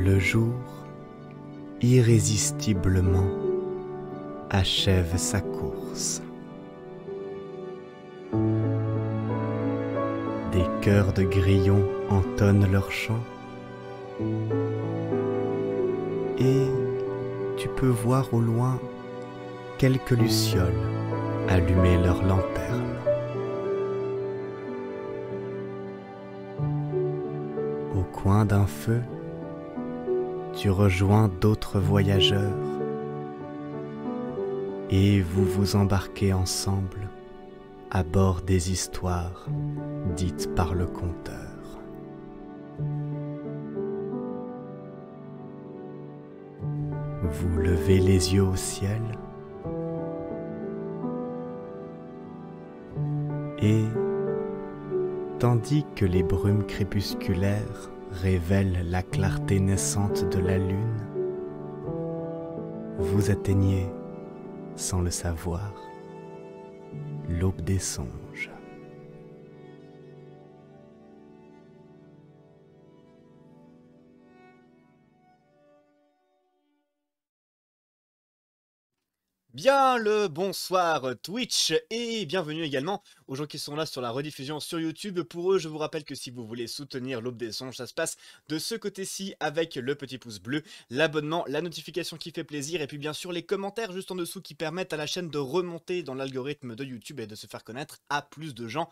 Le jour, irrésistiblement, achève sa course. Des chœurs de grillons entonnent leur chant, et tu peux voir au loin quelques lucioles allumer leurs lanternes. Au coin d'un feu, tu rejoins d'autres voyageurs et vous vous embarquez ensemble à bord des histoires dites par le conteur. Vous levez les yeux au ciel et, tandis que les brumes crépusculaires révèle la clarté naissante de la lune, vous atteignez, sans le savoir, l'aube des songes. Bien le bonsoir Twitch et bienvenue également aux gens qui sont là sur la rediffusion sur YouTube. Pour eux, je vous rappelle que si vous voulez soutenir l'Aube des Songes, ça se passe de ce côté-ci avec le petit pouce bleu, l'abonnement, la notification qui fait plaisir et puis bien sûr les commentaires juste en dessous qui permettent à la chaîne de remonter dans l'algorithme de YouTube et de se faire connaître à plus de gens.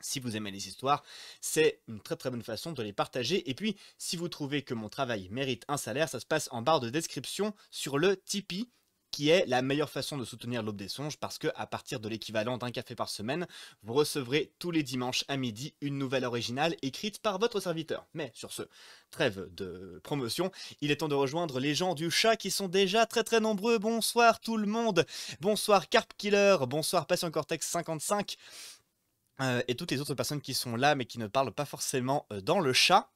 Si vous aimez les histoires, c'est une très très bonne façon de les partager. Et puis, si vous trouvez que mon travail mérite un salaire, ça se passe en barre de description sur le Tipeee, qui est la meilleure façon de soutenir l'Aube des Songes parce que à partir de l'équivalent d'un café par semaine, vous recevrez tous les dimanches à midi une nouvelle originale écrite par votre serviteur. Mais sur ce, trêve de promotion, il est temps de rejoindre les gens du chat qui sont déjà très très nombreux. Bonsoir tout le monde, bonsoir Carp Killer, bonsoir Patient Cortex 55 et toutes les autres personnes qui sont là mais qui ne parlent pas forcément dans le chat.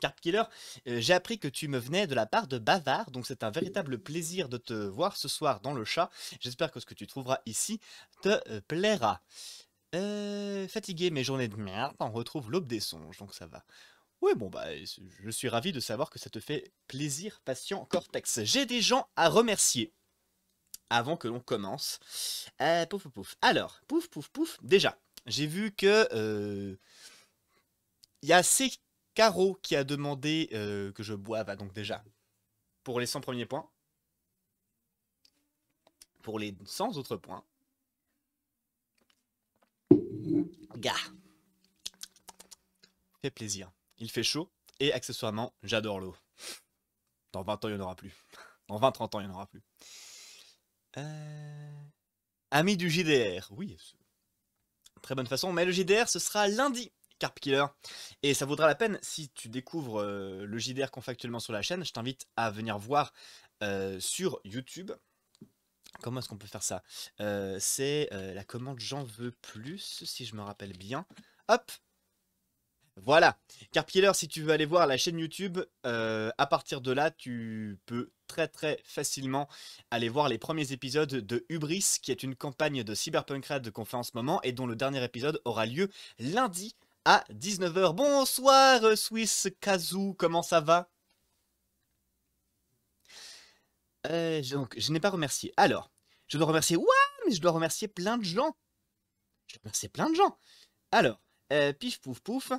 Carp Killer, j'ai appris que tu me venais de la part de Bavard, donc c'est un véritable plaisir de te voir ce soir dans le chat. J'espère que ce que tu trouveras ici te plaira. Fatigué, mes journées de merde, on retrouve l'aube des songes, donc ça va. Oui, bon, bah, je suis ravi de savoir que ça te fait plaisir, Patient Cortex. J'ai des gens à remercier avant que l'on commence. Pouf, pouf, pouf. Alors, pouf, pouf, pouf. Déjà, j'ai vu que il y a assez... Caro qui a demandé que je boive, ah, donc déjà, pour les 100 premiers points, pour les 100 autres points, gars, fait plaisir, il fait chaud, et accessoirement, j'adore l'eau. Dans 20 ans, il n'y en aura plus. Dans 20-30 ans, il n'y en aura plus. Amis du JDR, oui, très bonne façon, mais le JDR, ce sera lundi. Carp Killer, et ça vaudra la peine si tu découvres le JDR qu'on fait actuellement sur la chaîne. Je t'invite à venir voir sur YouTube. Comment est-ce qu'on peut faire ça? C'est la commande J'en veux plus, si je me rappelle bien. Hop, voilà. Carp Killer, si tu veux aller voir la chaîne YouTube, à partir de là, tu peux très très facilement aller voir les premiers épisodes de Hubris, qui est une campagne de Cyberpunk Red qu'on fait en ce moment et dont le dernier épisode aura lieu lundi à 19 h. Bonsoir Suisse Kazu, comment ça va? Donc, je n'ai pas remercié. Alors, je dois remercier... Ouah, mais je dois remercier plein de gens. Je dois remercier plein de gens. Alors, pif pouf pouf.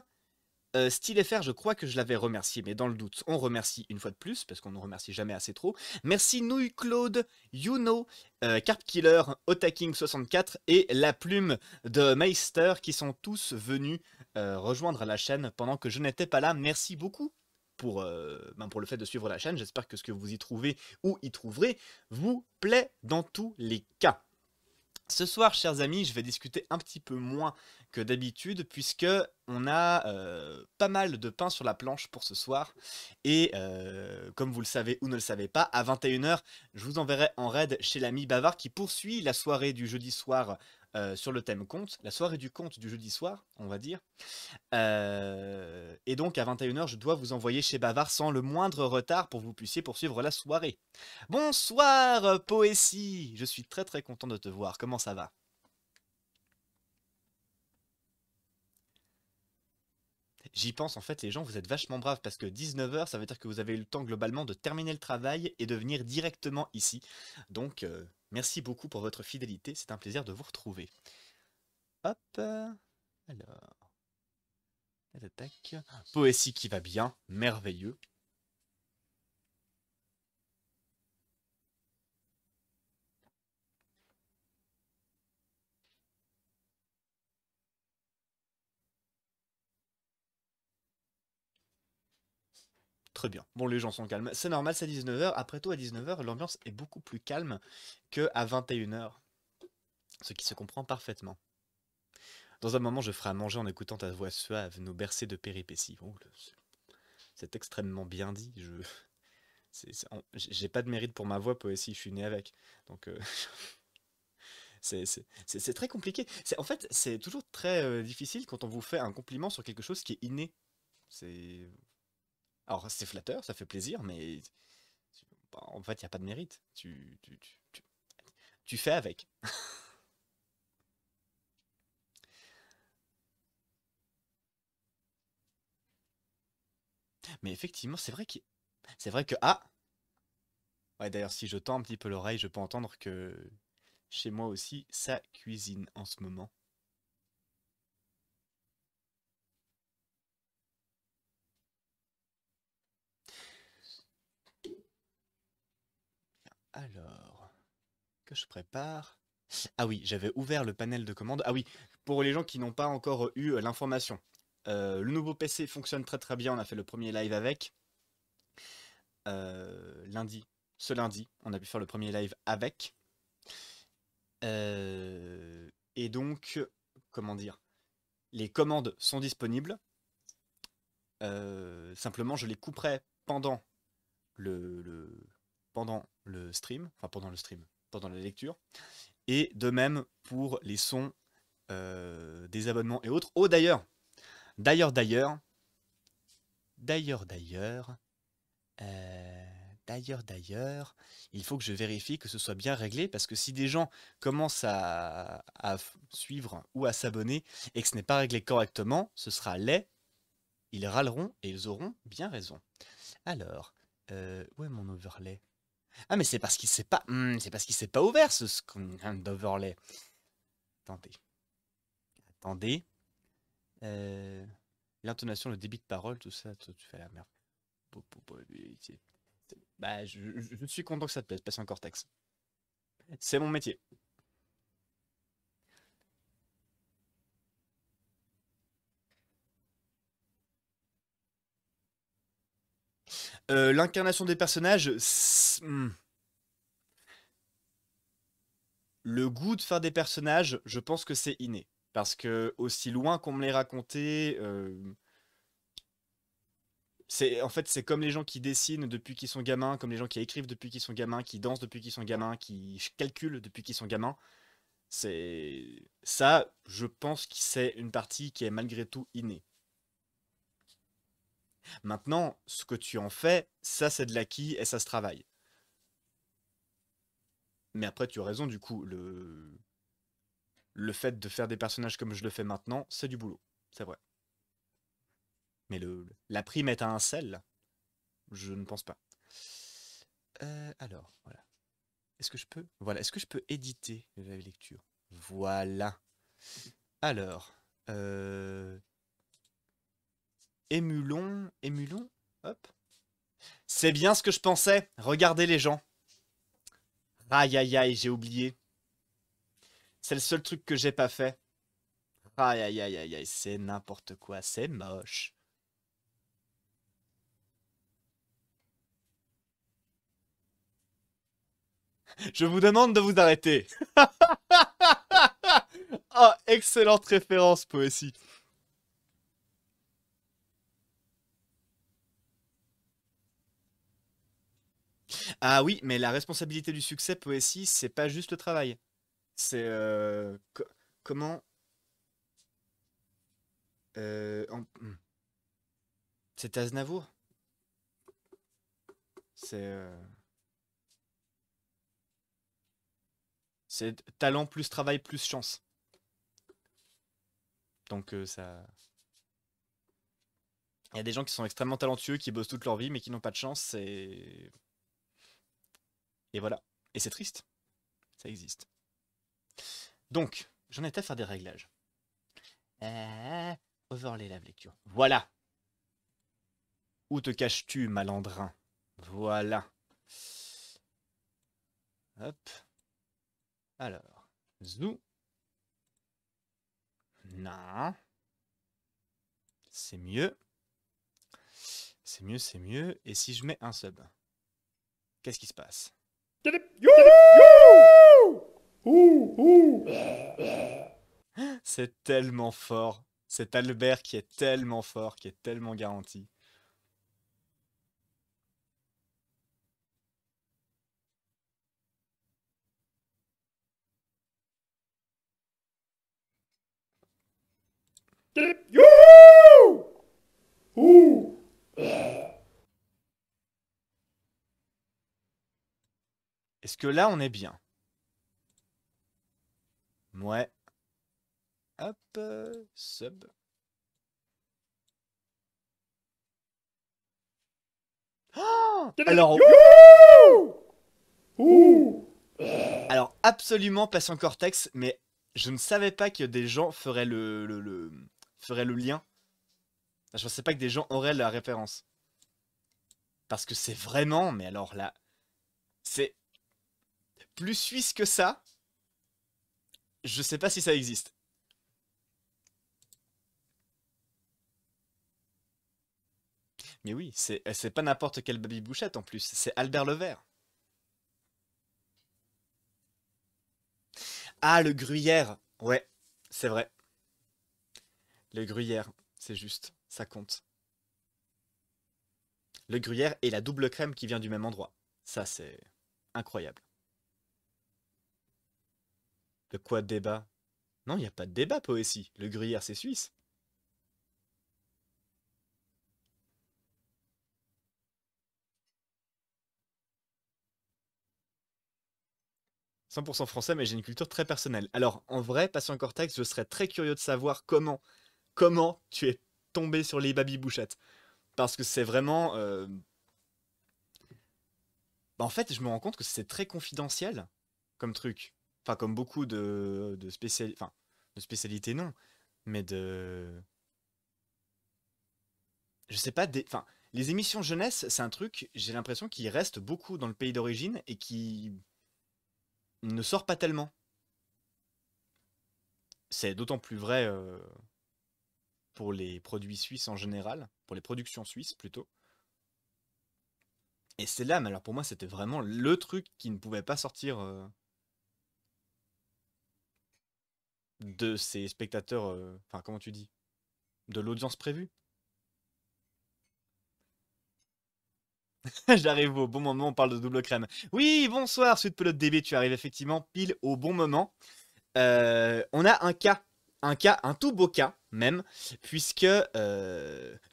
Style FR, je crois que je l'avais remercié, mais dans le doute, on remercie une fois de plus, parce qu'on ne remercie jamais assez trop. Merci Nouille Claude, Youno, Carp Killer, Otaking64 et La Plume de Meister qui sont tous venus rejoindre la chaîne pendant que je n'étais pas là. Merci beaucoup pour le fait de suivre la chaîne. J'espère que ce que vous y trouvez ou y trouverez vous plaît dans tous les cas. Ce soir, chers amis, je vais discuter un petit peu moins que d'habitude, puisque on a pas mal de pain sur la planche pour ce soir. Et comme vous le savez ou ne le savez pas, à 21 h, je vous enverrai en raid chez l'ami Bavard qui poursuit la soirée du jeudi soir sur le thème conte, la soirée du conte du jeudi soir, on va dire. Et donc à 21 h, je dois vous envoyer chez Bavard sans le moindre retard pour que vous puissiez poursuivre la soirée. Bonsoir Poésie, je suis très très content de te voir, comment ça va? J'y pense en fait les gens, vous êtes vachement braves parce que 19 h, ça veut dire que vous avez eu le temps globalement de terminer le travail et de venir directement ici. Donc... merci beaucoup pour votre fidélité, c'est un plaisir de vous retrouver. Hop, alors... Attaque. Poésie qui va bien, merveilleux. Très bien. Bon, les gens sont calmes. C'est normal, c'est 19 h. Après tout, à 19 h, l'ambiance est beaucoup plus calme qu'à 21 h. Ce qui se comprend parfaitement. Dans un moment, je ferai à manger en écoutant ta voix suave, nous bercer de péripéties. Oh, c'est extrêmement bien dit. J'ai pas de mérite pour ma voix, Poésie, je suis né avec. Donc... c'est très compliqué. En fait, c'est toujours très difficile quand on vous fait un compliment sur quelque chose qui est inné. C'est... Alors, c'est flatteur, ça fait plaisir, mais en fait, il n'y a pas de mérite. Tu fais avec. Mais effectivement, c'est vrai que... Ah, ouais, d'ailleurs, si je tends un petit peu l'oreille, je peux entendre que chez moi aussi, ça cuisine en ce moment. Alors, que je prépare. Ah oui, j'avais ouvert le panel de commandes. Ah oui, pour les gens qui n'ont pas encore eu l'information, le nouveau PC fonctionne très très bien, on a fait le premier live avec. Ce lundi, on a pu faire le premier live avec. Et donc, comment dire, les commandes sont disponibles. Simplement, je les couperai pendant pendant la lecture, et de même pour les sons des abonnements et autres. Oh d'ailleurs, il faut que je vérifie que ce soit bien réglé, parce que si des gens commencent à suivre ou à s'abonner et que ce n'est pas réglé correctement, ce sera laid, ils râleront et ils auront bien raison. Alors, où est mon overlay ? Ah, mais c'est parce qu'il s'est pas... c'est parce qu'il s'est pas ouvert, ce d'overlay. Attendez. Attendez. L'intonation, le débit de parole, tout ça, tu fais la merde. Bah, je suis content que ça te plaise, patient Cortex. C'est mon métier. L'incarnation des personnages, le goût de faire des personnages, je pense que c'est inné. Parce que aussi loin qu'on me l'ait raconté, en fait c'est comme les gens qui dessinent depuis qu'ils sont gamins, comme les gens qui écrivent depuis qu'ils sont gamins, qui dansent depuis qu'ils sont gamins, qui calculent depuis qu'ils sont gamins. C'est ça, je pense que c'est une partie qui est malgré tout innée. Maintenant, ce que tu en fais, ça c'est de l'acquis et ça se travaille. Mais après, tu as raison, du coup, le fait de faire des personnages comme je le fais maintenant, c'est du boulot, c'est vrai. Mais la prime est à un sel, je ne pense pas. Alors, voilà. Est-ce que je peux... Voilà, est-ce que je peux éditer la lecture? Voilà. Alors... Émulons, émulons, hop. C'est bien ce que je pensais. Regardez les gens. Aïe, aïe, aïe, j'ai oublié. C'est le seul truc que j'ai pas fait. Aïe, aïe, aïe, aïe, aïe, c'est n'importe quoi, c'est moche. Je vous demande de vous arrêter. Oh, excellente référence, Poésie. Ah oui, mais la responsabilité du succès, Poésie, c'est pas juste le travail. C'est comment... C'est Aznavour. C'est... C'est talent plus travail plus chance. Donc ça... Il y a des gens qui sont extrêmement talentueux, qui bossent toute leur vie, mais qui n'ont pas de chance, et voilà. Et c'est triste. Ça existe. Donc, j'en étais à faire des réglages. Overlay la lecture. Voilà. Où te caches-tu, malandrin? Voilà. Hop. Alors, zou. Non. C'est mieux. C'est mieux, c'est mieux. Et si je mets un sub, qu'est-ce qui se passe? C'est tellement fort. C'est Albert qui est tellement fort, qui est tellement garanti. Est-ce que là on est bien? Ouais. Hop, sub. Oh, alors... alors absolument patient cortex, mais je ne savais pas que des gens feraient le lien. Je ne pensais pas que des gens auraient la référence. Parce que c'est vraiment, mais alors là, c'est plus suisse que ça. Je sais pas si ça existe. Mais oui, c'est pas n'importe quel baby bouchette en plus, c'est Albert Levert. Ah, le gruyère. Ouais, c'est vrai. Le gruyère, c'est juste, ça compte. Le gruyère et la double crème qui vient du même endroit. Ça, c'est incroyable. De quoi débat? Non, il n'y a pas de débat, Poésie. Le gruyère, c'est suisse. « 100% français, mais j'ai une culture très personnelle. » Alors, en vrai, patient cortex, je serais très curieux de savoir comment tu es tombé sur les baby-bouchettes. Parce que c'est vraiment... Bah, en fait, je me rends compte que c'est très confidentiel comme truc. Enfin, comme beaucoup de spécialités... Enfin, de spécialités, non. Mais de... Je sais pas... Des... Enfin, les émissions jeunesse, c'est un truc, j'ai l'impression, qui reste beaucoup dans le pays d'origine et qui... ne sort pas tellement. C'est d'autant plus vrai pour les produits suisses en général, pour les productions suisses plutôt. Et c'est là, mais alors pour moi, c'était vraiment le truc qui ne pouvait pas sortir de ces spectateurs, enfin comment tu dis, de l'audience prévue. J'arrive au bon moment, on parle de double crème. Oui, bonsoir, Suite Pelote DB, tu arrives effectivement pile au bon moment. On a un tout beau cas même, puisque...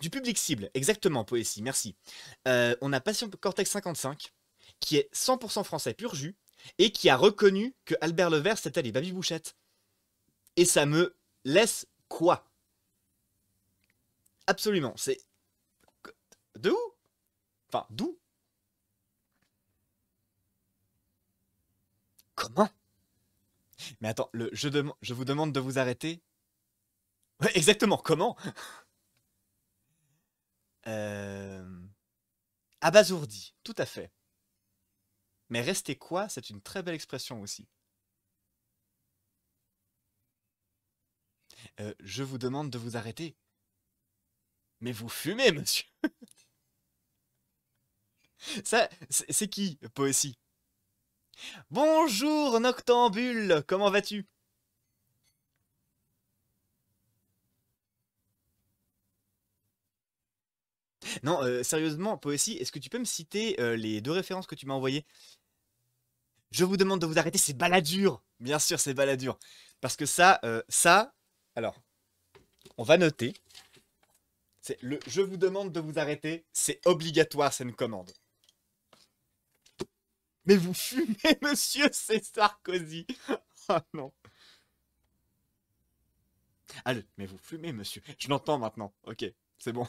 du public cible, exactement, Poésie, merci. On a Patient Cortex 55, qui est 100% français pur jus, et qui a reconnu que Albert Levert, c'était les baby-bouchettes. Et ça me laisse quoi? Absolument, c'est... De où? Enfin, d'où? Comment? Mais attends, je vous demande de vous arrêter. Ouais, exactement, comment? Abasourdi, tout à fait. Mais rester quoi, c'est une très belle expression aussi. Je vous demande de vous arrêter. Mais vous fumez, monsieur. Ça, c'est qui, Poésie? Bonjour, Noctambule, comment vas-tu? Non, sérieusement, Poésie, est-ce que tu peux me citer les deux références que tu m'as envoyées? Je vous demande de vous arrêter, c'est Balladur. Bien sûr, c'est Balladur. Parce que ça, alors, on va noter. Le je vous demande de vous arrêter, c'est obligatoire, c'est une commande. Mais vous fumez, monsieur, c'est Sarkozy. Oh non. Allez, mais vous fumez, monsieur. Je l'entends maintenant. Ok, c'est bon.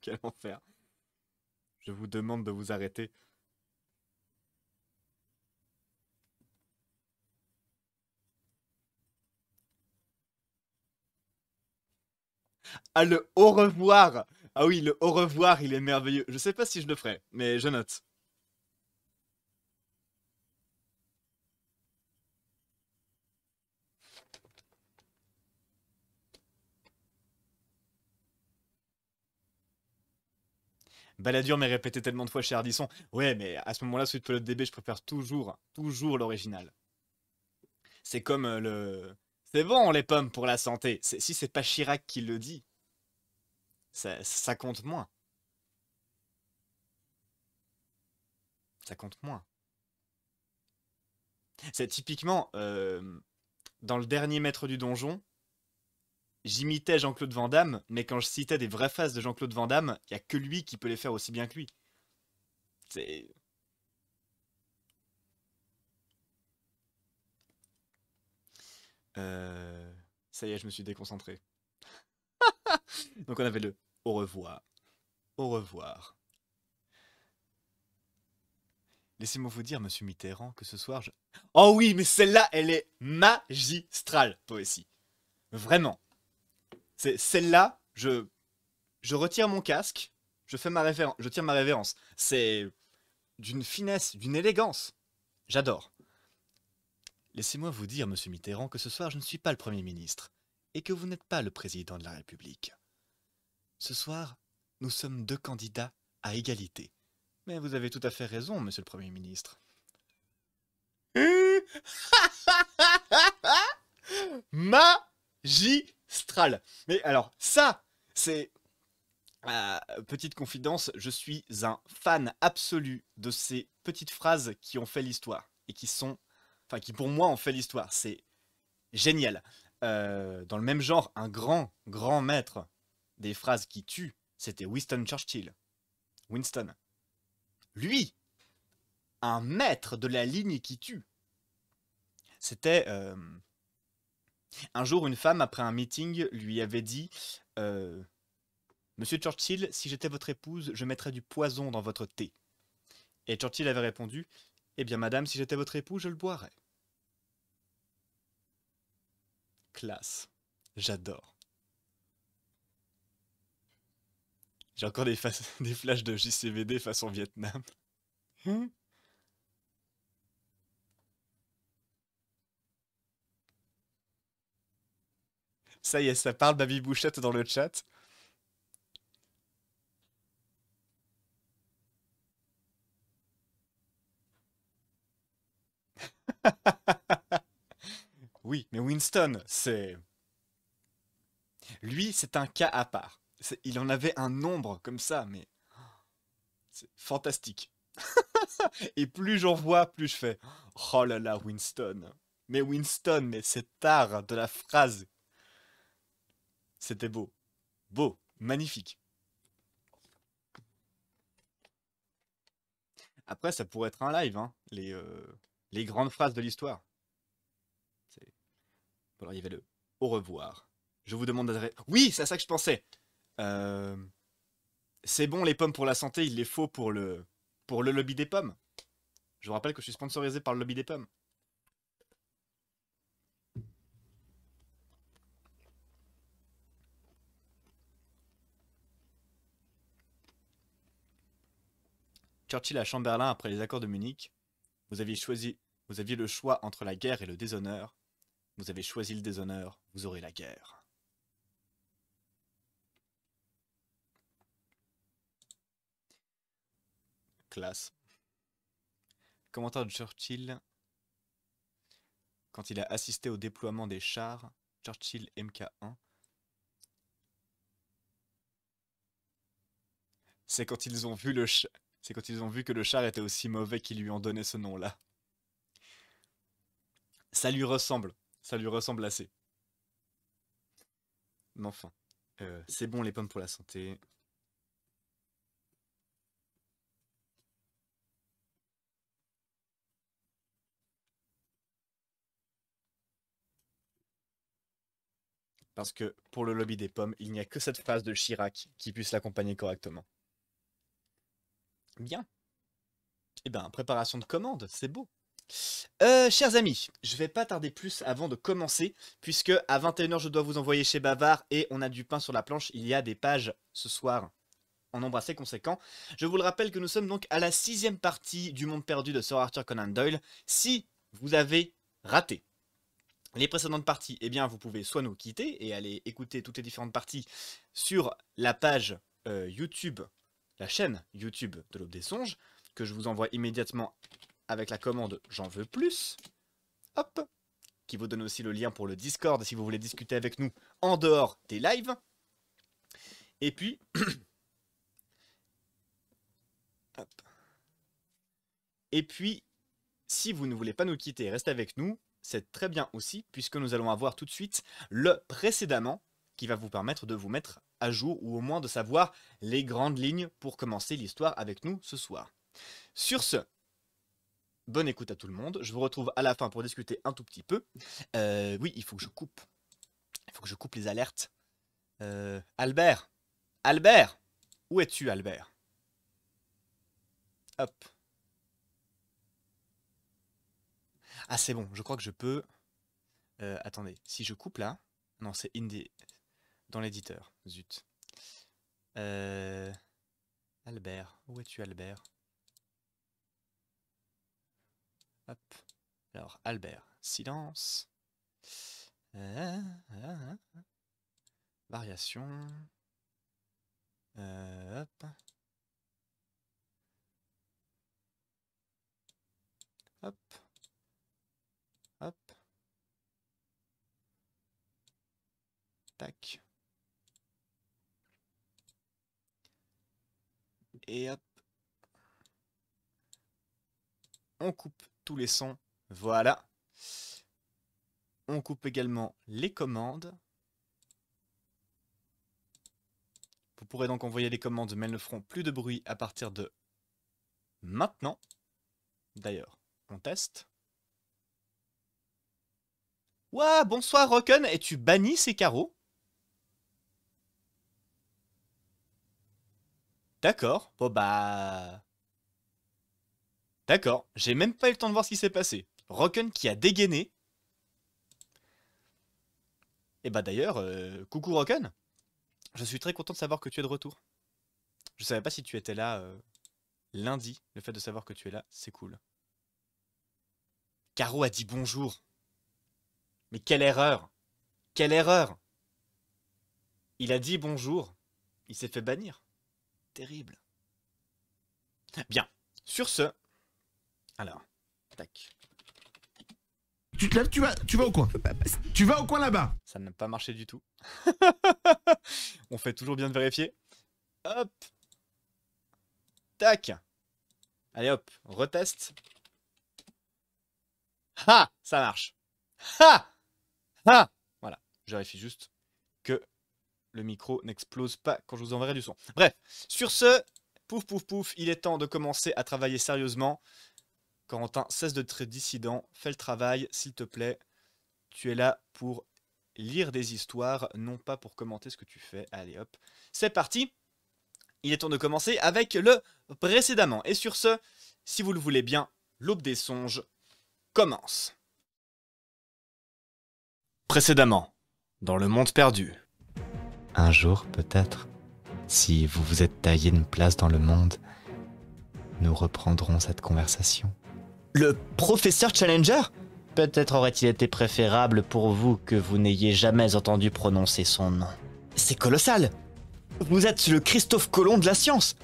Quel enfer. Je vous demande de vous arrêter. Ah, le au revoir. Ah oui, le au revoir, il est merveilleux. Je sais pas si je le ferai, mais je note. Balladur m'est répété tellement de fois chez Ardisson. Ouais, mais à ce moment-là, celui de Pelote DB, je préfère toujours l'original. C'est comme le... C'est bon, les pommes pour la santé. Si c'est pas Chirac qui le dit, ça compte moins. Ça compte moins. C'est typiquement, dans le dernier Maître du Donjon, j'imitais Jean-Claude Van Damme, mais quand je citais des vraies phases de Jean-Claude Van Damme, il n'y a que lui qui peut les faire aussi bien que lui. C'est... Ça y est, je me suis déconcentré. Donc on avait le au revoir. Au revoir. Laissez-moi vous dire, monsieur Mitterrand, que ce soir je... Oh oui, mais celle-là, elle est magistrale, Poésie. Vraiment. Celle-là, je retire mon casque, je tire ma révérence. C'est d'une finesse, d'une élégance. J'adore. Laissez-moi vous dire, monsieur Mitterrand, que ce soir je ne suis pas le Premier ministre et que vous n'êtes pas le Président de la République. Ce soir, nous sommes deux candidats à égalité. Mais vous avez tout à fait raison, monsieur le Premier ministre. Magistral. Mais alors, ça, c'est... petite confidence, je suis un fan absolu de ces petites phrases qui ont fait l'histoire et qui sont... Enfin, qui pour moi en fait l'histoire, c'est génial. Dans le même genre, un grand maître des phrases qui tuent, c'était Winston Churchill. Winston. Lui, un maître de la ligne qui tue. C'était... un jour, une femme, après un meeting, lui avait dit « Monsieur Churchill, si j'étais votre épouse, je mettrais du poison dans votre thé. » Et Churchill avait répondu « Eh bien, madame, si j'étais votre époux, je le boirais. » Classe. J'adore. J'ai encore des flashs de JCVD façon Vietnam. Ça y est, ça parle, Baby Bouchette dans le chat. Oui, mais Winston, c'est... Lui, c'est un cas à part. Il en avait un nombre comme ça, mais... C'est fantastique. Et plus j'en vois, plus je fais... Oh là là, Winston. Mais Winston, mais cet art de la phrase. C'était beau. Beau. Magnifique. Après, ça pourrait être un live, hein, les grandes phrases de l'histoire. Alors, il y avait le au revoir. Je vous demande d'adresser... Oui, c'est à ça que je pensais. C'est bon, les pommes pour la santé, il les faut pour le lobby des pommes. Je vous rappelle que je suis sponsorisé par le lobby des pommes. Churchill à Chamberlain après les accords de Munich. Vous aviez le choix entre la guerre et le déshonneur. Vous avez choisi le déshonneur, vous aurez la guerre. Classe. Commentaire de Churchill. Quand il a assisté au déploiement des chars, Churchill MK1. C'est quand ils ont vu que le char était aussi mauvais qu'ils lui ont donné ce nom-là. Ça lui ressemble assez. Mais enfin, c'est bon les pommes pour la santé. Parce que pour le lobby des pommes, il n'y a que cette phase de Chirac qui puisse l'accompagner correctement. Bien. Eh ben, préparation de commande, c'est beau. Chers amis, je vais pas tarder plus avant de commencer, puisque à 21h je dois vous envoyer chez Bavard et on a du pain sur la planche, il y a des pages ce soir en nombre assez conséquent. Je vous le rappelle que nous sommes donc à la 6e partie du Monde Perdu de Sir Arthur Conan Doyle. Si vous avez raté les précédentes parties, eh bien vous pouvez soit nous quitter et aller écouter toutes les différentes parties sur la page YouTube, la chaîne YouTube de l'Aube des Songes, que je vous envoie immédiatement avec la commande J'en veux plus, hop, qui vous donne aussi le lien pour le Discord si vous voulez discuter avec nous en dehors des lives. Et puis, hop. Et puis, si vous ne voulez pas nous quitter, restez avec nous, c'est très bien aussi, puisque nous allons avoir tout de suite le précédemment, qui va vous permettre de vous mettre à jour ou au moins de savoir les grandes lignes pour commencer l'histoire avec nous ce soir. Sur ce, bonne écoute à tout le monde. Je vous retrouve à la fin pour discuter un tout petit peu. Oui, il faut que je coupe. Il faut que je coupe les alertes. Albert, Albert, où es-tu, Albert? Hop. Ah, c'est bon. Je crois que je peux. Attendez, si je coupe là, non, c'est indie. Dans l'éditeur, zut. Albert, où es-tu, Albert? Hop. Alors, Albert, silence. Variation. Hop. Hop. Hop. Tac. Et hop, on coupe tous les sons, voilà. On coupe également les commandes. Vous pourrez donc envoyer les commandes, mais elles ne feront plus de bruit à partir de maintenant. D'ailleurs, on teste. Ouah, bonsoir Rocken, es-tu banni ces carreaux? D'accord, bon bah... D'accord, j'ai même pas eu le temps de voir ce qui s'est passé. Rocken qui a dégainé. Et bah d'ailleurs, coucou Rocken. Je suis très content de savoir que tu es de retour. Je savais pas si tu étais là lundi. Le fait de savoir que tu es là, c'est cool. Caro a dit bonjour. Mais quelle erreur! Quelle erreur! Il a dit bonjour. Il s'est fait bannir. Terrible. Bien. Sur ce... Alors... Tac. Tu te lèves, tu vas au coin. Tu vas au coin là-bas. Ça n'a pas marché du tout. On fait toujours bien de vérifier. Hop. Tac. Allez hop, reteste. Ha! Ça marche. Ha! Ha! Voilà. Je vérifie juste que... Le micro n'explose pas quand je vous enverrai du son. Bref, sur ce, pouf pouf pouf, il est temps de commencer à travailler sérieusement. Corentin, cesse de être dissident, fais le travail, s'il te plaît. Tu es là pour lire des histoires, non pas pour commenter ce que tu fais. Allez hop, c'est parti. Il est temps de commencer avec le précédemment. Et sur ce, si vous le voulez bien, l'Aube des Songes commence. Précédemment, dans le Monde Perdu. Un jour, peut-être, si vous vous êtes taillé une place dans le monde, Nous reprendrons cette conversation. Le professeur Challenger ? Peut-être aurait-il été préférable pour vous que vous n'ayez jamais entendu prononcer son nom. C'est colossal. Vous êtes le Christophe Colomb de la science.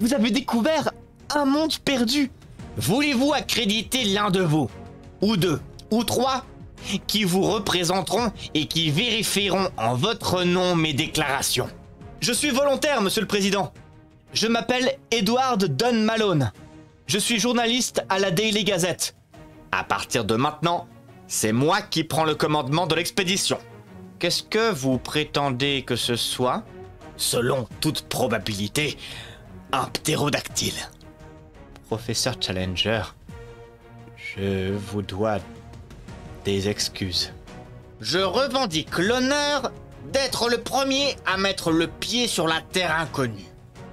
Vous avez découvert un monde perdu. Voulez-vous accréditer l'un de vous, ou deux, ou trois, qui vous représenteront et qui vérifieront en votre nom mes déclarations? Je suis volontaire, monsieur le président. Je m'appelle Edward Dunn Malone. Je suis journaliste à la Daily Gazette. À partir de maintenant, c'est moi qui prends le commandement de l'expédition. Qu'est-ce que vous prétendez que ce soit? Selon toute probabilité, un ptérodactyle. Professeur Challenger, je vous dois des excuses. Je revendique l'honneur d'être le premier à mettre le pied sur la terre inconnue.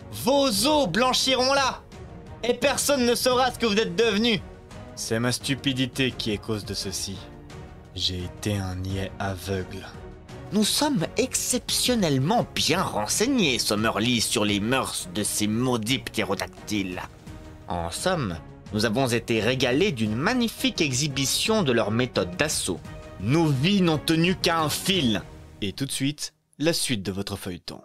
Vos os blanchiront là, et personne ne saura ce que vous êtes devenus. C'est ma stupidité qui est cause de ceci. J'ai été un niais aveugle. Nous sommes exceptionnellement bien renseignés, Summerlee, sur les mœurs de ces maudits ptérodactyles. En somme, nous avons été régalés d'une magnifique exhibition de leur méthode d'assaut. Nos vies n'ont tenu qu'à un fil. Et tout de suite, la suite de votre feuilleton.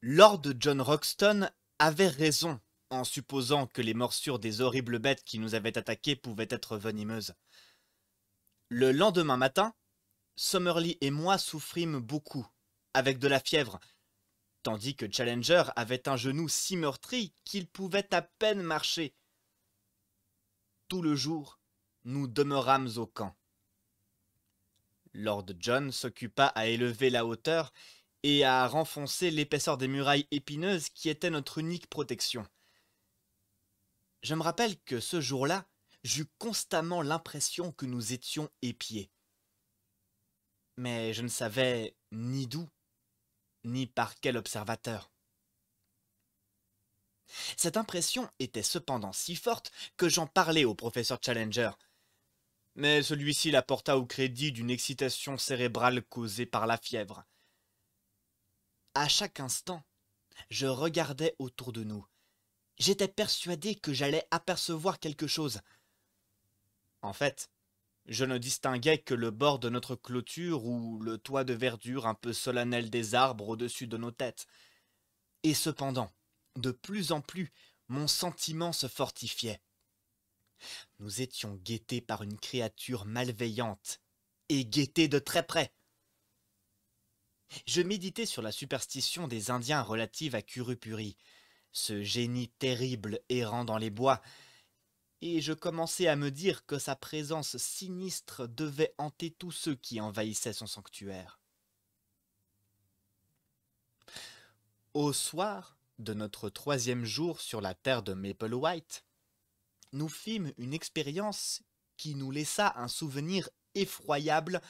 Lord John Roxton avait raison en supposant que les morsures des horribles bêtes qui nous avaient attaqués pouvaient être venimeuses. Le lendemain matin, Summerlee et moi souffrîmes beaucoup, avec de la fièvre, tandis que Challenger avait un genou si meurtri qu'il pouvait à peine marcher. Tout le jour, nous demeurâmes au camp. Lord John s'occupa à élever la hauteur et à renfoncer l'épaisseur des murailles épineuses qui était notre unique protection. Je me rappelle que ce jour-là, j'eus constamment l'impression que nous étions épiés. Mais je ne savais ni d'où, ni par quel observateur. Cette impression était cependant si forte que j'en parlais au professeur Challenger, mais celui-ci la porta au crédit d'une excitation cérébrale causée par la fièvre. À chaque instant, je regardais autour de nous. J'étais persuadé que j'allais apercevoir quelque chose. En fait, je ne distinguais que le bord de notre clôture ou le toit de verdure un peu solennel des arbres au-dessus de nos têtes. Et cependant, de plus en plus, mon sentiment se fortifiait. Nous étions guettés par une créature malveillante, et guettés de très près. Je méditais sur la superstition des Indiens relative à Curupuri, ce génie terrible errant dans les bois, et je commençais à me dire que sa présence sinistre devait hanter tous ceux qui envahissaient son sanctuaire. Au soir de notre troisième jour sur la terre de Maple White, nous fîmes une expérience qui nous laissa un souvenir effroyable,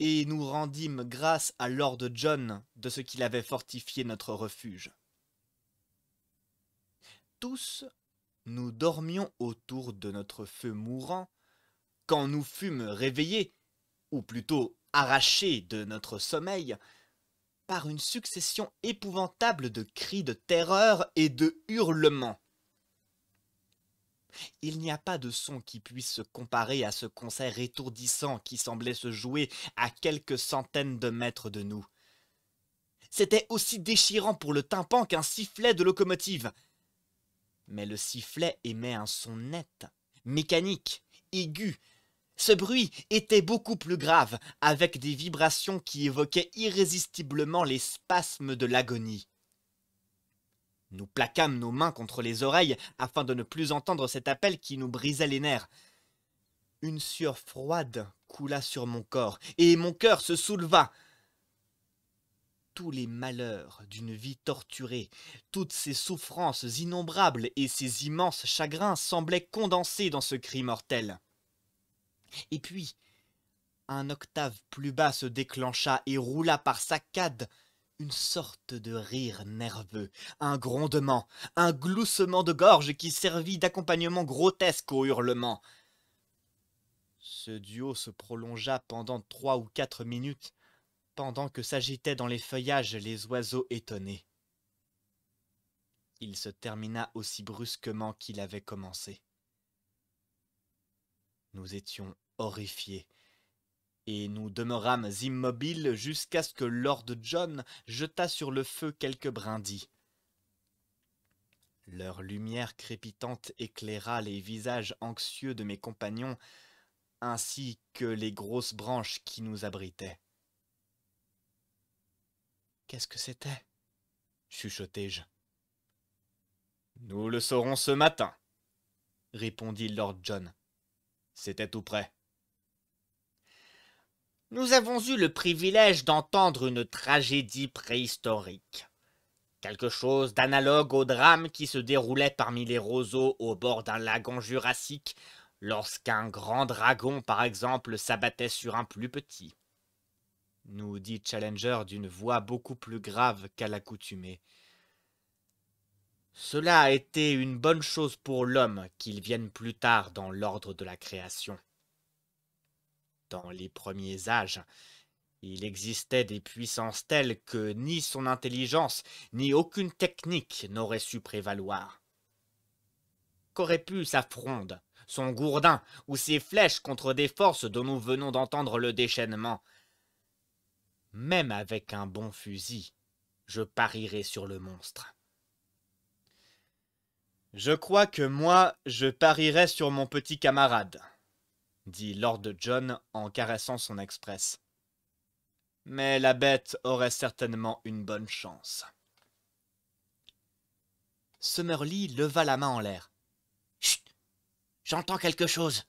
et nous rendîmes grâce à Lord John de ce qu'il avait fortifié notre refuge. Tous, nous dormions autour de notre feu mourant, quand nous fûmes réveillés, ou plutôt arrachés de notre sommeil, par une succession épouvantable de cris de terreur et de hurlements. Il n'y a pas de son qui puisse se comparer à ce concert étourdissant qui semblait se jouer à quelques centaines de mètres de nous. C'était aussi déchirant pour le tympan qu'un sifflet de locomotive. mais le sifflet émet un son net, mécanique, aigu. Ce bruit était beaucoup plus grave, avec des vibrations qui évoquaient irrésistiblement les spasmes de l'agonie. Nous plaquâmes nos mains contre les oreilles afin de ne plus entendre cet appel qui nous brisait les nerfs. Une sueur froide coula sur mon corps, et mon cœur se souleva. Tous les malheurs d'une vie torturée, toutes ces souffrances innombrables et ces immenses chagrins semblaient condensés dans ce cri mortel. Et puis, un octave plus bas se déclencha et roula par saccades une sorte de rire nerveux, un grondement, un gloussement de gorge qui servit d'accompagnement grotesque au hurlement. Ce duo se prolongea pendant 3 ou 4 minutes, pendant que s'agitaient dans les feuillages les oiseaux étonnés. Il se termina aussi brusquement qu'il avait commencé. Nous étions horrifiés, et nous demeurâmes immobiles jusqu'à ce que Lord John jeta sur le feu quelques brindilles. Leur lumière crépitante éclaira les visages anxieux de mes compagnons, ainsi que les grosses branches qui nous abritaient. « Qu'est-ce que c'était ?» chuchotai-je. « Nous le saurons ce matin, » répondit Lord John. « C'était tout près. » « Nous avons eu le privilège d'entendre une tragédie préhistorique. Quelque chose d'analogue au drame qui se déroulait parmi les roseaux au bord d'un lagon jurassique, lorsqu'un grand dragon, par exemple, s'abattait sur un plus petit. » nous dit Challenger d'une voix beaucoup plus grave qu'à l'accoutumée. Cela a été une bonne chose pour l'homme qu'il vienne plus tard dans l'ordre de la création. Dans les premiers âges, il existait des puissances telles que ni son intelligence, ni aucune technique n'aurait su prévaloir. Qu'aurait pu sa fronde, son gourdin ou ses flèches contre des forces dont nous venons d'entendre le déchaînement ? Même avec un bon fusil, je parierai sur le monstre. « Je crois que moi, je parierai sur mon petit camarade, » dit Lord John en caressant son express. « Mais la bête aurait certainement une bonne chance. » Summerlee leva la main en l'air. « Chut ! J'entends quelque chose !»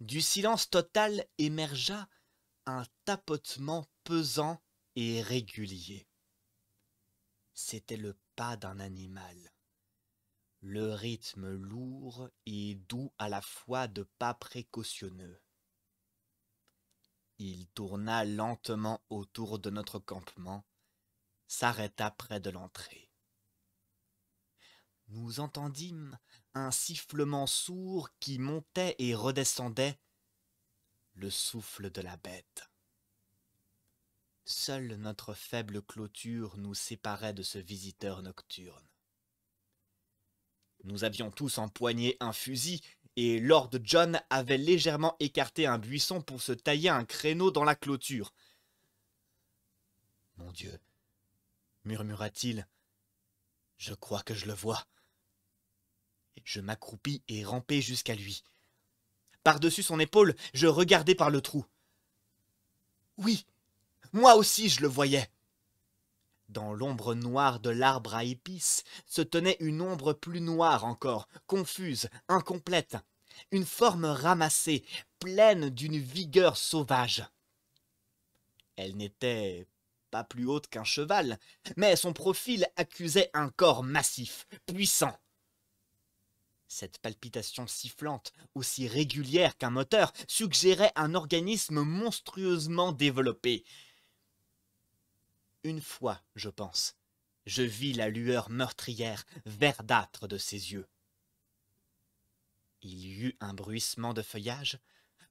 Du silence total émergea un tapotement pesant et régulier. C'était le pas d'un animal. Le rythme lourd et doux à la fois de pas précautionneux. Il tourna lentement autour de notre campement, s'arrêta près de l'entrée. Nous entendîmes un sifflement sourd qui montait et redescendait, le souffle de la bête. Seule notre faible clôture nous séparait de ce visiteur nocturne. Nous avions tous empoigné un fusil, et Lord John avait légèrement écarté un buisson pour se tailler un créneau dans la clôture. « Mon Dieu !» murmura-t-il. « Je crois que je le vois. » Je m'accroupis et rampai jusqu'à lui. Par-dessus son épaule, je regardais par le trou. Oui, moi aussi je le voyais. Dans l'ombre noire de l'arbre à épices se tenait une ombre plus noire encore, confuse, incomplète, une forme ramassée, pleine d'une vigueur sauvage. Elle n'était pas plus haute qu'un cheval, mais son profil accusait un corps massif, puissant. Cette palpitation sifflante, aussi régulière qu'un moteur, suggérait un organisme monstrueusement développé. Une fois, je pense, je vis la lueur meurtrière, verdâtre de ses yeux. Il y eut un bruissement de feuillage,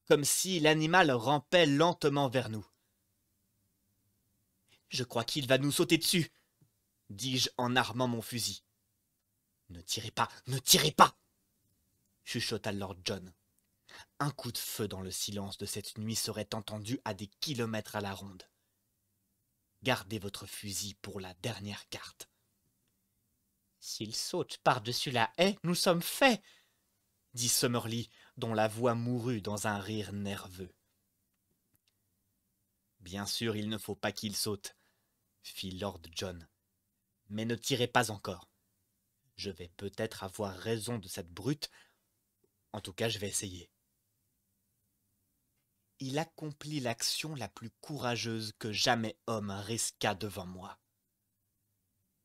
comme si l'animal rampait lentement vers nous. « Je crois qu'il va nous sauter dessus !» dis-je en armant mon fusil. « Ne tirez pas, ne tirez pas !» chuchota Lord John. Un coup de feu dans le silence de cette nuit serait entendu à des kilomètres à la ronde. Gardez votre fusil pour la dernière carte. S'il saute par-dessus la haie, nous sommes faits, dit Summerlee, dont la voix mourut dans un rire nerveux. Bien sûr, il ne faut pas qu'il saute, fit Lord John, mais ne tirez pas encore. Je vais peut-être avoir raison de cette brute, en tout cas je vais essayer. Il accomplit l'action la plus courageuse que jamais homme risqua devant moi.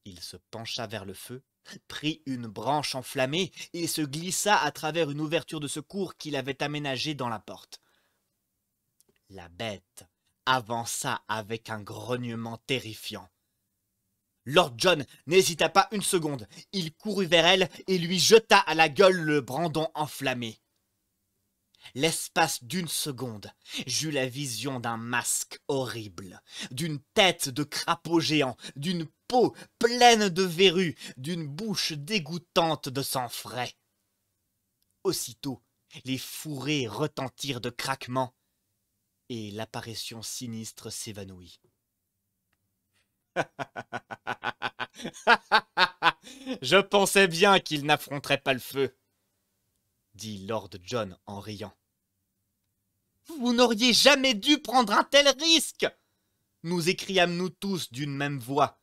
Il se pencha vers le feu, prit une branche enflammée et se glissa à travers une ouverture de secours qu'il avait aménagée dans la porte. La bête avança avec un grognement terrifiant. Lord John n'hésita pas une seconde, il courut vers elle et lui jeta à la gueule le brandon enflammé. L'espace d'une seconde, j'eus la vision d'un masque horrible, d'une tête de crapaud géant, d'une peau pleine de verrues, d'une bouche dégoûtante de sang frais. Aussitôt, les fourrés retentirent de craquements, et l'apparition sinistre s'évanouit. « Je pensais bien qu'il n'affronterait pas le feu !» dit Lord John en riant. « Vous n'auriez jamais dû prendre un tel risque !» nous écriâmes-nous tous d'une même voix.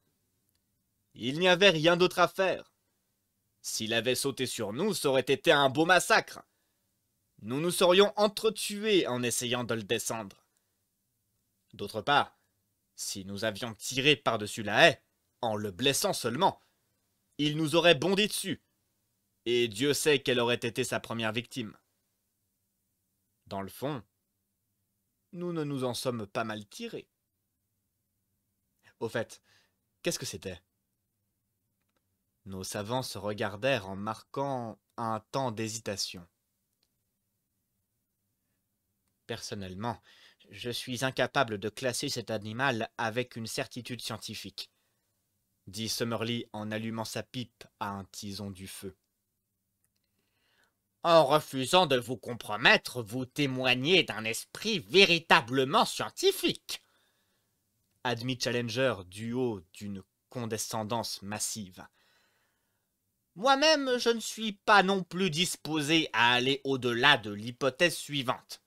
« Il n'y avait rien d'autre à faire. S'il avait sauté sur nous, ça aurait été un beau massacre. Nous nous serions entretués en essayant de le descendre. D'autre part, si nous avions tiré par-dessus la haie, en le blessant seulement, il nous aurait bondi dessus, et Dieu sait quelle aurait été sa première victime. Dans le fond, nous ne nous en sommes pas mal tirés. Au fait, qu'est-ce que c'était? Nos savants se regardèrent en marquant un temps d'hésitation. Personnellement, je suis incapable de classer cet animal avec une certitude scientifique, dit Summerlee en allumant sa pipe à un tison du feu. En refusant de vous compromettre, vous témoignez d'un esprit véritablement scientifique, admit Challenger du haut d'une condescendance massive. Moi-même, je ne suis pas non plus disposé à aller au-delà de l'hypothèse suivante.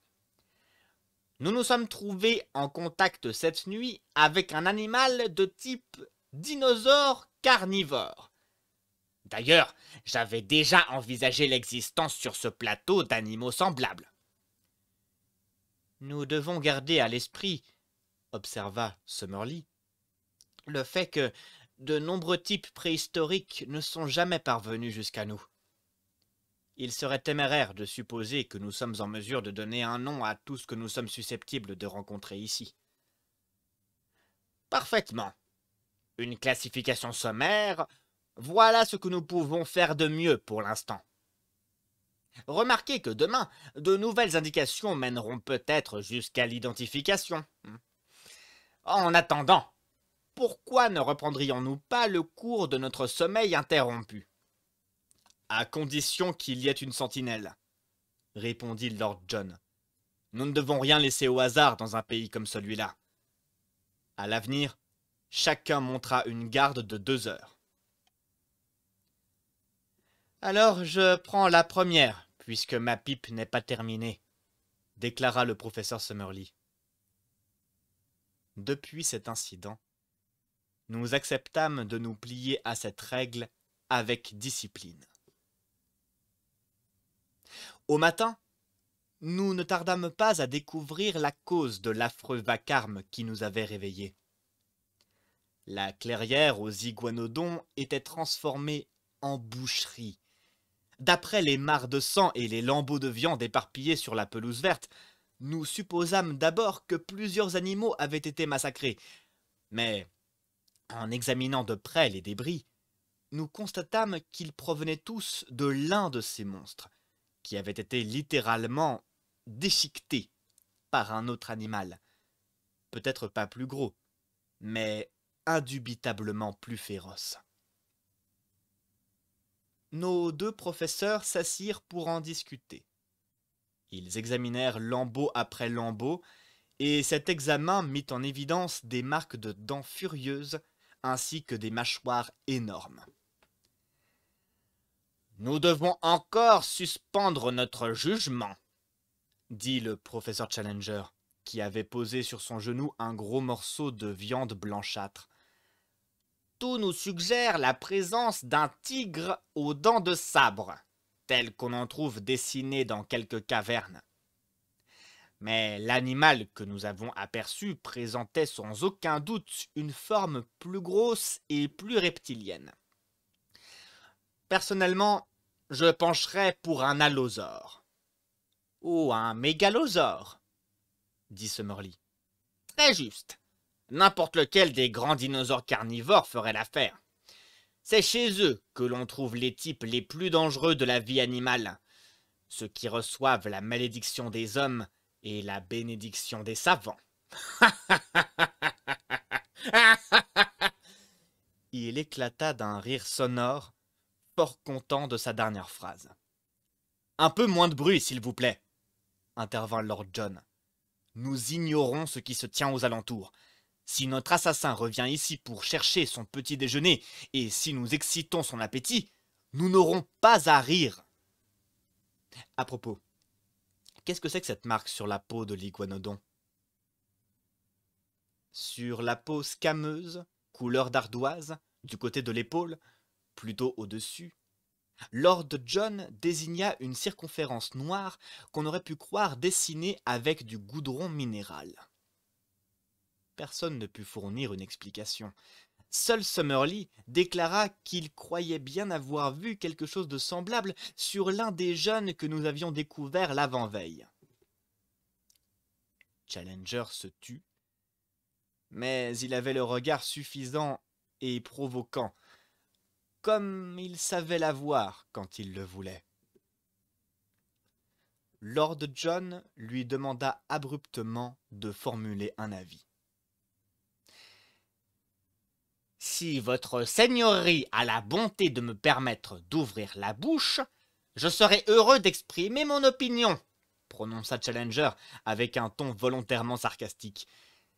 Nous nous sommes trouvés en contact cette nuit avec un animal de type dinosaure carnivore. D'ailleurs, j'avais déjà envisagé l'existence sur ce plateau d'animaux semblables. Nous devons garder à l'esprit, observa Summerlee, le fait que de nombreux types préhistoriques ne sont jamais parvenus jusqu'à nous. Il serait téméraire de supposer que nous sommes en mesure de donner un nom à tout ce que nous sommes susceptibles de rencontrer ici. Parfaitement. Une classification sommaire, voilà ce que nous pouvons faire de mieux pour l'instant. Remarquez que demain, de nouvelles indications mèneront peut-être jusqu'à l'identification. En attendant, pourquoi ne reprendrions-nous pas le cours de notre sommeil interrompu ? À condition qu'il y ait une sentinelle, répondit Lord John. Nous ne devons rien laisser au hasard dans un pays comme celui-là. À l'avenir, chacun montera une garde de 2 heures. Alors je prends la première, puisque ma pipe n'est pas terminée, déclara le professeur Summerlee. Depuis cet incident, nous acceptâmes de nous plier à cette règle avec discipline. Au matin, nous ne tardâmes pas à découvrir la cause de l'affreux vacarme qui nous avait réveillés. La clairière aux iguanodons était transformée en boucherie. D'après les mares de sang et les lambeaux de viande éparpillés sur la pelouse verte, nous supposâmes d'abord que plusieurs animaux avaient été massacrés. Mais, en examinant de près les débris, nous constatâmes qu'ils provenaient tous de l'un de ces monstres, qui avait été littéralement déchiqueté par un autre animal, peut-être pas plus gros, mais indubitablement plus féroce. Nos 2 professeurs s'assirent pour en discuter. Ils examinèrent lambeau après lambeau, et cet examen mit en évidence des marques de dents furieuses ainsi que des mâchoires énormes. Nous devons encore suspendre notre jugement, dit le professeur Challenger, qui avait posé sur son genou un gros morceau de viande blanchâtre. Tout nous suggère la présence d'un tigre aux dents de sabre, tel qu'on en trouve dessiné dans quelques cavernes. Mais l'animal que nous avons aperçu présentait sans aucun doute une forme plus grosse et plus reptilienne. Personnellement, je pencherais pour un allosaure. Ou un mégalosaure, dit Summerlee. Très juste. N'importe lequel des grands dinosaures carnivores ferait l'affaire. C'est chez eux que l'on trouve les types les plus dangereux de la vie animale, ceux qui reçoivent la malédiction des hommes et la bénédiction des savants. Il éclata d'un rire sonore, fort content de sa dernière phrase. « Un peu moins de bruit, s'il vous plaît !» intervint Lord John. « Nous ignorons ce qui se tient aux alentours. Si notre assassin revient ici pour chercher son petit déjeuner, et si nous excitons son appétit, nous n'aurons pas à rire. » À propos, qu'est-ce que c'est que cette marque sur la peau de l'iguanodon? Sur la peau squameuse, couleur d'ardoise, du côté de l'épaule, plutôt au-dessus, Lord John désigna une circonférence noire qu'on aurait pu croire dessinée avec du goudron minéral. Personne ne put fournir une explication. Seul Summerlee déclara qu'il croyait bien avoir vu quelque chose de semblable sur l'un des jeunes que nous avions découvert l'avant-veille. Challenger se tut, mais il avait le regard suffisant et provoquant, comme il savait l'avoir quand il le voulait. Lord John lui demanda abruptement de formuler un avis. « Si votre seigneurie a la bonté de me permettre d'ouvrir la bouche, je serai heureux d'exprimer mon opinion, » prononça Challenger avec un ton volontairement sarcastique.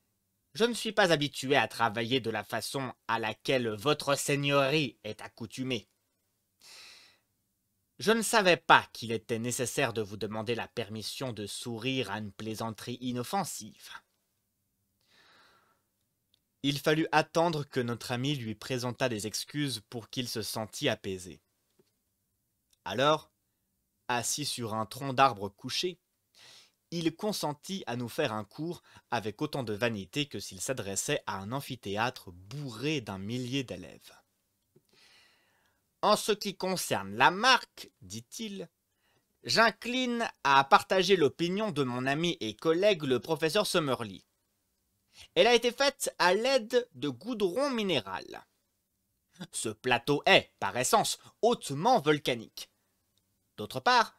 « Je ne suis pas habitué à travailler de la façon à laquelle votre seigneurie est accoutumée. Je ne savais pas qu'il était nécessaire de vous demander la permission de sourire à une plaisanterie inoffensive. » Il fallut attendre que notre ami lui présentât des excuses pour qu'il se sentît apaisé. Alors, assis sur un tronc d'arbre couché, il consentit à nous faire un cours avec autant de vanité que s'il s'adressait à un amphithéâtre bourré d'un millier d'élèves. « En ce qui concerne la marque, dit-il, j'incline à partager l'opinion de mon ami et collègue le professeur Summerlee. Elle a été faite à l'aide de goudron minéral. Ce plateau est, par essence, hautement volcanique. D'autre part,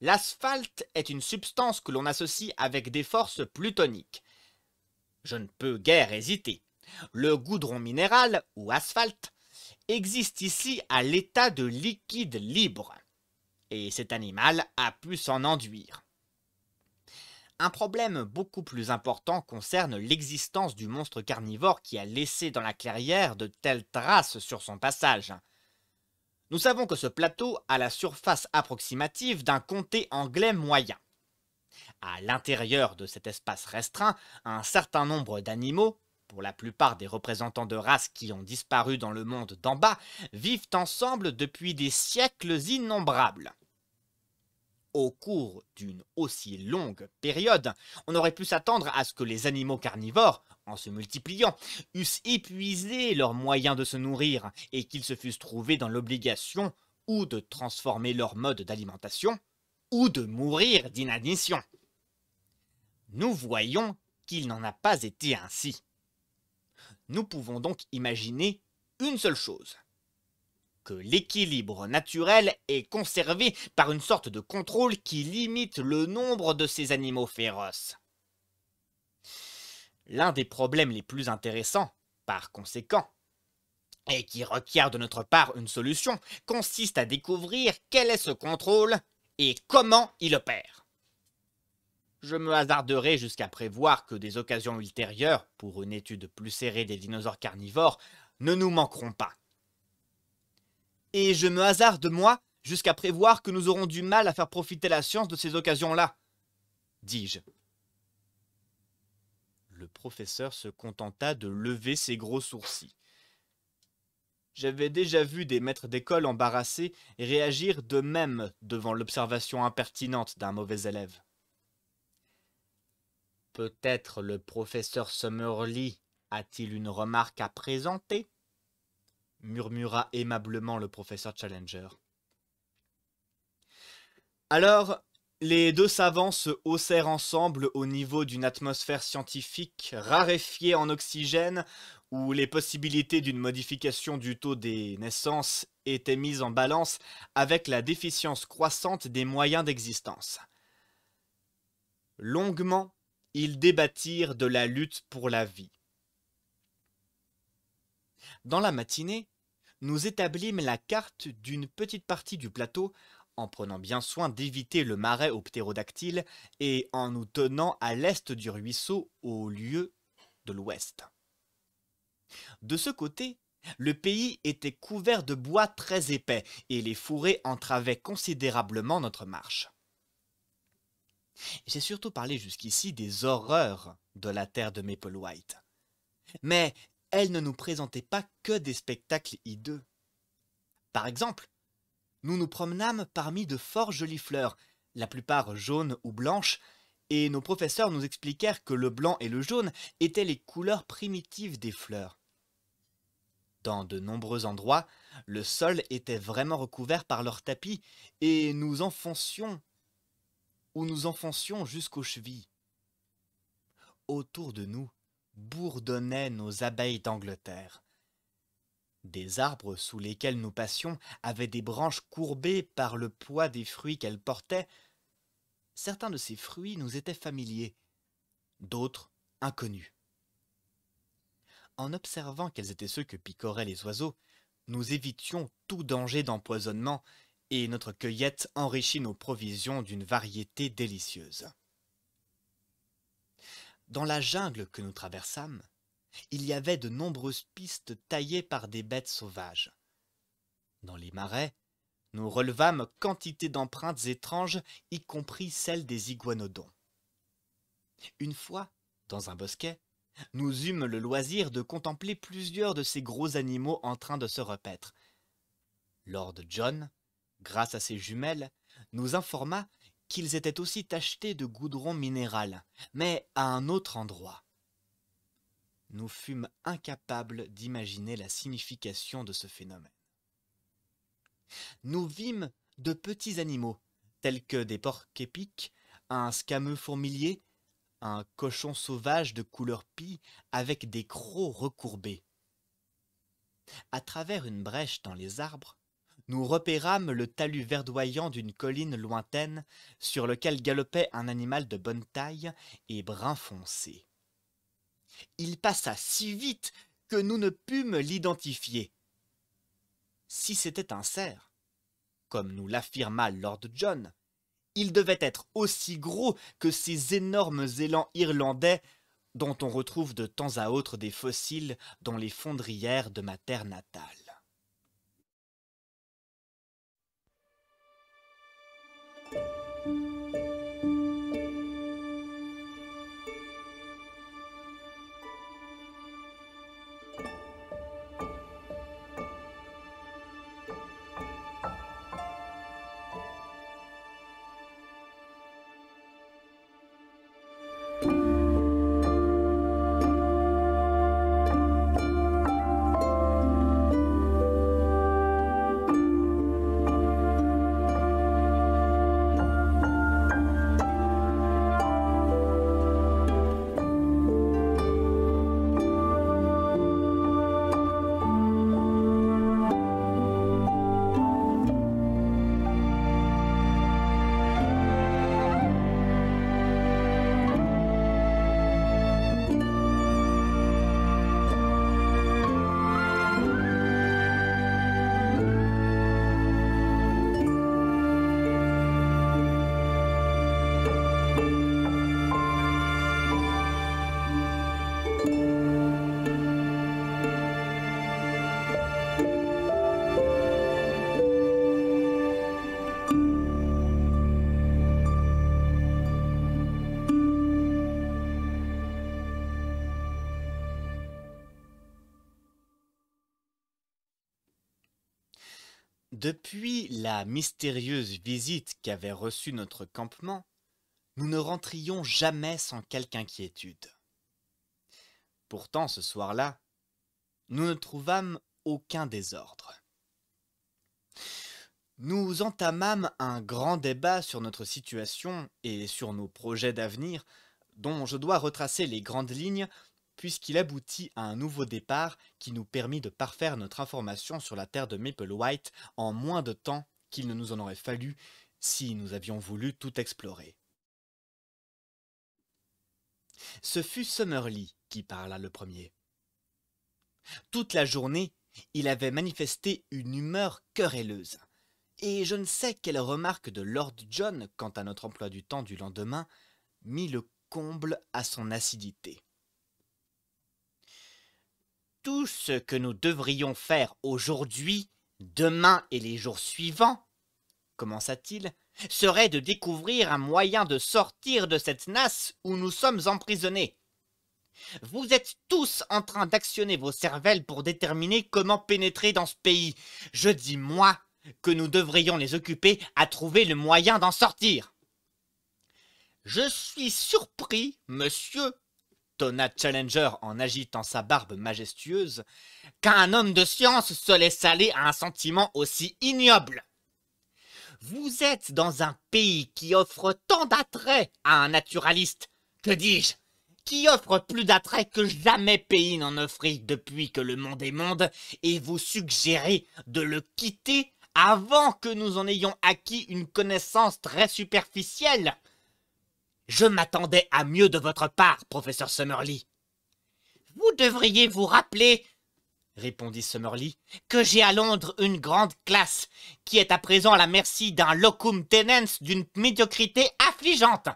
l'asphalte est une substance que l'on associe avec des forces plutoniques. Je ne peux guère hésiter. Le goudron minéral, ou asphalte, existe ici à l'état de liquide libre, et cet animal a pu s'en enduire. Un problème beaucoup plus important concerne l'existence du monstre carnivore qui a laissé dans la clairière de telles traces sur son passage. Nous savons que ce plateau a la surface approximative d'un comté anglais moyen. À l'intérieur de cet espace restreint, un certain nombre d'animaux, pour la plupart des représentants de races qui ont disparu dans le monde d'en bas, vivent ensemble depuis des siècles innombrables. Au cours d'une aussi longue période, on aurait pu s'attendre à ce que les animaux carnivores, en se multipliant, eussent épuisé leurs moyens de se nourrir et qu'ils se fussent trouvés dans l'obligation ou de transformer leur mode d'alimentation ou de mourir d'inanition. Nous voyons qu'il n'en a pas été ainsi. Nous pouvons donc imaginer une seule chose. Que l'équilibre naturel est conservé par une sorte de contrôle qui limite le nombre de ces animaux féroces. L'un des problèmes les plus intéressants, par conséquent, et qui requiert de notre part une solution, consiste à découvrir quel est ce contrôle et comment il opère. Je me hasarderai jusqu'à prévoir que des occasions ultérieures, pour une étude plus serrée des dinosaures carnivores, ne nous manqueront pas. Et je me hasarde, moi, jusqu'à prévoir que nous aurons du mal à faire profiter la science de ces occasions-là, dis-je. Le professeur se contenta de lever ses gros sourcils. J'avais déjà vu des maîtres d'école embarrassés réagir de même devant l'observation impertinente d'un mauvais élève. Peut-être le professeur Summerlee a-t-il une remarque à présenter? Murmura aimablement le professeur Challenger. Alors, les deux savants se haussèrent ensemble au niveau d'une atmosphère scientifique raréfiée en oxygène où les possibilités d'une modification du taux des naissances étaient mises en balance avec la déficience croissante des moyens d'existence. Longuement, ils débattirent de la lutte pour la vie. Dans la matinée, nous établîmes la carte d'une petite partie du plateau en prenant bien soin d'éviter le marais aux ptérodactyles et en nous tenant à l'est du ruisseau au lieu de l'ouest. De ce côté, le pays était couvert de bois très épais et les fourrés entravaient considérablement notre marche. J'ai surtout parlé jusqu'ici des horreurs de la terre de Maple White. Mais elle ne nous présentait pas que des spectacles hideux. Par exemple, nous nous promenâmes parmi de fort jolies fleurs, la plupart jaunes ou blanches, et nos professeurs nous expliquèrent que le blanc et le jaune étaient les couleurs primitives des fleurs. Dans de nombreux endroits, le sol était vraiment recouvert par leur tapis, et nous enfoncions jusqu'aux chevilles. Autour de nous bourdonnaient nos abeilles d'Angleterre. Des arbres sous lesquels nous passions avaient des branches courbées par le poids des fruits qu'elles portaient. Certains de ces fruits nous étaient familiers, d'autres inconnus. En observant quels étaient ceux que picoraient les oiseaux, nous évitions tout danger d'empoisonnement et notre cueillette enrichit nos provisions d'une variété délicieuse. Dans la jungle que nous traversâmes, il y avait de nombreuses pistes taillées par des bêtes sauvages. Dans les marais, nous relevâmes quantité d'empreintes étranges, y compris celles des iguanodons. Une fois, dans un bosquet, nous eûmes le loisir de contempler plusieurs de ces gros animaux en train de se repaître. Lord John, grâce à ses jumelles, nous informa qu'ils étaient aussi tachetés de goudron minéral, mais à un autre endroit. Nous fûmes incapables d'imaginer la signification de ce phénomène. Nous vîmes de petits animaux, tels que des porcs-épics, un scameux fourmilier, un cochon sauvage de couleur pie avec des crocs recourbés. À travers une brèche dans les arbres, nous repérâmes le talus verdoyant d'une colline lointaine sur lequel galopait un animal de bonne taille et brun foncé. Il passa si vite que nous ne pûmes l'identifier. Si c'était un cerf, comme nous l'affirma Lord John, il devait être aussi gros que ces énormes élans irlandais dont on retrouve de temps à autre des fossiles dans les fondrières de ma terre natale. Depuis la mystérieuse visite qu'avait reçue notre campement, nous ne rentrions jamais sans quelque inquiétude. Pourtant, ce soir-là, nous ne trouvâmes aucun désordre. Nous entamâmes un grand débat sur notre situation et sur nos projets d'avenir, dont je dois retracer les grandes lignes, puisqu'il aboutit à un nouveau départ qui nous permit de parfaire notre information sur la terre de Maple White en moins de temps qu'il ne nous en aurait fallu si nous avions voulu tout explorer. Ce fut Summerlee qui parla le premier. Toute la journée, il avait manifesté une humeur querelleuse, et je ne sais quelle remarque de Lord John quant à notre emploi du temps du lendemain mit le comble à son acidité. Tout ce que nous devrions faire aujourd'hui, demain et les jours suivants, commença-t-il, serait de découvrir un moyen de sortir de cette nasse où nous sommes emprisonnés. Vous êtes tous en train d'actionner vos cervelles pour déterminer comment pénétrer dans ce pays. Je dis, moi, que nous devrions les occuper à trouver le moyen d'en sortir. Je suis surpris, monsieur, tonna Challenger en agitant sa barbe majestueuse, qu'un homme de science se laisse aller à un sentiment aussi ignoble. Vous êtes dans un pays qui offre tant d'attrait à un naturaliste, que dis-je, qui offre plus d'attrait que jamais pays n'en offrit depuis que le monde est monde, et vous suggérez de le quitter avant que nous en ayons acquis une connaissance très superficielle. Je m'attendais à mieux de votre part, professeur Summerlee. Vous devriez vous rappeler, répondit Summerlee, que j'ai à Londres une grande classe qui est à présent à la merci d'un locum tenens d'une médiocrité affligeante.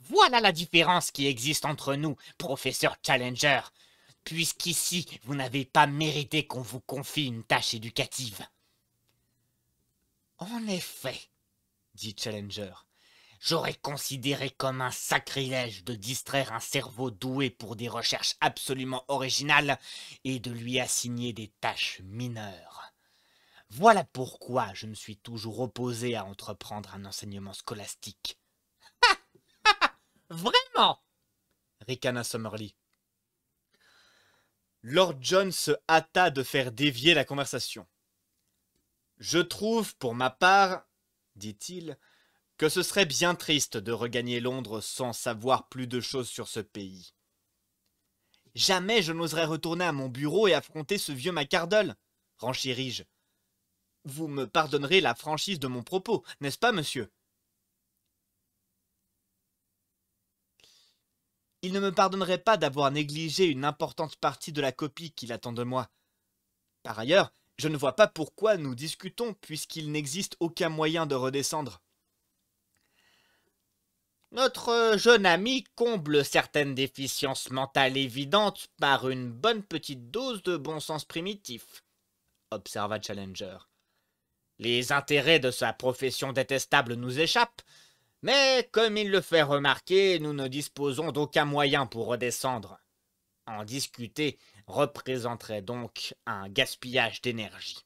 Voilà la différence qui existe entre nous, professeur Challenger, puisqu'ici vous n'avez pas mérité qu'on vous confie une tâche éducative. En effet, dit Challenger, j'aurais considéré comme un sacrilège de distraire un cerveau doué pour des recherches absolument originales et de lui assigner des tâches mineures. Voilà pourquoi je me suis toujours opposé à entreprendre un enseignement scolastique. Ah, ah, vraiment, ricana Summerlee. Lord John se hâta de faire dévier la conversation. « Je trouve, pour ma part, dit-il, que ce serait bien triste de regagner Londres sans savoir plus de choses sur ce pays. Jamais je n'oserais retourner à mon bureau et affronter ce vieux McArdle, renchéris-je. Vous me pardonnerez la franchise de mon propos, n'est-ce pas, monsieur? Il ne me pardonnerait pas d'avoir négligé une importante partie de la copie qu'il attend de moi. Par ailleurs, je ne vois pas pourquoi nous discutons puisqu'il n'existe aucun moyen de redescendre. Notre jeune ami comble certaines déficiences mentales évidentes par une bonne petite dose de bon sens primitif, observa Challenger. Les intérêts de sa profession détestable nous échappent, mais comme il le fait remarquer, nous ne disposons d'aucun moyen pour redescendre. En discuter représenterait donc un gaspillage d'énergie.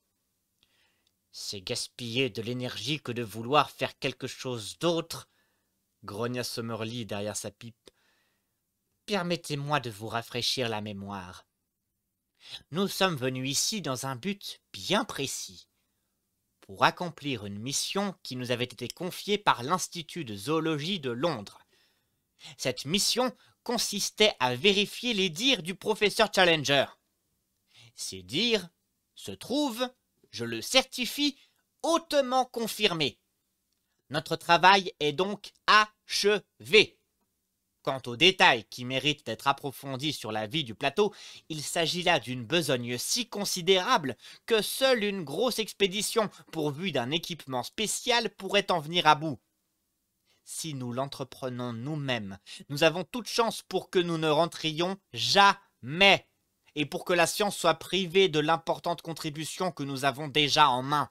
C'est gaspiller de l'énergie que de vouloir faire quelque chose d'autre, grogna Summerlee derrière sa pipe. Permettez-moi de vous rafraîchir la mémoire. Nous sommes venus ici dans un but bien précis, pour accomplir une mission qui nous avait été confiée par l'Institut de zoologie de Londres. Cette mission consistait à vérifier les dires du professeur Challenger. Ces dires se trouvent, je le certifie, hautement confirmés. Notre travail est donc achevé. Quant aux détails qui méritent d'être approfondis sur la vie du plateau, il s'agit là d'une besogne si considérable que seule une grosse expédition pourvue d'un équipement spécial pourrait en venir à bout. Si nous l'entreprenons nous-mêmes, nous avons toute chance pour que nous ne rentrions jamais et pour que la science soit privée de l'importante contribution que nous avons déjà en main.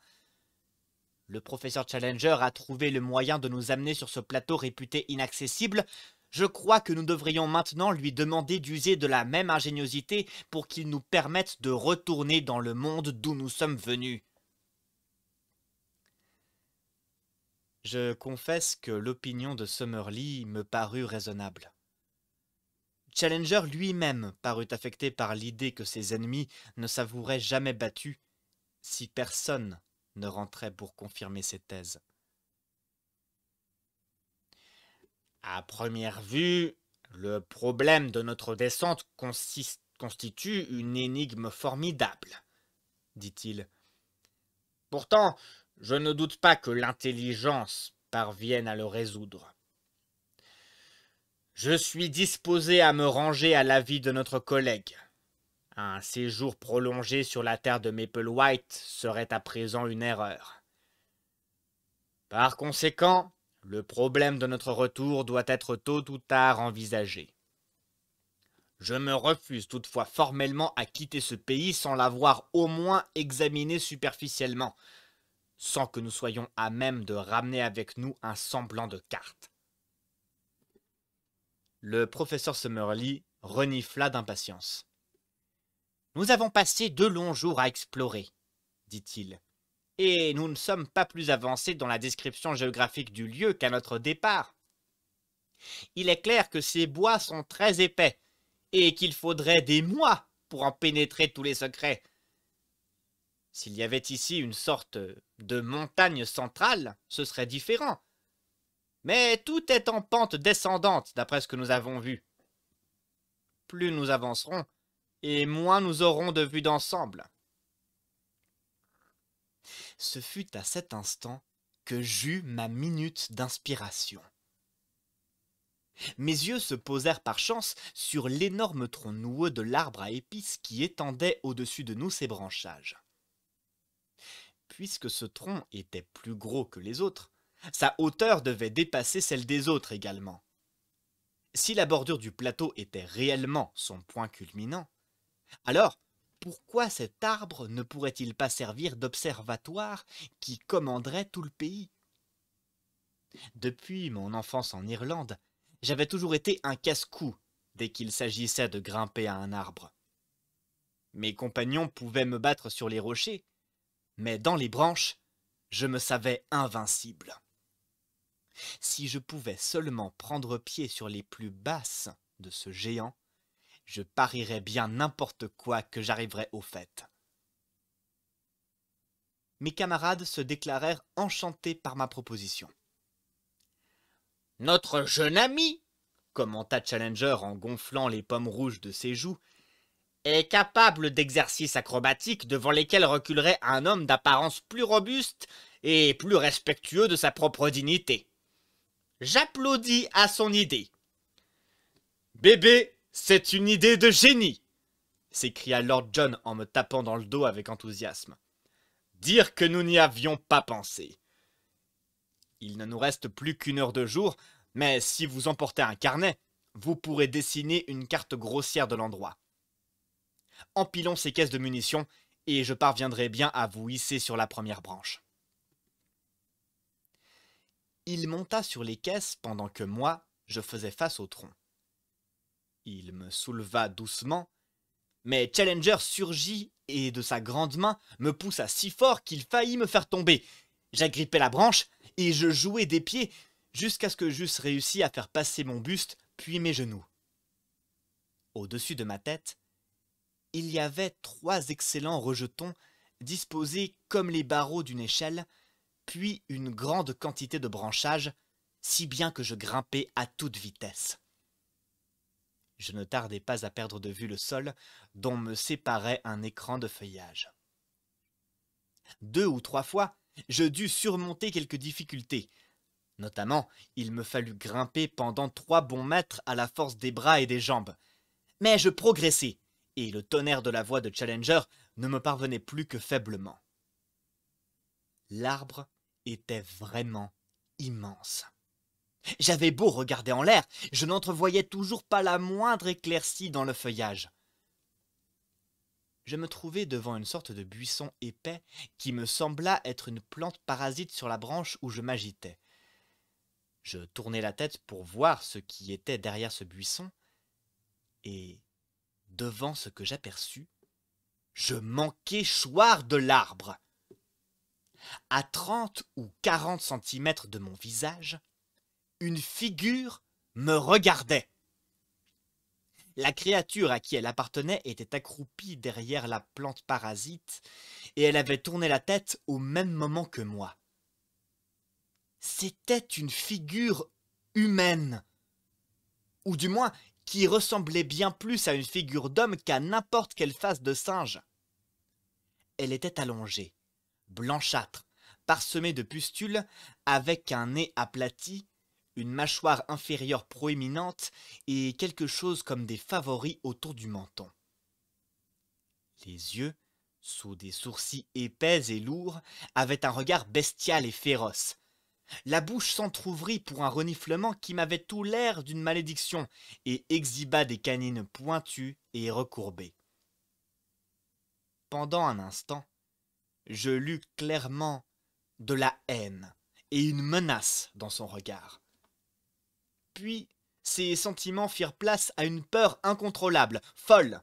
Le professeur Challenger a trouvé le moyen de nous amener sur ce plateau réputé inaccessible. Je crois que nous devrions maintenant lui demander d'user de la même ingéniosité pour qu'il nous permette de retourner dans le monde d'où nous sommes venus. Je confesse que l'opinion de Summerlee me parut raisonnable. Challenger lui-même parut affecté par l'idée que ses ennemis ne s'avoueraient jamais battus si personne ne rentrait pour confirmer ses thèses. À première vue, le problème de notre descente constitue une énigme formidable, dit-il. Pourtant, je ne doute pas que l'intelligence parvienne à le résoudre. Je suis disposé à me ranger à l'avis de notre collègue. Un séjour prolongé sur la terre de Maple White serait à présent une erreur. Par conséquent, le problème de notre retour doit être tôt ou tard envisagé. Je me refuse toutefois formellement à quitter ce pays sans l'avoir au moins examiné superficiellement, sans que nous soyons à même de ramener avec nous un semblant de carte. Le professeur Summerlee renifla d'impatience. « Nous avons passé 2 longs jours à explorer, dit-il. Et nous ne sommes pas plus avancés dans la description géographique du lieu qu'à notre départ. Il est clair que ces bois sont très épais, et qu'il faudrait des mois pour en pénétrer tous les secrets. S'il y avait ici une sorte de montagne centrale, ce serait différent. Mais tout est en pente descendante, d'après ce que nous avons vu. Plus nous avancerons, et moins nous aurons de vue d'ensemble. » Ce fut à cet instant que j'eus ma minute d'inspiration. Mes yeux se posèrent par chance sur l'énorme tronc noueux de l'arbre à épices qui étendait au-dessus de nous ses branchages. Puisque ce tronc était plus gros que les autres, sa hauteur devait dépasser celle des autres également. Si la bordure du plateau était réellement son point culminant, alors pourquoi cet arbre ne pourrait-il pas servir d'observatoire qui commanderait tout le pays? Depuis mon enfance en Irlande, j'avais toujours été un casse-cou dès qu'il s'agissait de grimper à un arbre. Mes compagnons pouvaient me battre sur les rochers, mais dans les branches, je me savais invincible. Si je pouvais seulement prendre pied sur les plus basses de ce géant, je parierais bien n'importe quoi que j'arriverais au fait. Mes camarades se déclarèrent enchantés par ma proposition. « Notre jeune ami, » commenta Challenger en gonflant les pommes rouges de ses joues, « est capable d'exercices acrobatiques devant lesquels reculerait un homme d'apparence plus robuste et plus respectueux de sa propre dignité. J'applaudis à son idée. »« Bébé !» « C'est une idée de génie !» s'écria Lord John en me tapant dans le dos avec enthousiasme. « Dire que nous n'y avions pas pensé !» Il ne nous reste plus qu'1 heure de jour, mais si vous emportez un carnet, vous pourrez dessiner une carte grossière de l'endroit. Empilons ces caisses de munitions, et je parviendrai bien à vous hisser sur la première branche. » Il monta sur les caisses pendant que moi, je faisais face au tronc. Il me souleva doucement, mais Challenger surgit et de sa grande main me poussa si fort qu'il faillit me faire tomber. J'agrippais la branche et je jouais des pieds jusqu'à ce que j'eusse réussi à faire passer mon buste puis mes genoux. Au-dessus de ma tête, il y avait 3 excellents rejetons disposés comme les barreaux d'une échelle, puis une grande quantité de branchages, si bien que je grimpais à toute vitesse. Je ne tardais pas à perdre de vue le sol, dont me séparait un écran de feuillage. 2 ou 3 fois, je dus surmonter quelques difficultés. Notamment, il me fallut grimper pendant 3 bons mètres à la force des bras et des jambes. Mais je progressais, et le tonnerre de la voix de Challenger ne me parvenait plus que faiblement. L'arbre était vraiment immense. J'avais beau regarder en l'air, je n'entrevoyais toujours pas la moindre éclaircie dans le feuillage. Je me trouvais devant une sorte de buisson épais qui me sembla être une plante parasite sur la branche où je m'agitais. Je tournai la tête pour voir ce qui était derrière ce buisson, et, devant ce que j'aperçus, je manquai choir de l'arbre. à 30 ou 40 centimètres de mon visage, une figure me regardait. La créature à qui elle appartenait était accroupie derrière la plante parasite et elle avait tourné la tête au même moment que moi. C'était une figure humaine, ou du moins qui ressemblait bien plus à une figure d'homme qu'à n'importe quelle face de singe. Elle était allongée, blanchâtre, parsemée de pustules, avec un nez aplati, une mâchoire inférieure proéminente et quelque chose comme des favoris autour du menton. Les yeux, sous des sourcils épais et lourds, avaient un regard bestial et féroce. La bouche s'entr'ouvrit pour un reniflement qui m'avait tout l'air d'une malédiction et exhiba des canines pointues et recourbées. Pendant un instant, je lus clairement de la haine et une menace dans son regard. Puis, ces sentiments firent place à une peur incontrôlable, folle.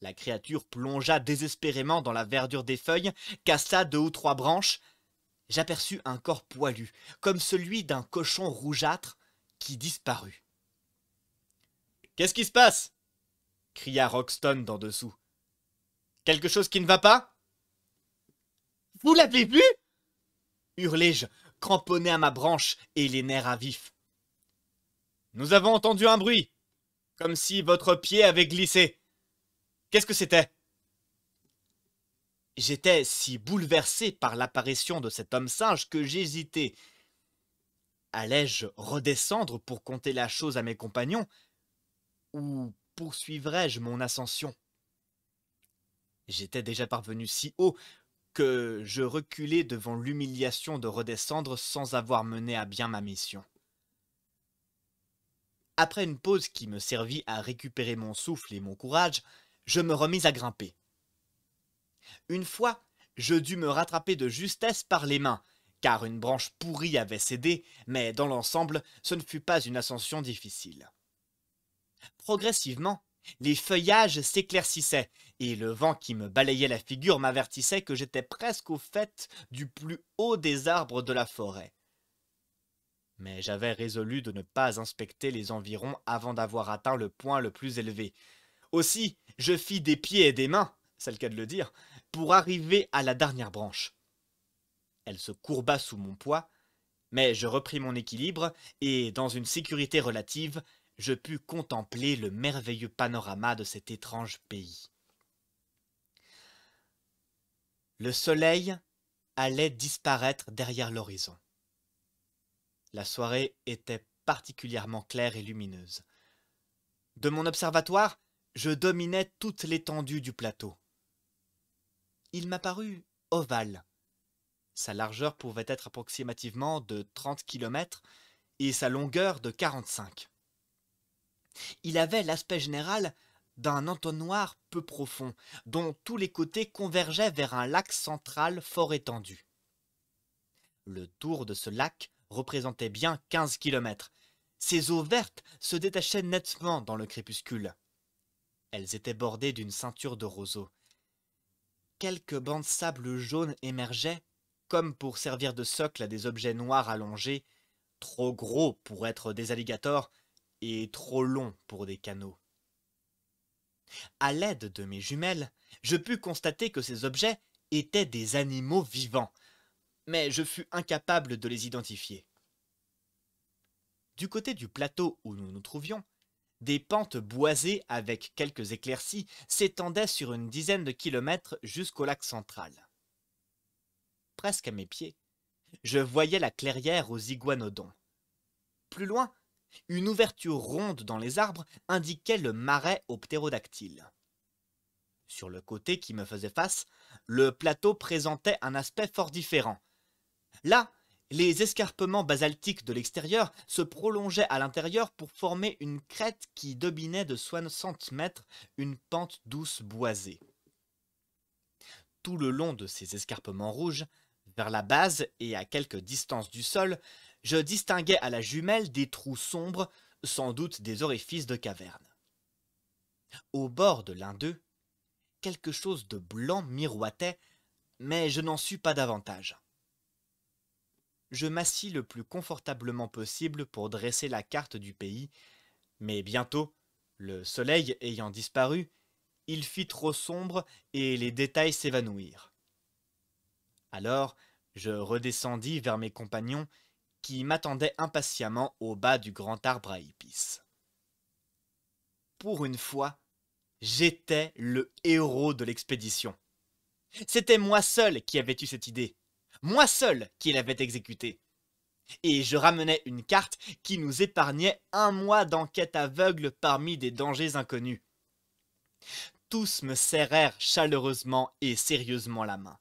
La créature plongea désespérément dans la verdure des feuilles, cassa 2 ou 3 branches. J'aperçus un corps poilu, comme celui d'un cochon rougeâtre, qui disparut. « Qu'est-ce qui se passe ?» cria Roxton d'en dessous. « Quelque chose qui ne va pas ?»« Vous l'avez vu ?» hurlai-je, cramponné à ma branche et les nerfs à vif. « Nous avons entendu un bruit, comme si votre pied avait glissé. Qu'est-ce que c'était ?» J'étais si bouleversé par l'apparition de cet homme singe que j'hésitais. Allais-je redescendre pour conter la chose à mes compagnons, ou poursuivrais-je mon ascension? J'étais déjà parvenu si haut que je reculai devant l'humiliation de redescendre sans avoir mené à bien ma mission. Après une pause qui me servit à récupérer mon souffle et mon courage, je me remis à grimper. Une fois, je dus me rattraper de justesse par les mains, car une branche pourrie avait cédé, mais dans l'ensemble, ce ne fut pas une ascension difficile. Progressivement, les feuillages s'éclaircissaient, et le vent qui me balayait la figure m'avertissait que j'étais presque au fait du plus haut des arbres de la forêt. Mais j'avais résolu de ne pas inspecter les environs avant d'avoir atteint le point le plus élevé. Aussi, je fis des pieds et des mains, c'est le cas de le dire, pour arriver à la dernière branche. Elle se courba sous mon poids, mais je repris mon équilibre et, dans une sécurité relative, je pus contempler le merveilleux panorama de cet étrange pays. Le soleil allait disparaître derrière l'horizon. La soirée était particulièrement claire et lumineuse. De mon observatoire, je dominais toute l'étendue du plateau. Il m'apparut ovale. Sa largeur pouvait être approximativement de 30 km et sa longueur de 45. Il avait l'aspect général d'un entonnoir peu profond, dont tous les côtés convergeaient vers un lac central fort étendu. Le tour de ce lac représentait bien 15 km. Ses eaux vertes se détachaient nettement dans le crépuscule. Elles étaient bordées d'une ceinture de roseaux. Quelques bancs de sable jaune émergeaient, comme pour servir de socle à des objets noirs allongés, trop gros pour être des alligators et trop longs pour des canots. À l'aide de mes jumelles, je pus constater que ces objets étaient des animaux vivants, mais je fus incapable de les identifier. Du côté du plateau où nous nous trouvions, des pentes boisées avec quelques éclaircies s'étendaient sur une dizaine de kilomètres jusqu'au lac central. Presque à mes pieds, je voyais la clairière aux iguanodons. Plus loin, une ouverture ronde dans les arbres indiquait le marais aux ptérodactyles. Sur le côté qui me faisait face, le plateau présentait un aspect fort différent. Là, les escarpements basaltiques de l'extérieur se prolongeaient à l'intérieur pour former une crête qui dominait de 60 mètres une pente douce boisée. Tout le long de ces escarpements rouges, vers la base et à quelque distance du sol, je distinguais à la jumelle des trous sombres, sans doute des orifices de cavernes. Au bord de l'un d'eux, quelque chose de blanc miroitait, mais je n'en sus pas davantage. je m'assis le plus confortablement possible pour dresser la carte du pays, mais bientôt, le soleil ayant disparu, il fit trop sombre et les détails s'évanouirent. Alors, je redescendis vers mes compagnons qui m'attendaient impatiemment au bas du grand arbre à épices. Pour une fois, j'étais le héros de l'expédition. C'était moi seul qui avais eu cette idée, moi seul qui l'avais exécutée. Et je ramenais une carte qui nous épargnait un mois d'enquête aveugle parmi des dangers inconnus. Tous me serrèrent chaleureusement et sérieusement la main.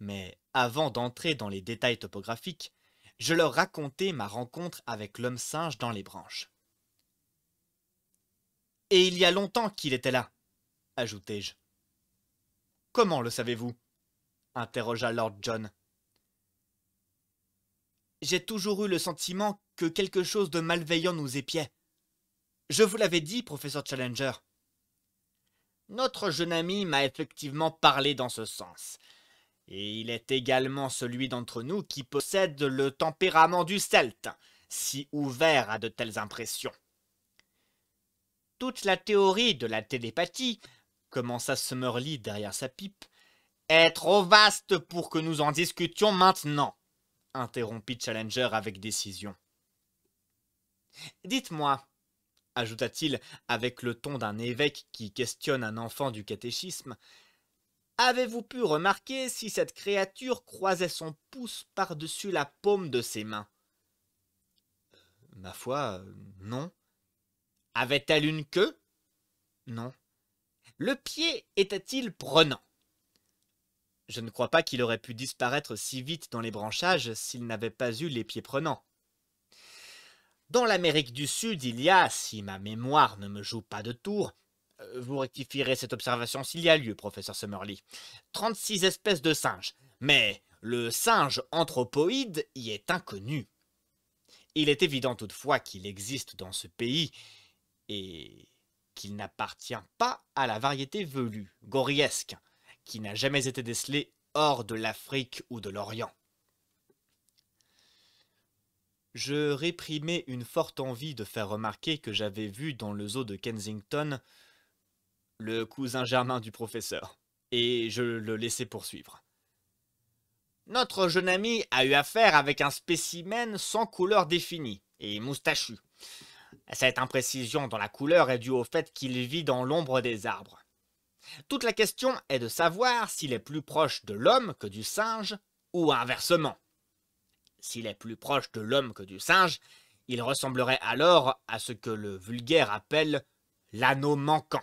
Mais avant d'entrer dans les détails topographiques, je leur racontai ma rencontre avec l'homme singe dans les branches. « Et il y a longtemps qu'il était là, » ajoutai-je. « Comment le savez-vous » interrogea Lord John. « J'ai toujours eu le sentiment que quelque chose de malveillant nous épiait. Je vous l'avais dit, professeur Challenger. »« Notre jeune ami m'a effectivement parlé dans ce sens. Et il est également celui d'entre nous qui possède le tempérament du Celte, si ouvert à de telles impressions. » Toute la théorie de la télépathie, commença Summerlee derrière sa pipe, est trop vaste pour que nous en discutions maintenant. Interrompit Challenger avec décision. « Dites-moi, » ajouta-t-il avec le ton d'un évêque qui questionne un enfant du catéchisme, « avez-vous pu remarquer si cette créature croisait son pouce par-dessus la paume de ses mains ?»« Ma foi, non. »« Avait-elle une queue ?»« Non. »« Le pied était-il prenant ?» Je ne crois pas qu'il aurait pu disparaître si vite dans les branchages s'il n'avait pas eu les pieds prenants. Dans l'Amérique du Sud, il y a, si ma mémoire ne me joue pas de tour, vous rectifierez cette observation s'il y a lieu, professeur Summerlee, 36 espèces de singes, mais le singe anthropoïde y est inconnu. Il est évident toutefois qu'il existe dans ce pays et qu'il n'appartient pas à la variété velue, goriesque, qui n'a jamais été décelé hors de l'Afrique ou de l'Orient. Je réprimai une forte envie de faire remarquer que j'avais vu dans le zoo de Kensington le cousin germain du professeur, et je le laissai poursuivre. « Notre jeune ami a eu affaire avec un spécimen sans couleur définie et moustachu. Cette imprécision dans la couleur est due au fait qu'il vit dans l'ombre des arbres. Toute la question est de savoir s'il est plus proche de l'homme que du singe, ou inversement. S'il est plus proche de l'homme que du singe, il ressemblerait alors à ce que le vulgaire appelle « l'anneau manquant ».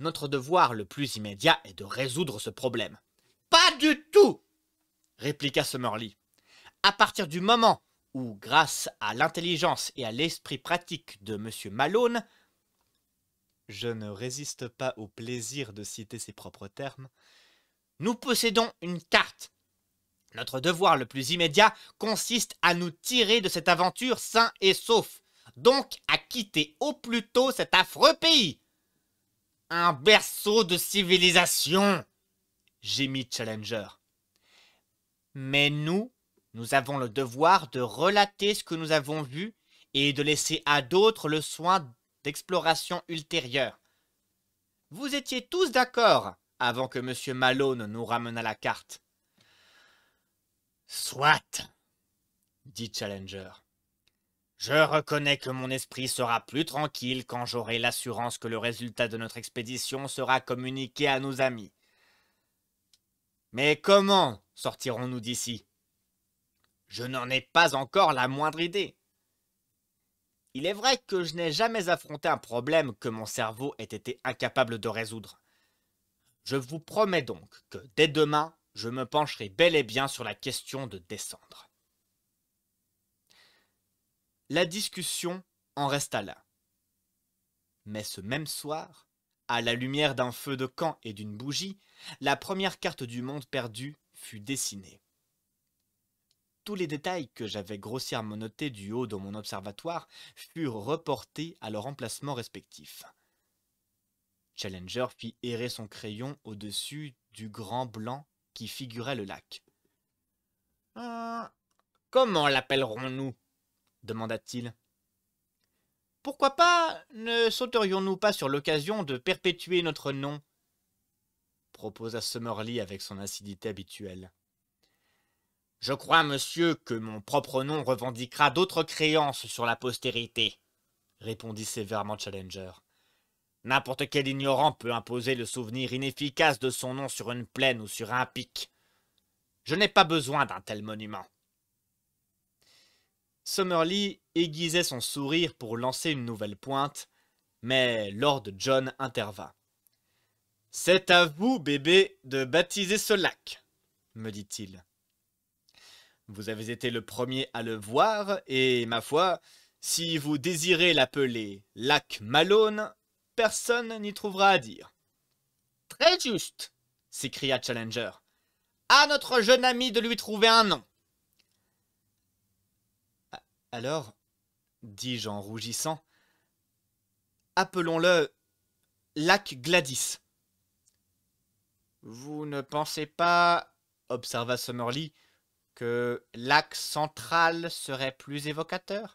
Notre devoir le plus immédiat est de résoudre ce problème. « Pas du tout !» répliqua Summerlee. « À partir du moment où, grâce à l'intelligence et à l'esprit pratique de M. Malone, je ne résiste pas au plaisir de citer ses propres termes. Nous possédons une carte. Notre devoir le plus immédiat consiste à nous tirer de cette aventure sains et saufs, donc à quitter au plus tôt cet affreux pays. Un berceau de civilisation, gémit Challenger. Mais nous avons le devoir de relater ce que nous avons vu et de laisser à d'autres le soin d'exploration ultérieure. Vous étiez tous d'accord avant que M. Malone nous ramenât la carte. Soit, dit Challenger. Je reconnais que mon esprit sera plus tranquille quand j'aurai l'assurance que le résultat de notre expédition sera communiqué à nos amis. Mais comment sortirons-nous d'ici? Je n'en ai pas encore la moindre idée. Il est vrai que je n'ai jamais affronté un problème que mon cerveau ait été incapable de résoudre. Je vous promets donc que dès demain, je me pencherai bel et bien sur la question de descendre. La discussion en resta là. Mais ce même soir, à la lumière d'un feu de camp et d'une bougie, la première carte du monde perdu fut dessinée. Tous les détails que j'avais grossièrement notés du haut de mon observatoire furent reportés à leur emplacement respectif. Challenger fit errer son crayon au-dessus du grand blanc qui figurait le lac. « Comment l'appellerons-nous » demanda-t-il. « Pourquoi pas ne sauterions-nous pas sur l'occasion de perpétuer notre nom ?» proposa Summerlee avec son acidité habituelle. « Je crois, monsieur, que mon propre nom revendiquera d'autres créances sur la postérité, » répondit sévèrement Challenger. « N'importe quel ignorant peut imposer le souvenir inefficace de son nom sur une plaine ou sur un pic. Je n'ai pas besoin d'un tel monument. » Summerlee aiguisait son sourire pour lancer une nouvelle pointe, mais Lord John intervint. « C'est à vous, bébé, de baptiser ce lac, » me dit-il. « Vous avez été le premier à le voir, et, ma foi, si vous désirez l'appeler lac Malone, personne n'y trouvera à dire. »« Très juste !» s'écria Challenger. « À notre jeune ami de lui trouver un nom !» Alors, dis-je en rougissant, appelons-le lac Gladys. « Vous ne pensez pas, observa Summerlee, que lac central serait plus évocateur ? »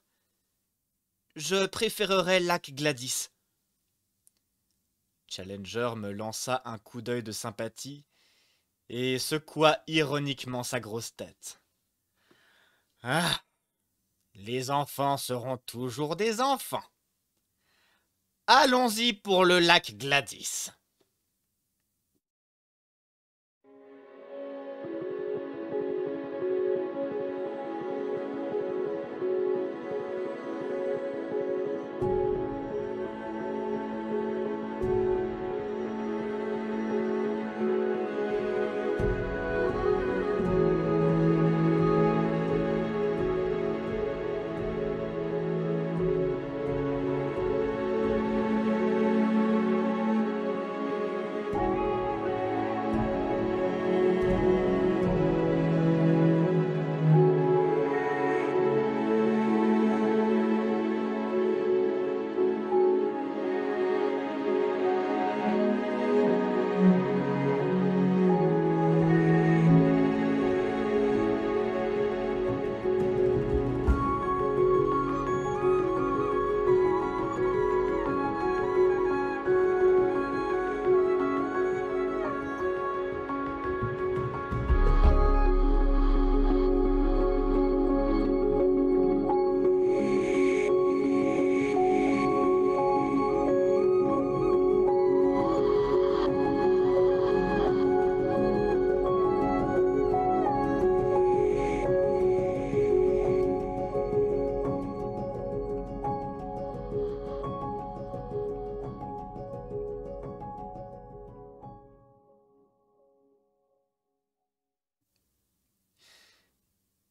« Je préférerais lac Gladys. » Challenger me lança un coup d'œil de sympathie et secoua ironiquement sa grosse tête. « Ah ! Les enfants seront toujours des enfants. Allons-y pour le lac Gladys. »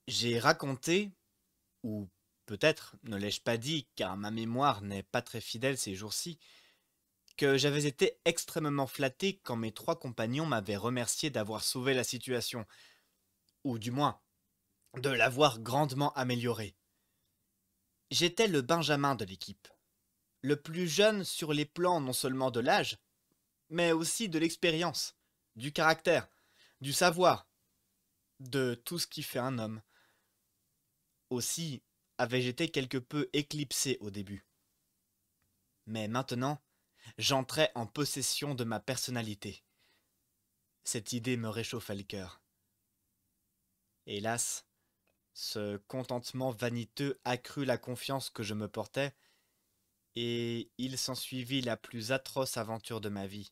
J'ai raconté, ou peut-être ne l'ai-je pas dit, car ma mémoire n'est pas très fidèle ces jours-ci, que j'avais été extrêmement flatté quand mes trois compagnons m'avaient remercié d'avoir sauvé la situation, ou du moins, de l'avoir grandement améliorée. J'étais le Benjamin de l'équipe, le plus jeune sur les plans non seulement de l'âge, mais aussi de l'expérience, du caractère, du savoir, de tout ce qui fait un homme. Aussi avais-je été quelque peu éclipsé au début. Mais maintenant, j'entrais en possession de ma personnalité. Cette idée me réchauffait le cœur. Hélas, ce contentement vaniteux accrut la confiance que je me portais, et il s'ensuivit la plus atroce aventure de ma vie,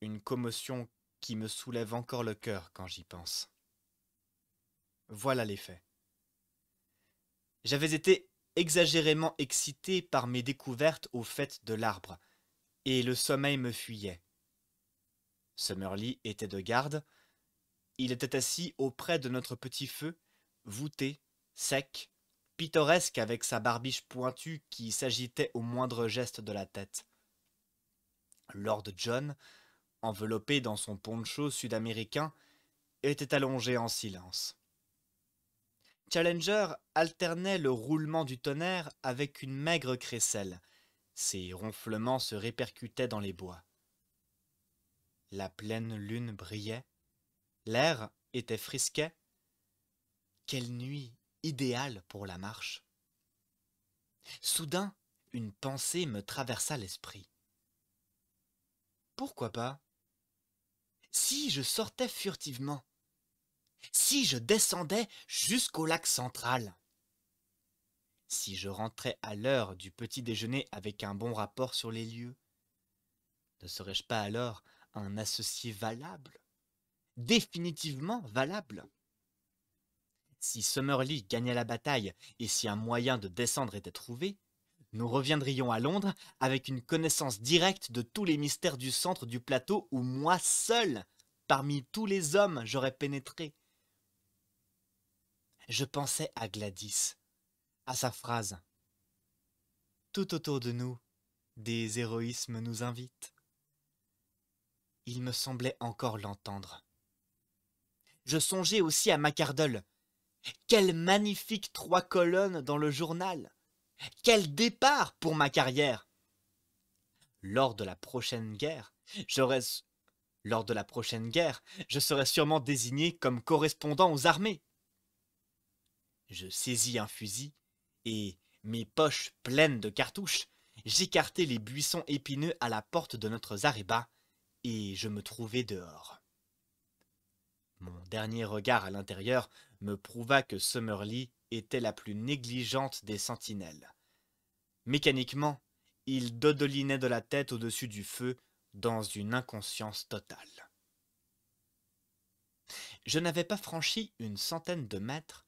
une commotion qui me soulève encore le cœur quand j'y pense. Voilà les faits. J'avais été exagérément excité par mes découvertes aux fêtes de l'arbre, et le sommeil me fuyait. Summerlee était de garde. Il était assis auprès de notre petit feu, voûté, sec, pittoresque avec sa barbiche pointue qui s'agitait au moindre geste de la tête. Lord John, enveloppé dans son poncho sud-américain, était allongé en silence. Challenger alternait le roulement du tonnerre avec une maigre crécelle. Ses ronflements se répercutaient dans les bois. La pleine lune brillait, l'air était frisquet, Quelle nuit idéale pour la marche! Soudain, une pensée me traversa l'esprit. Pourquoi pas? Si je sortais furtivement? Si je descendais jusqu'au lac central? Si je rentrais à l'heure du petit déjeuner avec un bon rapport sur les lieux? Ne serais-je pas alors un associé valable? Définitivement valable? Si Summerlee gagnait la bataille et si un moyen de descendre était trouvé, nous reviendrions à Londres avec une connaissance directe de tous les mystères du centre du plateau où moi seul, parmi tous les hommes, j'aurais pénétré. Je pensais à Gladys, à sa phrase. Tout autour de nous, des héroïsmes nous invitent. Il me semblait encore l'entendre. Je songeais aussi à McArdle. Quelle magnifique 3 colonnes dans le journal! Quel départ pour ma carrière! Lors de la prochaine guerre, je serais sûrement désigné comme correspondant aux armées. Je saisis un fusil et, mes poches pleines de cartouches, j'écartai les buissons épineux à la porte de notre zaréba et je me trouvai dehors. Mon dernier regard à l'intérieur me prouva que Summerlee était la plus négligente des sentinelles. Mécaniquement, il dodelinait de la tête au-dessus du feu dans une inconscience totale. Je n'avais pas franchi une centaine de mètres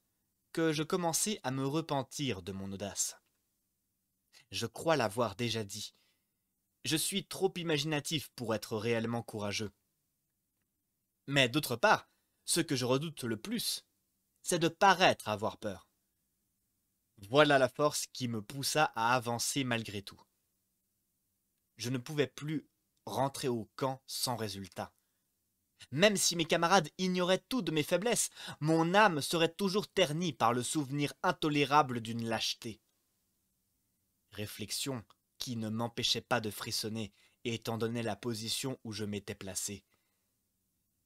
que je commençais à me repentir de mon audace. Je crois l'avoir déjà dit. Je suis trop imaginatif pour être réellement courageux. Mais d'autre part, ce que je redoute le plus, c'est de paraître avoir peur. Voilà la force qui me poussa à avancer malgré tout. Je ne pouvais plus rentrer au camp sans résultat. Même si mes camarades ignoraient tout de mes faiblesses, mon âme serait toujours ternie par le souvenir intolérable d'une lâcheté. Réflexion qui ne m'empêchait pas de frissonner, étant donné la position où je m'étais placé.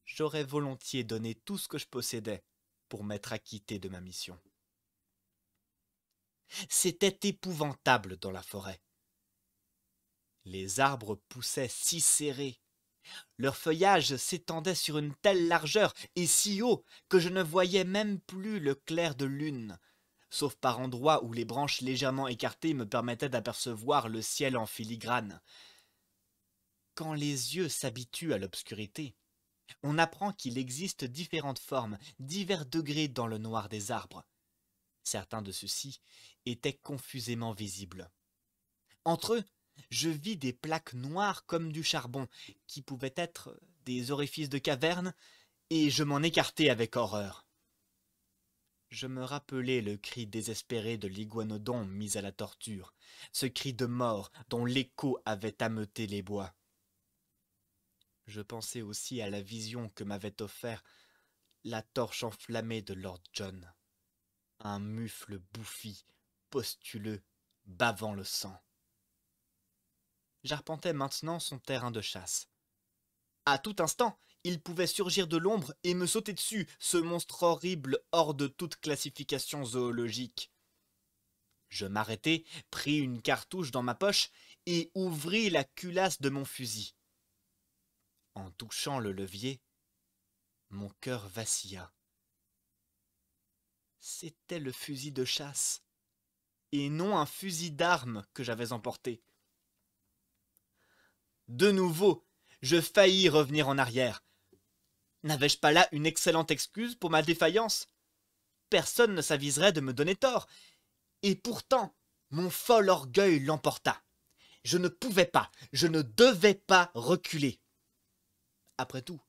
J'aurais volontiers donné tout ce que je possédais pour m'être acquitté de ma mission. C'était épouvantable dans la forêt. Les arbres poussaient si serrés, leur feuillage s'étendait sur une telle largeur et si haut que je ne voyais même plus le clair de lune, sauf par endroits où les branches légèrement écartées me permettaient d'apercevoir le ciel en filigrane. Quand les yeux s'habituent à l'obscurité, on apprend qu'il existe différentes formes, divers degrés dans le noir des arbres. Certains de ceux-ci étaient confusément visibles. Entre eux, je vis des plaques noires comme du charbon, qui pouvaient être des orifices de caverne, et je m'en écartai avec horreur. Je me rappelai le cri désespéré de l'iguanodon mis à la torture, ce cri de mort dont l'écho avait ameuté les bois. Je pensais aussi à la vision que m'avait offert la torche enflammée de Lord John. Un mufle bouffi, postuleux, bavant le sang. J'arpentais maintenant son terrain de chasse. À tout instant, il pouvait surgir de l'ombre et me sauter dessus, ce monstre horrible hors de toute classification zoologique. Je m'arrêtai, pris une cartouche dans ma poche et ouvris la culasse de mon fusil. En touchant le levier, mon cœur vacilla. C'était le fusil de chasse, et non un fusil d'arme que j'avais emporté. De nouveau, je faillis revenir en arrière. N'avais-je pas là une excellente excuse pour ma défaillance? Personne ne s'aviserait de me donner tort, et pourtant, mon fol orgueil l'emporta. Je ne pouvais pas, je ne devais pas reculer. Après tout,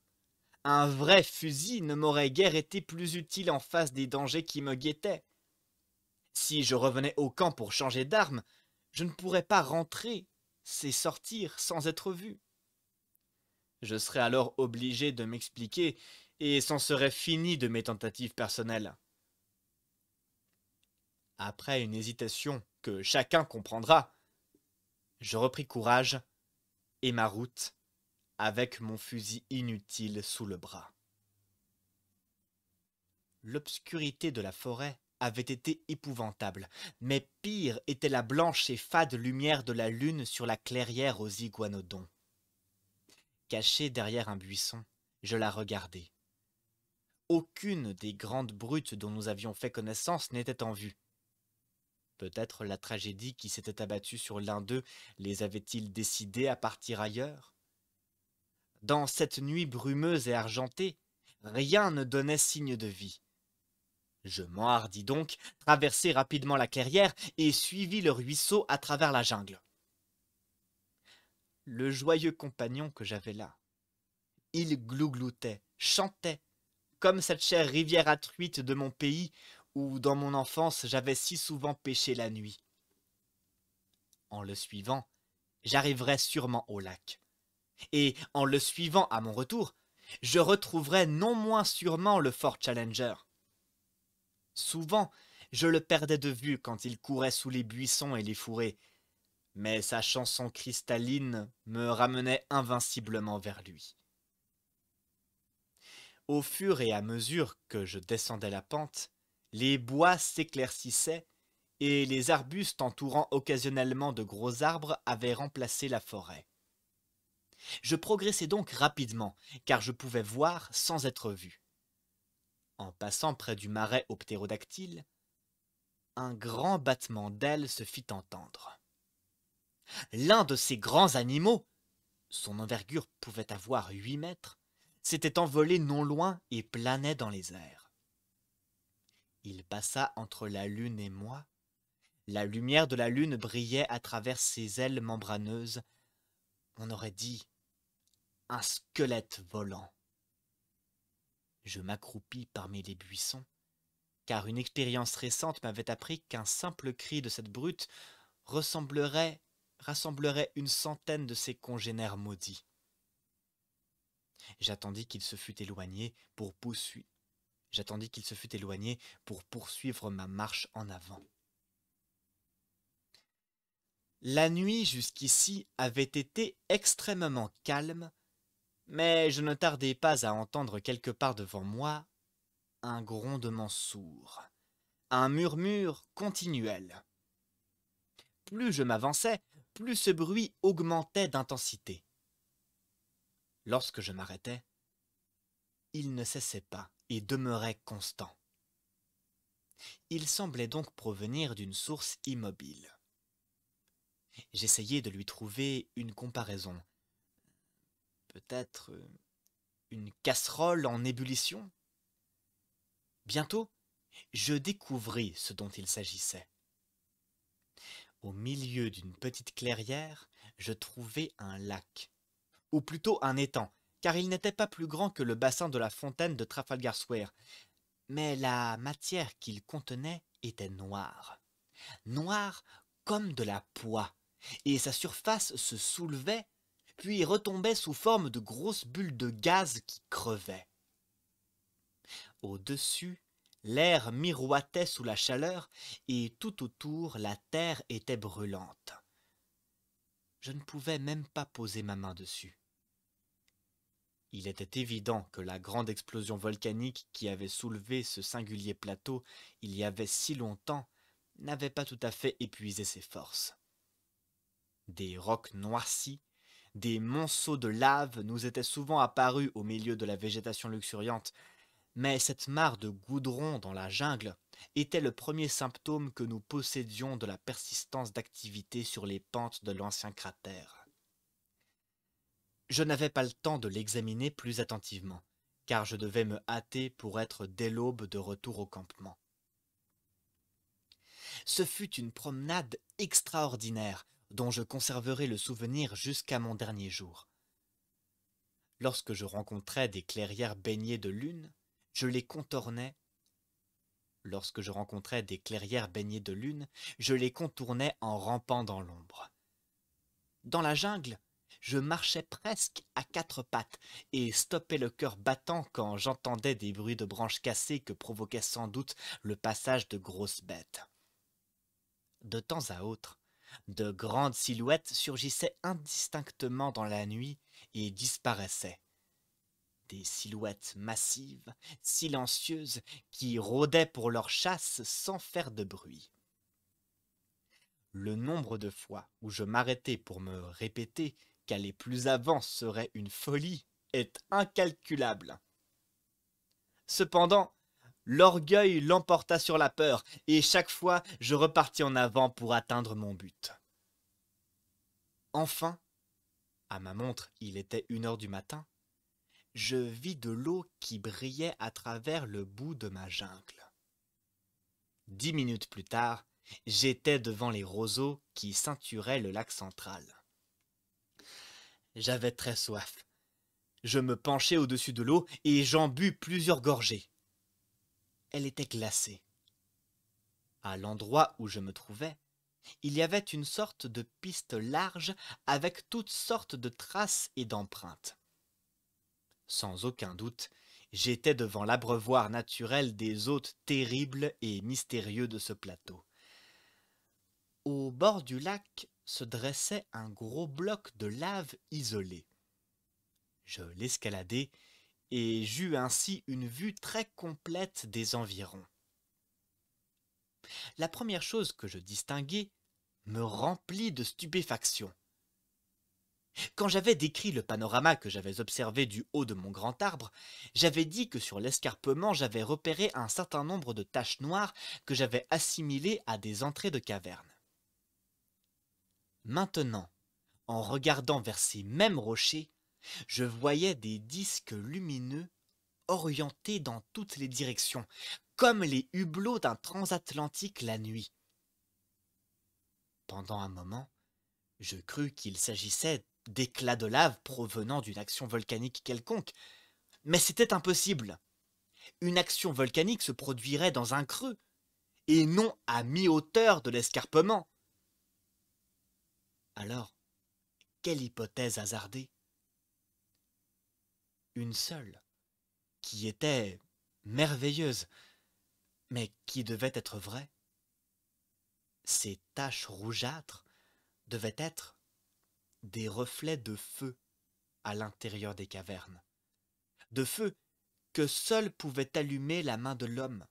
un vrai fusil ne m'aurait guère été plus utile en face des dangers qui me guettaient. Si je revenais au camp pour changer d'arme, je ne pourrais pas rentrer, c'est sortir sans être vu. Je serais alors obligé de m'expliquer et c'en serait fini de mes tentatives personnelles. Après une hésitation que chacun comprendra, je repris courage et ma route avec mon fusil inutile sous le bras. L'obscurité de la forêt avait été épouvantable, mais pire était la blanche et fade lumière de la lune sur la clairière aux iguanodons. Caché derrière un buisson, je la regardais. Aucune des grandes brutes dont nous avions fait connaissance n'était en vue. Peut-être la tragédie qui s'était abattue sur l'un d'eux les avait-il décidés à partir ailleurs? Dans cette nuit brumeuse et argentée, rien ne donnait signe de vie. Je m'enhardis donc, traversai rapidement la clairière et suivis le ruisseau à travers la jungle. Le joyeux compagnon que j'avais là, il glougloutait, chantait, comme cette chère rivière truite de mon pays où, dans mon enfance, j'avais si souvent pêché la nuit. En le suivant, j'arriverais sûrement au lac. Et, en le suivant à mon retour, je retrouverais non moins sûrement le Fort Challenger. Souvent, je le perdais de vue quand il courait sous les buissons et les fourrés, mais sa chanson cristalline me ramenait invinciblement vers lui. Au fur et à mesure que je descendais la pente, les bois s'éclaircissaient et les arbustes entourant occasionnellement de gros arbres avaient remplacé la forêt. Je progressais donc rapidement, car je pouvais voir sans être vu. En passant près du marais aux ptérodactyles, un grand battement d'ailes se fit entendre. L'un de ces grands animaux, son envergure pouvait avoir 8 mètres, s'était envolé non loin et planait dans les airs. Il passa entre la lune et moi. La lumière de la lune brillait à travers ses ailes membraneuses. On aurait dit un squelette volant. Je m'accroupis parmi les buissons, car une expérience récente m'avait appris qu'un simple cri de cette brute rassemblerait 100 de ses congénères maudits. J'attendis qu'il se fût éloigné pour poursuivre ma marche en avant. La nuit jusqu'ici avait été extrêmement calme, mais je ne tardais pas à entendre quelque part devant moi un grondement sourd, un murmure continuel. Plus je m'avançais, plus ce bruit augmentait d'intensité. Lorsque je m'arrêtais, il ne cessait pas et demeurait constant. Il semblait donc provenir d'une source immobile. J'essayais de lui trouver une comparaison. Peut-être une casserole en ébullition? Bientôt, je découvris ce dont il s'agissait. Au milieu d'une petite clairière, je trouvai un lac, ou plutôt un étang, car il n'était pas plus grand que le bassin de la fontaine de Trafalgar Square, mais la matière qu'il contenait était noire, noire comme de la poix, et sa surface se soulevait, puis retombait sous forme de grosses bulles de gaz qui crevaient. Au-dessus, l'air miroitait sous la chaleur, et tout autour, la terre était brûlante. Je ne pouvais même pas poser ma main dessus. Il était évident que la grande explosion volcanique qui avait soulevé ce singulier plateau il y avait si longtemps n'avait pas tout à fait épuisé ses forces. Des rocs noircis, des monceaux de lave nous étaient souvent apparus au milieu de la végétation luxuriante, mais cette mare de goudron dans la jungle était le premier symptôme que nous possédions de la persistance d'activité sur les pentes de l'ancien cratère. Je n'avais pas le temps de l'examiner plus attentivement, car je devais me hâter pour être dès l'aube de retour au campement. Ce fut une promenade extraordinaire, dont je conserverai le souvenir jusqu'à mon dernier jour. Lorsque je rencontrais des clairières baignées de lune, je les contournais. En rampant dans l'ombre. Dans la jungle, je marchais presque à 4 pattes et stoppais le cœur battant quand j'entendais des bruits de branches cassées que provoquait sans doute le passage de grosses bêtes. De temps à autre, de grandes silhouettes surgissaient indistinctement dans la nuit et disparaissaient. Des silhouettes massives, silencieuses, qui rôdaient pour leur chasse sans faire de bruit. Le nombre de fois où je m'arrêtais pour me répéter qu'aller plus avant serait une folie est incalculable. Cependant, l'orgueil l'emporta sur la peur, et chaque fois je repartis en avant pour atteindre mon but. Enfin, à ma montre, il était 1 heure du matin, je vis de l'eau qui brillait à travers le bout de ma jungle. 10 minutes plus tard, j'étais devant les roseaux qui ceinturaient le lac central. J'avais très soif. Je me penchai au-dessus de l'eau et j'en bus plusieurs gorgées. Elle était glacée. À l'endroit où je me trouvais, il y avait une sorte de piste large avec toutes sortes de traces et d'empreintes. Sans aucun doute, j'étais devant l'abreuvoir naturel des hôtes terribles et mystérieux de ce plateau. Au bord du lac se dressait un gros bloc de lave isolé. Je l'escaladai et j'eus ainsi une vue très complète des environs. La première chose que je distinguai me remplit de stupéfaction. Quand j'avais décrit le panorama que j'avais observé du haut de mon grand arbre, j'avais dit que sur l'escarpement j'avais repéré un certain nombre de taches noires que j'avais assimilées à des entrées de cavernes. Maintenant, en regardant vers ces mêmes rochers, je voyais des disques lumineux orientés dans toutes les directions, comme les hublots d'un transatlantique la nuit. Pendant un moment, je crus qu'il s'agissait d'éclats de lave provenant d'une action volcanique quelconque, mais c'était impossible. Une action volcanique se produirait dans un creux, et non à mi-hauteur de l'escarpement. Alors, quelle hypothèse hasardée? Une seule, qui était merveilleuse, mais qui devait être vraie. Ces taches rougeâtres devaient être des reflets de feu à l'intérieur des cavernes, de feu que seul pouvait allumer la main de l'homme.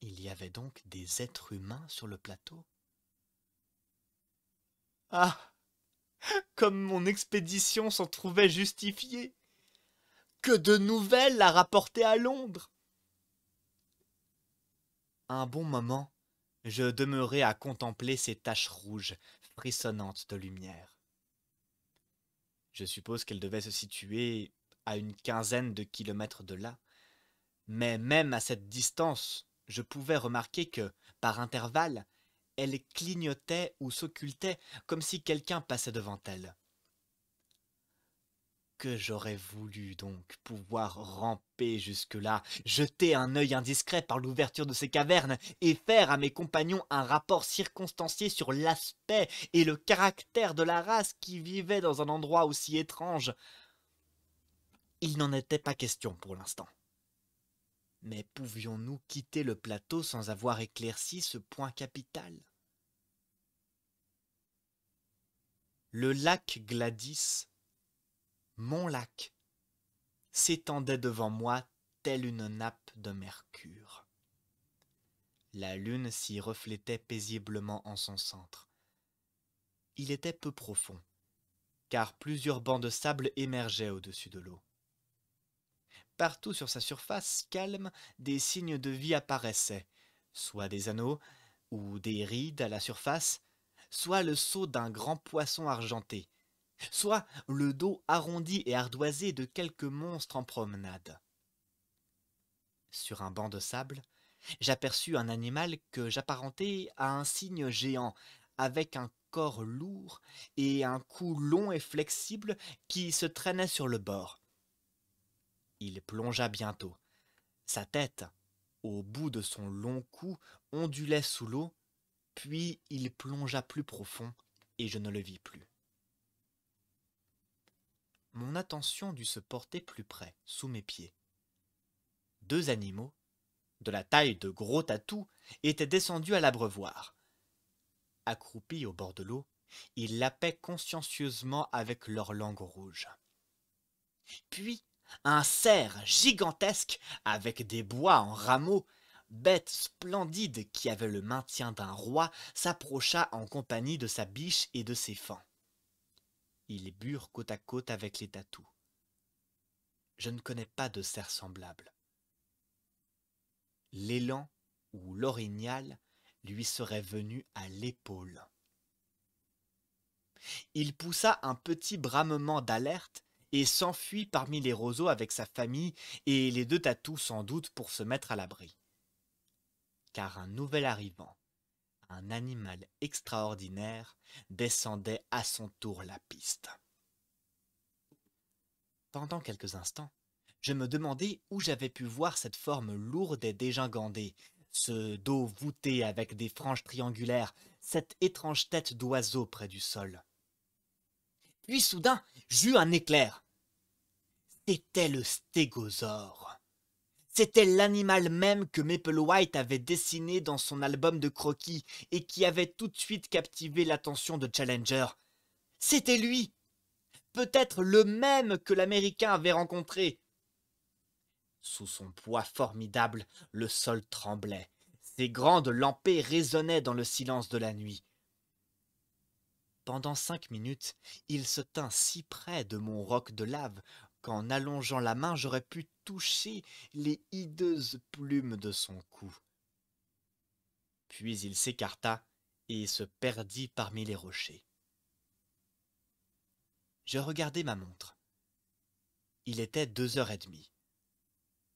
Il y avait donc des êtres humains sur le plateau. Ah! Comme mon expédition s'en trouvait justifiée! Que de nouvelles à rapporter à Londres! Un bon moment, je demeurai à contempler ces taches rouges, frissonnantes de lumière. Je suppose qu'elles devaient se situer à une 15aine de kilomètres de là, mais même à cette distance, je pouvais remarquer que, par intervalles, elles clignotaient ou s'occultaient comme si quelqu'un passait devant elles. Que j'aurais voulu donc pouvoir ramper jusque-là, jeter un œil indiscret par l'ouverture de ces cavernes et faire à mes compagnons un rapport circonstancié sur l'aspect et le caractère de la race qui vivait dans un endroit aussi étrange. Il n'en était pas question pour l'instant. Mais pouvions-nous quitter le plateau sans avoir éclairci ce point capital? Le lac Gladys, mon lac, s'étendait devant moi telle une nappe de mercure. La lune s'y reflétait paisiblement en son centre. Il était peu profond, car plusieurs bancs de sable émergeaient au-dessus de l'eau. Partout sur sa surface calme, des signes de vie apparaissaient, soit des anneaux ou des rides à la surface, soit le seau d'un grand poisson argenté, soit le dos arrondi et ardoisé de quelque monstre en promenade. Sur un banc de sable, j'aperçus un animal que j'apparentais à un cygne géant, avec un corps lourd et un cou long et flexible qui se traînait sur le bord. Il plongea bientôt. Sa tête, au bout de son long cou, ondulait sous l'eau, puis il plongea plus profond et je ne le vis plus. Mon attention dut se porter plus près, sous mes pieds. 2 animaux, de la taille de gros tatous, étaient descendus à l'abreuvoir. Accroupis au bord de l'eau, ils lapaient consciencieusement avec leur langue rouge. Puis, un cerf gigantesque, avec des bois en rameaux, bête splendide qui avait le maintien d'un roi, s'approcha en compagnie de sa biche et de ses fans. Ils burent côte à côte avec les tatous. Je ne connais pas de cerf semblable. L'élan ou l'orignal lui serait venu à l'épaule. Il poussa un petit bramement d'alerte et s'enfuit parmi les roseaux avec sa famille et les deux tatous sans doute pour se mettre à l'abri. Car un nouvel arrivant, un animal extraordinaire, descendait à son tour la piste. Pendant quelques instants, je me demandais où j'avais pu voir cette forme lourde et dégingandée, ce dos voûté avec des franges triangulaires, cette étrange tête d'oiseau près du sol. Puis soudain, j'eus un éclair. C'était le stégosaure. C'était l'animal même que Maple White avait dessiné dans son album de croquis et qui avait tout de suite captivé l'attention de Challenger. C'était lui, peut-être le même que l'Américain avait rencontré. Sous son poids formidable, le sol tremblait. Ses grandes lampées résonnaient dans le silence de la nuit. Pendant 5 minutes, il se tint si près de mon roc de lave qu'en allongeant la main, j'aurais pu toucher les hideuses plumes de son cou. Puis il s'écarta et se perdit parmi les rochers. Je regardai ma montre. Il était 2h30.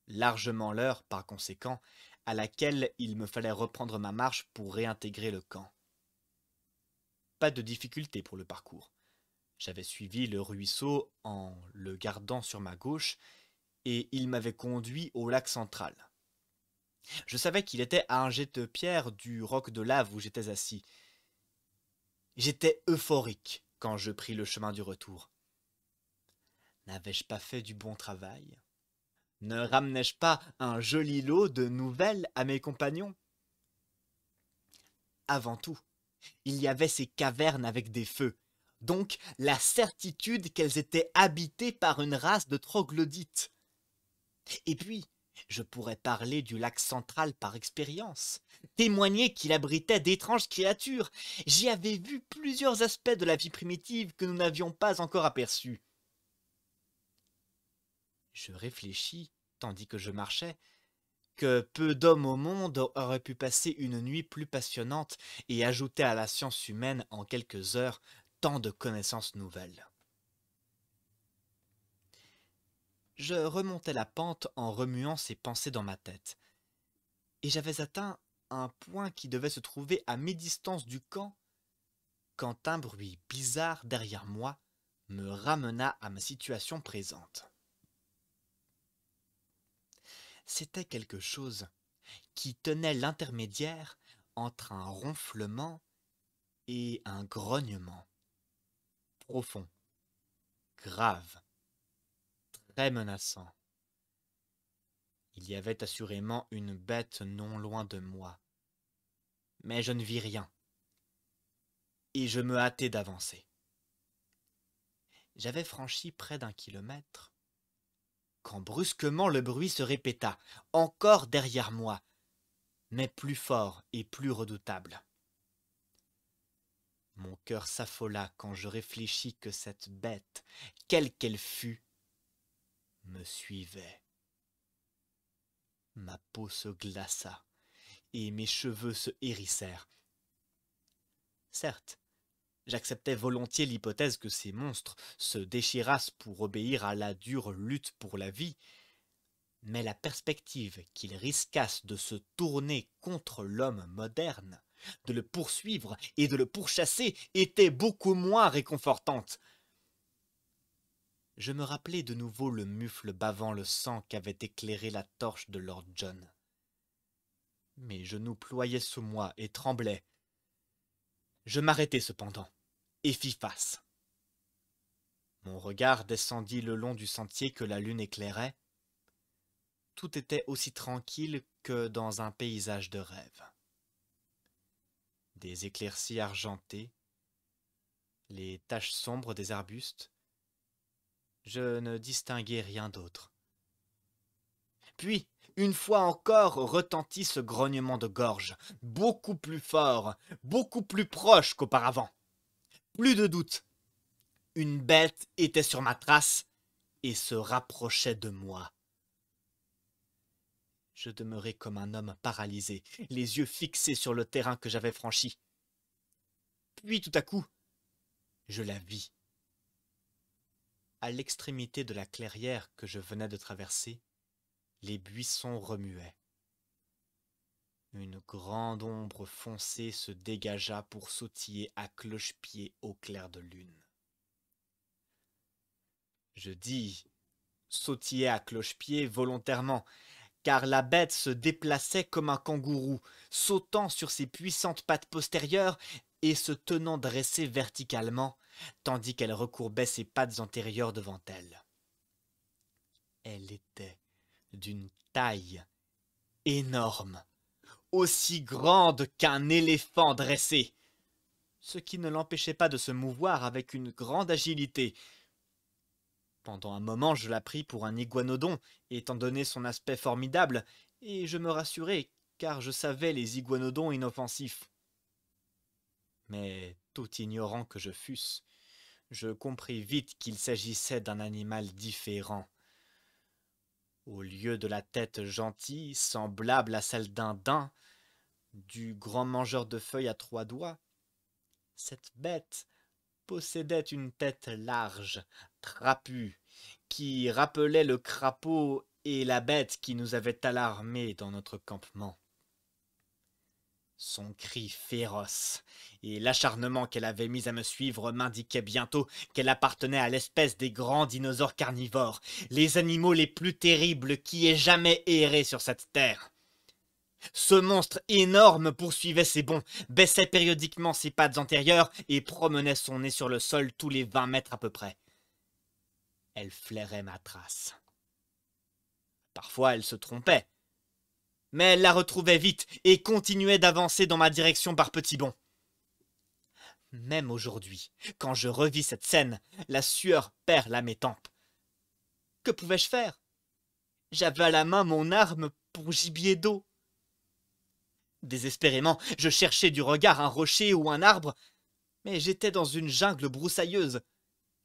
Largement l'heure, par conséquent, à laquelle il me fallait reprendre ma marche pour réintégrer le camp. Pas de difficulté pour le parcours. J'avais suivi le ruisseau en le gardant sur ma gauche, et il m'avait conduit au lac central. Je savais qu'il était à un jet de pierre du roc de lave où j'étais assis. J'étais euphorique quand je pris le chemin du retour. N'avais-je pas fait du bon travail ? Ne ramenais-je pas un joli lot de nouvelles à mes compagnons? Avant tout, il y avait ces cavernes avec des feux, donc la certitude qu'elles étaient habitées par une race de troglodytes. Et puis, je pourrais parler du lac central par expérience, témoigner qu'il abritait d'étranges créatures. J'y avais vu plusieurs aspects de la vie primitive que nous n'avions pas encore aperçus. Je réfléchis, tandis que je marchais, que peu d'hommes au monde auraient pu passer une nuit plus passionnante et ajouter à la science humaine en quelques heures tant de connaissances nouvelles. Je remontais la pente en remuant ces pensées dans ma tête, et j'avais atteint un point qui devait se trouver à mi-distance du camp, quand un bruit bizarre derrière moi me ramena à ma situation présente. C'était quelque chose qui tenait l'intermédiaire entre un ronflement et un grognement, profond, grave, très menaçant. Il y avait assurément une bête non loin de moi, mais je ne vis rien, et je me hâtai d'avancer. J'avais franchi près d'1 kilomètre, quand brusquement le bruit se répéta, encore derrière moi, mais plus fort et plus redoutable. Mon cœur s'affola quand je réfléchis que cette bête, quelle qu'elle fût, me suivait. Ma peau se glaça et mes cheveux se hérissèrent. Certes, j'acceptais volontiers l'hypothèse que ces monstres se déchirassent pour obéir à la dure lutte pour la vie, mais la perspective qu'ils risquassent de se tourner contre l'homme moderne, de le poursuivre et de le pourchasser, était beaucoup moins réconfortante. Je me rappelai de nouveau le mufle bavant le sang qu'avait éclairé la torche de Lord John. Mes genoux ployaient sous moi et tremblaient. Je m'arrêtai cependant et fis face. Mon regard descendit le long du sentier que la lune éclairait. Tout était aussi tranquille que dans un paysage de rêve. Des éclaircies argentées, les taches sombres des arbustes, je ne distinguais rien d'autre. Puis, une fois encore, retentit ce grognement de gorge, beaucoup plus fort, beaucoup plus proche qu'auparavant. Plus de doute. Une bête était sur ma trace et se rapprochait de moi. Je demeurai comme un homme paralysé, les yeux fixés sur le terrain que j'avais franchi. Puis, tout à coup, je la vis. À l'extrémité de la clairière que je venais de traverser, les buissons remuaient. Une grande ombre foncée se dégagea pour sautiller à cloche-pied au clair de lune. Je dis « sautiller à cloche-pied » volontairement, car la bête se déplaçait comme un kangourou, sautant sur ses puissantes pattes postérieures et se tenant dressée verticalement, tandis qu'elle recourbait ses pattes antérieures devant elle. Elle était d'une taille énorme, aussi grande qu'un éléphant dressé, ce qui ne l'empêchait pas de se mouvoir avec une grande agilité. Pendant un moment, je la pris pour un iguanodon, étant donné son aspect formidable, et je me rassurai, car je savais les iguanodons inoffensifs. Mais, tout ignorant que je fusse, je compris vite qu'il s'agissait d'un animal différent. Au lieu de la tête gentille, semblable à celle d'un daim, du grand mangeur de feuilles à trois doigts, cette bête possédait une tête large, trapue, qui rappelait le crapaud et la bête qui nous avait alarmés dans notre campement. Son cri féroce et l'acharnement qu'elle avait mis à me suivre m'indiquaient bientôt qu'elle appartenait à l'espèce des grands dinosaures carnivores, les animaux les plus terribles qui aient jamais erré sur cette terre. Ce monstre énorme poursuivait ses bonds, baissait périodiquement ses pattes antérieures et promenait son nez sur le sol tous les 20 mètres à peu près. Elle flairait ma trace. Parfois elle se trompait, mais elle la retrouvait vite et continuait d'avancer dans ma direction par petits bonds. Même aujourd'hui, quand je revis cette scène, la sueur perle à mes tempes. Que pouvais-je faire? J'avais à la main mon arme pour gibier d'eau. Désespérément, je cherchais du regard un rocher ou un arbre, mais j'étais dans une jungle broussailleuse.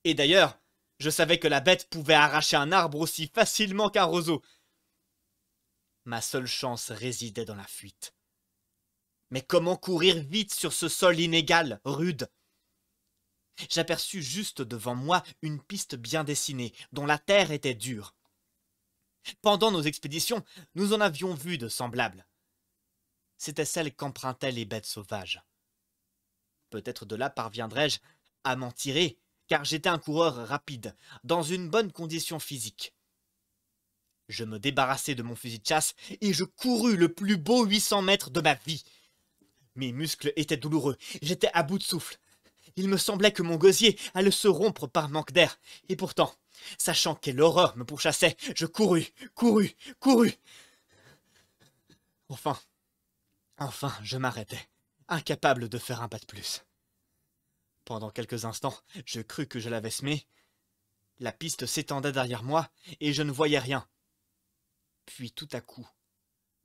Et d'ailleurs, je savais que la bête pouvait arracher un arbre aussi facilement qu'un roseau. Ma seule chance résidait dans la fuite. Mais comment courir vite sur ce sol inégal, rude? J'aperçus juste devant moi une piste bien dessinée, dont la terre était dure. Pendant nos expéditions, nous en avions vu de semblables. C'était celle qu'empruntaient les bêtes sauvages. Peut-être de là parviendrais-je à m'en tirer, car j'étais un coureur rapide, dans une bonne condition physique. Je me débarrassai de mon fusil de chasse et je courus le plus beau 800 mètres de ma vie. Mes muscles étaient douloureux, j'étais à bout de souffle. Il me semblait que mon gosier allait se rompre par manque d'air, et pourtant, sachant quelle horreur me pourchassait, je courus. Enfin, je m'arrêtais, incapable de faire un pas de plus. Pendant quelques instants, je crus que je l'avais semé. La piste s'étendait derrière moi et je ne voyais rien. Puis tout à coup,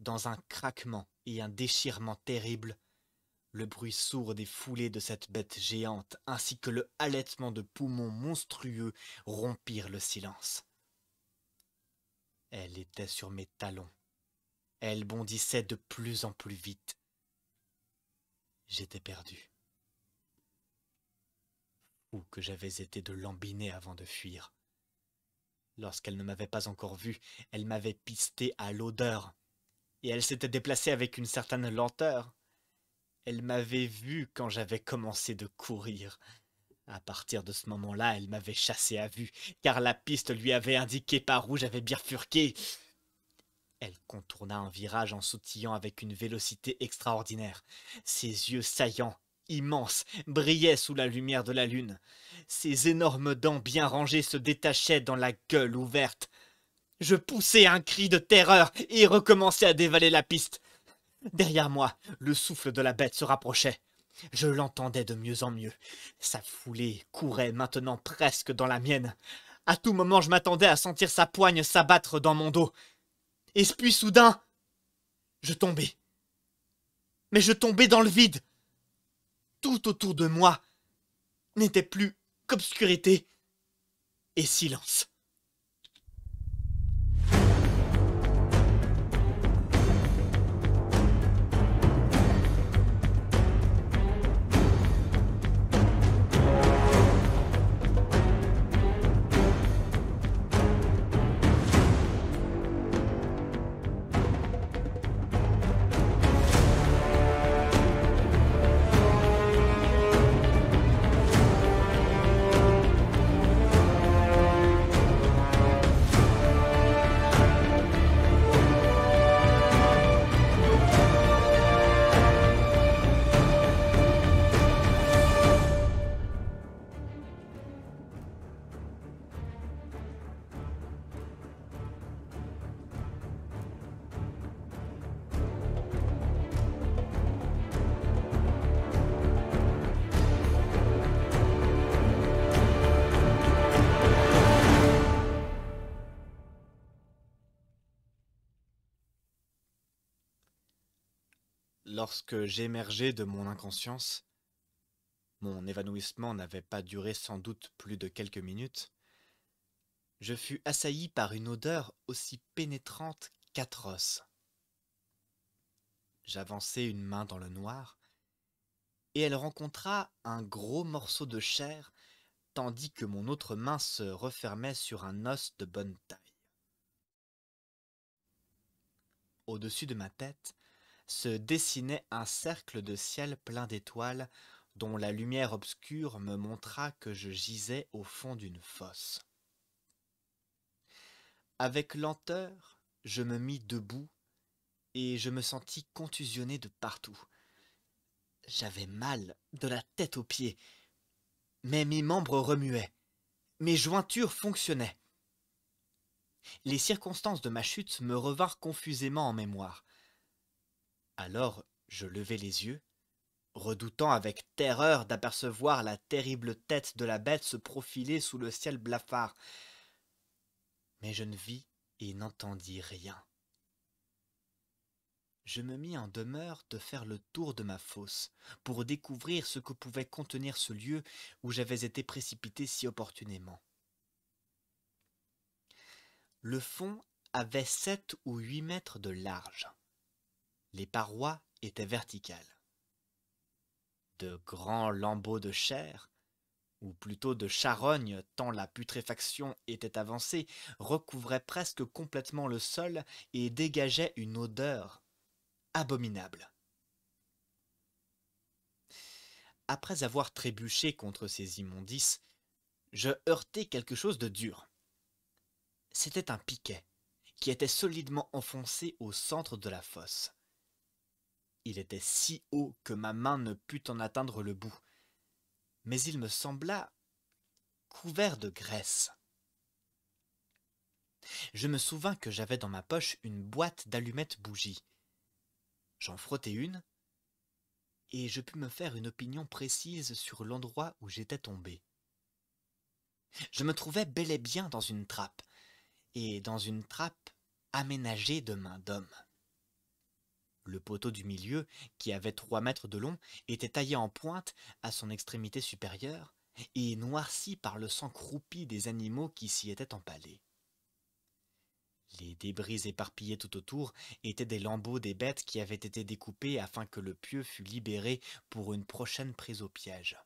dans un craquement et un déchirement terrible, le bruit sourd des foulées de cette bête géante ainsi que le halètement de poumons monstrueux rompirent le silence. Elle était sur mes talons. Elle bondissait de plus en plus vite. J'étais perdu. Fou que j'avais été de l'embiner avant de fuir. Lorsqu'elle ne m'avait pas encore vu, elle m'avait pisté à l'odeur, et elle s'était déplacée avec une certaine lenteur. Elle m'avait vu quand j'avais commencé de courir. À partir de ce moment-là, elle m'avait chassé à vue, car la piste lui avait indiqué par où j'avais bifurqué. Elle contourna un virage en sautillant avec une vélocité extraordinaire, ses yeux saillants, immense, brillait sous la lumière de la lune. Ses énormes dents bien rangées se détachaient dans la gueule ouverte. Je poussai un cri de terreur et recommençai à dévaler la piste. Derrière moi, le souffle de la bête se rapprochait. Je l'entendais de mieux en mieux. Sa foulée courait maintenant presque dans la mienne. À tout moment, je m'attendais à sentir sa poigne s'abattre dans mon dos. Et puis, soudain, je tombais. Mais je tombais dans le vide. Tout autour de moi n'était plus qu'obscurité et silence. Lorsque j'émergeais de mon inconscience, mon évanouissement n'avait pas duré sans doute plus de quelques minutes, je fus assailli par une odeur aussi pénétrante qu'atroce. J'avançai une main dans le noir, et elle rencontra un gros morceau de chair, tandis que mon autre main se refermait sur un os de bonne taille. Au-dessus de ma tête, se dessinait un cercle de ciel plein d'étoiles, dont la lumière obscure me montra que je gisais au fond d'une fosse. Avec lenteur, je me mis debout, et je me sentis contusionné de partout. J'avais mal de la tête aux pieds, mais mes membres remuaient, mes jointures fonctionnaient. Les circonstances de ma chute me revinrent confusément en mémoire. Alors je levai les yeux, redoutant avec terreur d'apercevoir la terrible tête de la bête se profiler sous le ciel blafard. Mais je ne vis et n'entendis rien. Je me mis en demeure de faire le tour de ma fosse, pour découvrir ce que pouvait contenir ce lieu où j'avais été précipité si opportunément. Le fond avait 7 ou 8 mètres de large. Les parois étaient verticales. De grands lambeaux de chair, ou plutôt de charogne tant la putréfaction était avancée, recouvraient presque complètement le sol et dégageaient une odeur abominable. Après avoir trébuché contre ces immondices, je heurtai quelque chose de dur. C'était un piquet qui était solidement enfoncé au centre de la fosse. Il était si haut que ma main ne put en atteindre le bout, mais il me sembla couvert de graisse. Je me souvins que j'avais dans ma poche une boîte d'allumettes bougies. J'en frottai une, et je pus me faire une opinion précise sur l'endroit où j'étais tombé. Je me trouvais bel et bien dans une trappe, et dans une trappe aménagée de main d'homme. Le poteau du milieu, qui avait 3 mètres de long, était taillé en pointe à son extrémité supérieure et noirci par le sang croupi des animaux qui s'y étaient empalés. Les débris éparpillés tout autour étaient des lambeaux des bêtes qui avaient été découpés afin que le pieu fût libéré pour une prochaine prise au piège.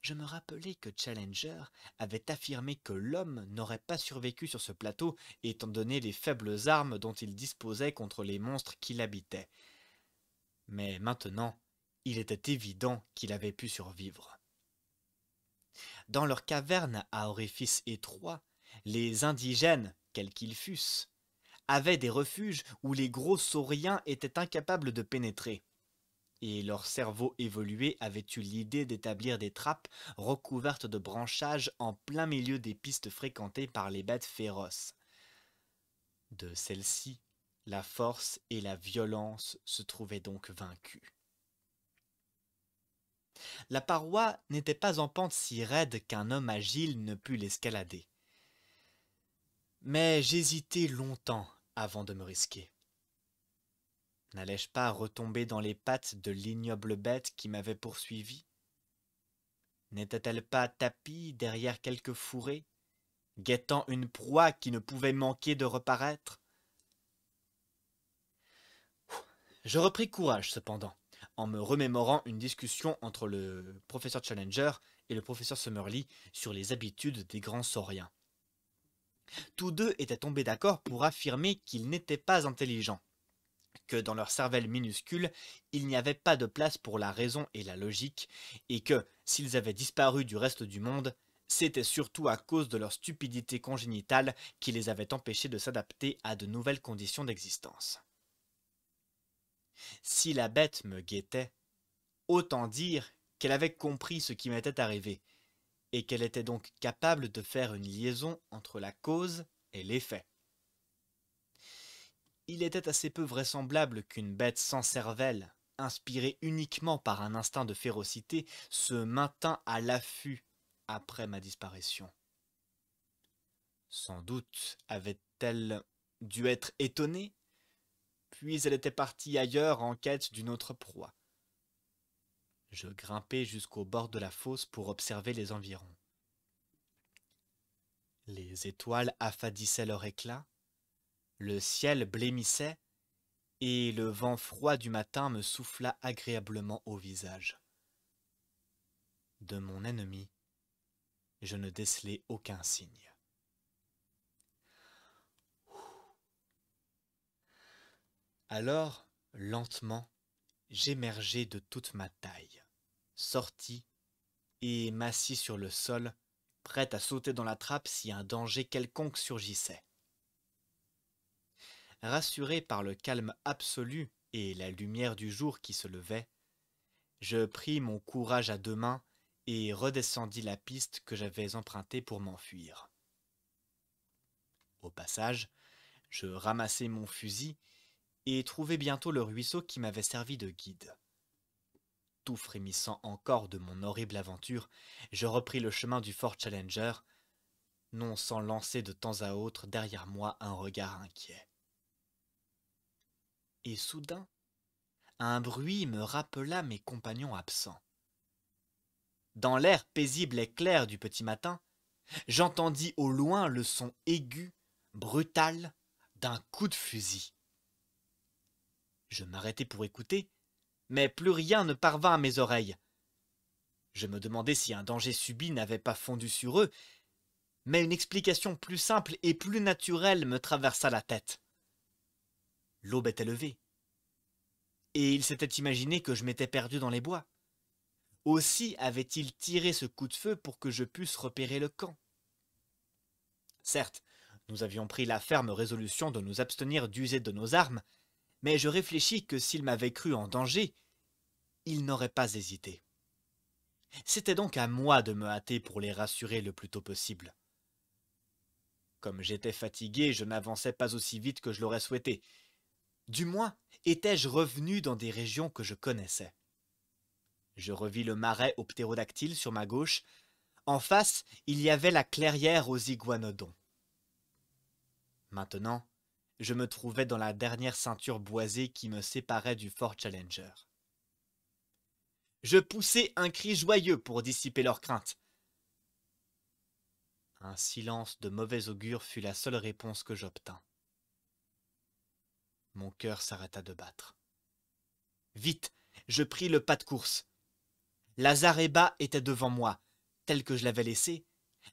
Je me rappelais que Challenger avait affirmé que l'homme n'aurait pas survécu sur ce plateau étant donné les faibles armes dont il disposait contre les monstres qui l'habitaient. Mais maintenant, il était évident qu'il avait pu survivre. Dans leur caverne à orifices étroits, les indigènes, quels qu'ils fussent, avaient des refuges où les gros sauriens étaient incapables de pénétrer. Et leur cerveau évolué avait eu l'idée d'établir des trappes recouvertes de branchages en plein milieu des pistes fréquentées par les bêtes féroces. De celles-ci, la force et la violence se trouvaient donc vaincues. La paroi n'était pas en pente si raide qu'un homme agile ne pût l'escalader. Mais j'hésitai longtemps avant de me risquer. N'allais-je pas retomber dans les pattes de l'ignoble bête qui m'avait poursuivi? N'était-elle pas tapie derrière quelque fourré, guettant une proie qui ne pouvait manquer de reparaître? Je repris courage cependant, en me remémorant une discussion entre le professeur Challenger et le professeur Summerlee sur les habitudes des grands sauriens. Tous deux étaient tombés d'accord pour affirmer qu'ils n'étaient pas intelligents, que dans leur cervelle minuscule, il n'y avait pas de place pour la raison et la logique, et que, s'ils avaient disparu du reste du monde, c'était surtout à cause de leur stupidité congénitale qui les avait empêchés de s'adapter à de nouvelles conditions d'existence. Si la bête me guettait, autant dire qu'elle avait compris ce qui m'était arrivé, et qu'elle était donc capable de faire une liaison entre la cause et l'effet. Il était assez peu vraisemblable qu'une bête sans cervelle, inspirée uniquement par un instinct de férocité, se maintint à l'affût après ma disparition. Sans doute avait-elle dû être étonnée, puis elle était partie ailleurs en quête d'une autre proie. Je grimpai jusqu'au bord de la fosse pour observer les environs. Les étoiles affadissaient leur éclat, le ciel blêmissait, et le vent froid du matin me souffla agréablement au visage. De mon ennemi, je ne décelai aucun signe. Alors, lentement, j'émergeai de toute ma taille, sortis et m'assis sur le sol, prêt à sauter dans la trappe si un danger quelconque surgissait. Rassuré par le calme absolu et la lumière du jour qui se levait, je pris mon courage à deux mains et redescendis la piste que j'avais empruntée pour m'enfuir. Au passage, je ramassai mon fusil et trouvai bientôt le ruisseau qui m'avait servi de guide. Tout frémissant encore de mon horrible aventure, je repris le chemin du Fort Challenger, non sans lancer de temps à autre derrière moi un regard inquiet. Et soudain, un bruit me rappela mes compagnons absents. Dans l'air paisible et clair du petit matin, j'entendis au loin le son aigu, brutal, d'un coup de fusil. Je m'arrêtai pour écouter, mais plus rien ne parvint à mes oreilles. Je me demandais si un danger subit n'avait pas fondu sur eux, mais une explication plus simple et plus naturelle me traversa la tête. L'aube était levée, et il s'était imaginé que je m'étais perdu dans les bois. Aussi avait-il tiré ce coup de feu pour que je puisse repérer le camp. Certes, nous avions pris la ferme résolution de nous abstenir d'user de nos armes, mais je réfléchis que s'il m'avait cru en danger, il n'aurait pas hésité. C'était donc à moi de me hâter pour les rassurer le plus tôt possible. Comme j'étais fatigué, je n'avançais pas aussi vite que je l'aurais souhaité. Du moins, étais-je revenu dans des régions que je connaissais. Je revis le marais aux ptérodactyles sur ma gauche. En face, il y avait la clairière aux iguanodons. Maintenant, je me trouvais dans la dernière ceinture boisée qui me séparait du Fort Challenger. Je poussai un cri joyeux pour dissiper leurs craintes. Un silence de mauvais augure fut la seule réponse que j'obtins. Mon cœur s'arrêta de battre. Vite, je pris le pas de course. La zareba était devant moi, telle que je l'avais laissée,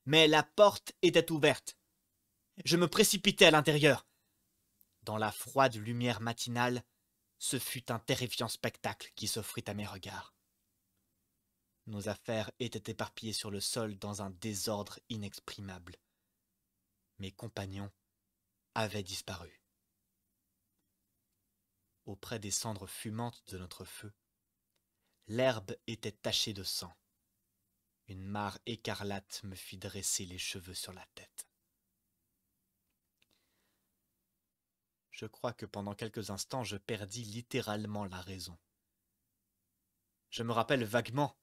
mais la porte était ouverte. Je me précipitai à l'intérieur. Dans la froide lumière matinale, ce fut un terrifiant spectacle qui s'offrit à mes regards. Nos affaires étaient éparpillées sur le sol dans un désordre inexprimable. Mes compagnons avaient disparu. Auprès des cendres fumantes de notre feu, l'herbe était tachée de sang. Une mare écarlate me fit dresser les cheveux sur la tête. Je crois que pendant quelques instants, je perdis littéralement la raison. Je me rappelle vaguement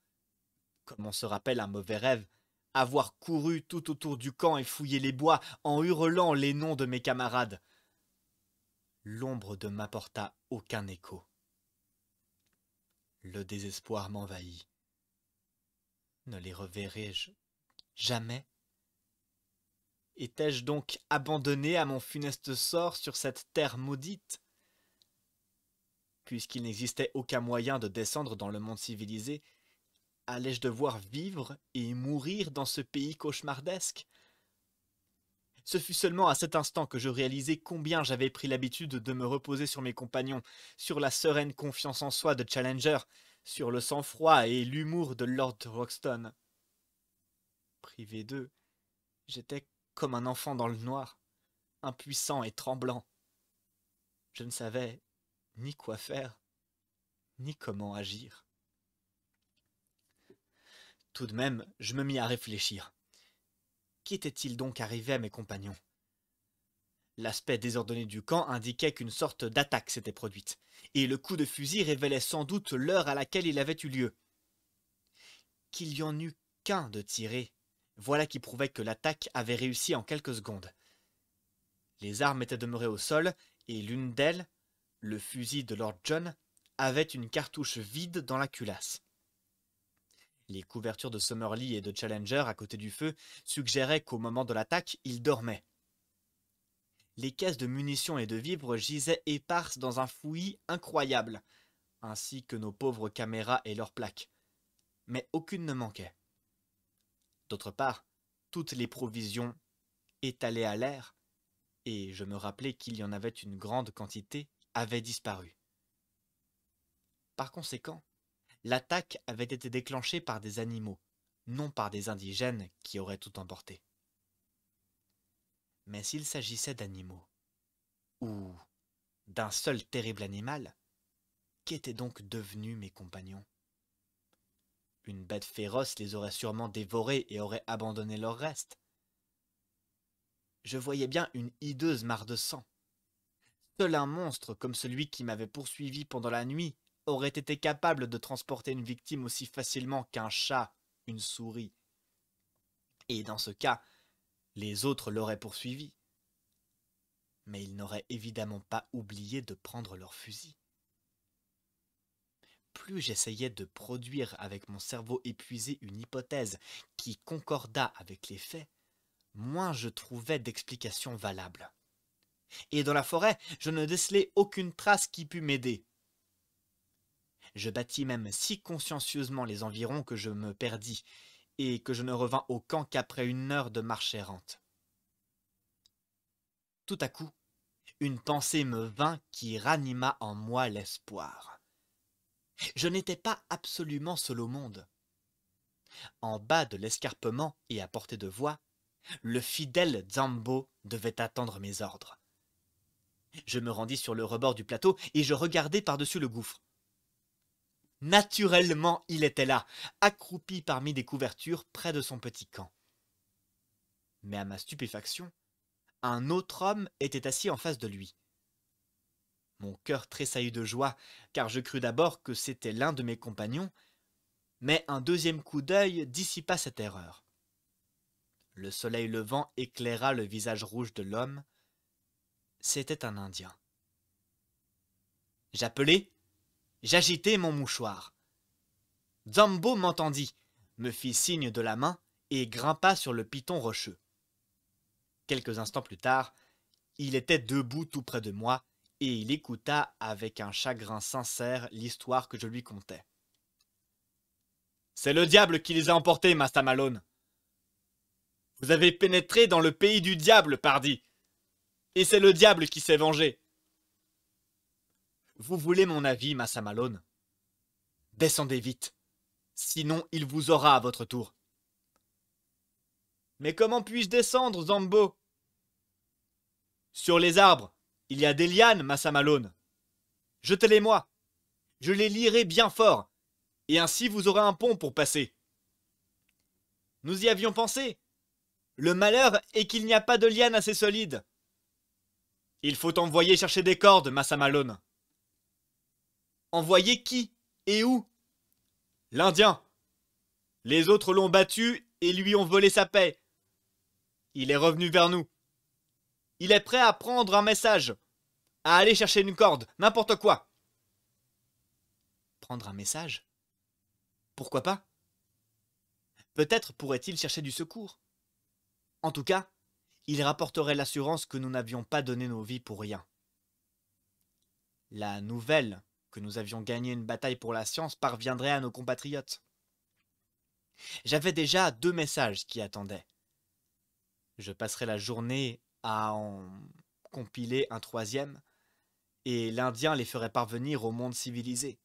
comme on se rappelle un mauvais rêve, avoir couru tout autour du camp et fouillé les bois en hurlant les noms de mes camarades. L'ombre ne m'apporta aucun écho. Le désespoir m'envahit. Ne les reverrai-je jamais? Étais-je donc abandonné à mon funeste sort sur cette terre maudite? Puisqu'il n'existait aucun moyen de descendre dans le monde civilisé, allais-je devoir vivre et mourir dans ce pays cauchemardesque? Ce fut seulement à cet instant que je réalisai combien j'avais pris l'habitude de me reposer sur mes compagnons, sur la sereine confiance en soi de Challenger, sur le sang-froid et l'humour de Lord Roxton. Privé d'eux, j'étais comme un enfant dans le noir, impuissant et tremblant. Je ne savais ni quoi faire, ni comment agir. Tout de même, je me mis à réfléchir. Qu'était-il donc arrivé à mes compagnons? L'aspect désordonné du camp indiquait qu'une sorte d'attaque s'était produite, et le coup de fusil révélait sans doute l'heure à laquelle il avait eu lieu. Qu'il y en eut qu'un de tiré, voilà qui prouvait que l'attaque avait réussi en quelques secondes. Les armes étaient demeurées au sol, et l'une d'elles, le fusil de Lord John, avait une cartouche vide dans la culasse. Les couvertures de Summerlee et de Challenger à côté du feu suggéraient qu'au moment de l'attaque, ils dormaient. Les caisses de munitions et de vivres gisaient éparses dans un fouillis incroyable, ainsi que nos pauvres caméras et leurs plaques. Mais aucune ne manquait. D'autre part, toutes les provisions étalées à l'air, et je me rappelais qu'il y en avait une grande quantité, avaient disparu. Par conséquent, l'attaque avait été déclenchée par des animaux, non par des indigènes qui auraient tout emporté. Mais s'il s'agissait d'animaux, ou d'un seul terrible animal, qu'étaient donc devenus mes compagnons? Une bête féroce les aurait sûrement dévorés et aurait abandonné leurs restes. Je voyais bien une hideuse mare de sang. Seul un monstre comme celui qui m'avait poursuivi pendant la nuit aurait été capable de transporter une victime aussi facilement qu'un chat, une souris. Et dans ce cas, les autres l'auraient poursuivi. Mais ils n'auraient évidemment pas oublié de prendre leur fusil. Plus j'essayais de produire avec mon cerveau épuisé une hypothèse qui concorda avec les faits, moins je trouvais d'explications valables. Et dans la forêt, je ne décelai aucune trace qui pût m'aider. Je bâtis même si consciencieusement les environs que je me perdis, et que je ne revins au camp qu'après une heure de marche errante. Tout à coup, une pensée me vint qui ranima en moi l'espoir. Je n'étais pas absolument seul au monde. En bas de l'escarpement et à portée de voix, le fidèle Zambo devait attendre mes ordres. Je me rendis sur le rebord du plateau et je regardai par-dessus le gouffre. Naturellement, il était là, accroupi parmi des couvertures près de son petit camp. Mais à ma stupéfaction, un autre homme était assis en face de lui. Mon cœur tressaillit de joie, car je crus d'abord que c'était l'un de mes compagnons, mais un deuxième coup d'œil dissipa cette erreur. Le soleil levant éclaira le visage rouge de l'homme. C'était un Indien. J'appelai. J'agitai mon mouchoir. Zambo m'entendit, me fit signe de la main et grimpa sur le piton rocheux. Quelques instants plus tard, il était debout tout près de moi et il écouta avec un chagrin sincère l'histoire que je lui contais. « C'est le diable qui les a emportés, Master Malone. Vous avez pénétré dans le pays du diable, pardi, et c'est le diable qui s'est vengé. » Vous voulez mon avis, Massa Malone? Descendez vite, sinon il vous aura à votre tour. Mais comment puis-je descendre, Zambo? Sur les arbres, il y a des lianes, Massa Malone. Jetez-les-moi, je les lierai bien fort, et ainsi vous aurez un pont pour passer. Nous y avions pensé. Le malheur est qu'il n'y a pas de liane assez solide. Il faut envoyer chercher des cordes, Massa Malone. Envoyer qui et où? L'Indien. Les autres l'ont battu et lui ont volé sa paix. Il est revenu vers nous. Il est prêt à prendre un message, à aller chercher une corde, n'importe quoi. Prendre un message? Pourquoi pas? Peut-être pourrait-il chercher du secours. En tout cas, il rapporterait l'assurance que nous n'avions pas donné nos vies pour rien. La nouvelle que nous avions gagné une bataille pour la science parviendrait à nos compatriotes. J'avais déjà 2 messages qui attendaient. Je passerai la journée à en compiler un 3e, et l'Indien les ferait parvenir au monde civilisé.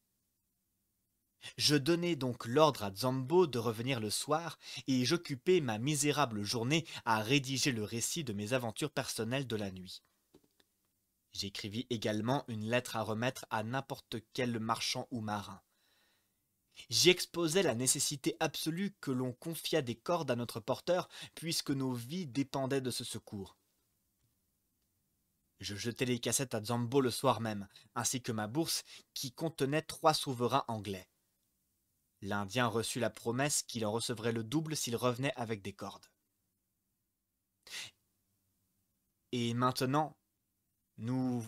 Je donnai donc l'ordre à Zambo de revenir le soir, et j'occupais ma misérable journée à rédiger le récit de mes aventures personnelles de la nuit. J'écrivis également une lettre à remettre à n'importe quel marchand ou marin. J'y exposais la nécessité absolue que l'on confiât des cordes à notre porteur, puisque nos vies dépendaient de ce secours. Je jetai les cassettes à Zambo le soir même, ainsi que ma bourse, qui contenait 3 souverains anglais. L'Indien reçut la promesse qu'il en recevrait le double s'il revenait avec des cordes. Et maintenant, vous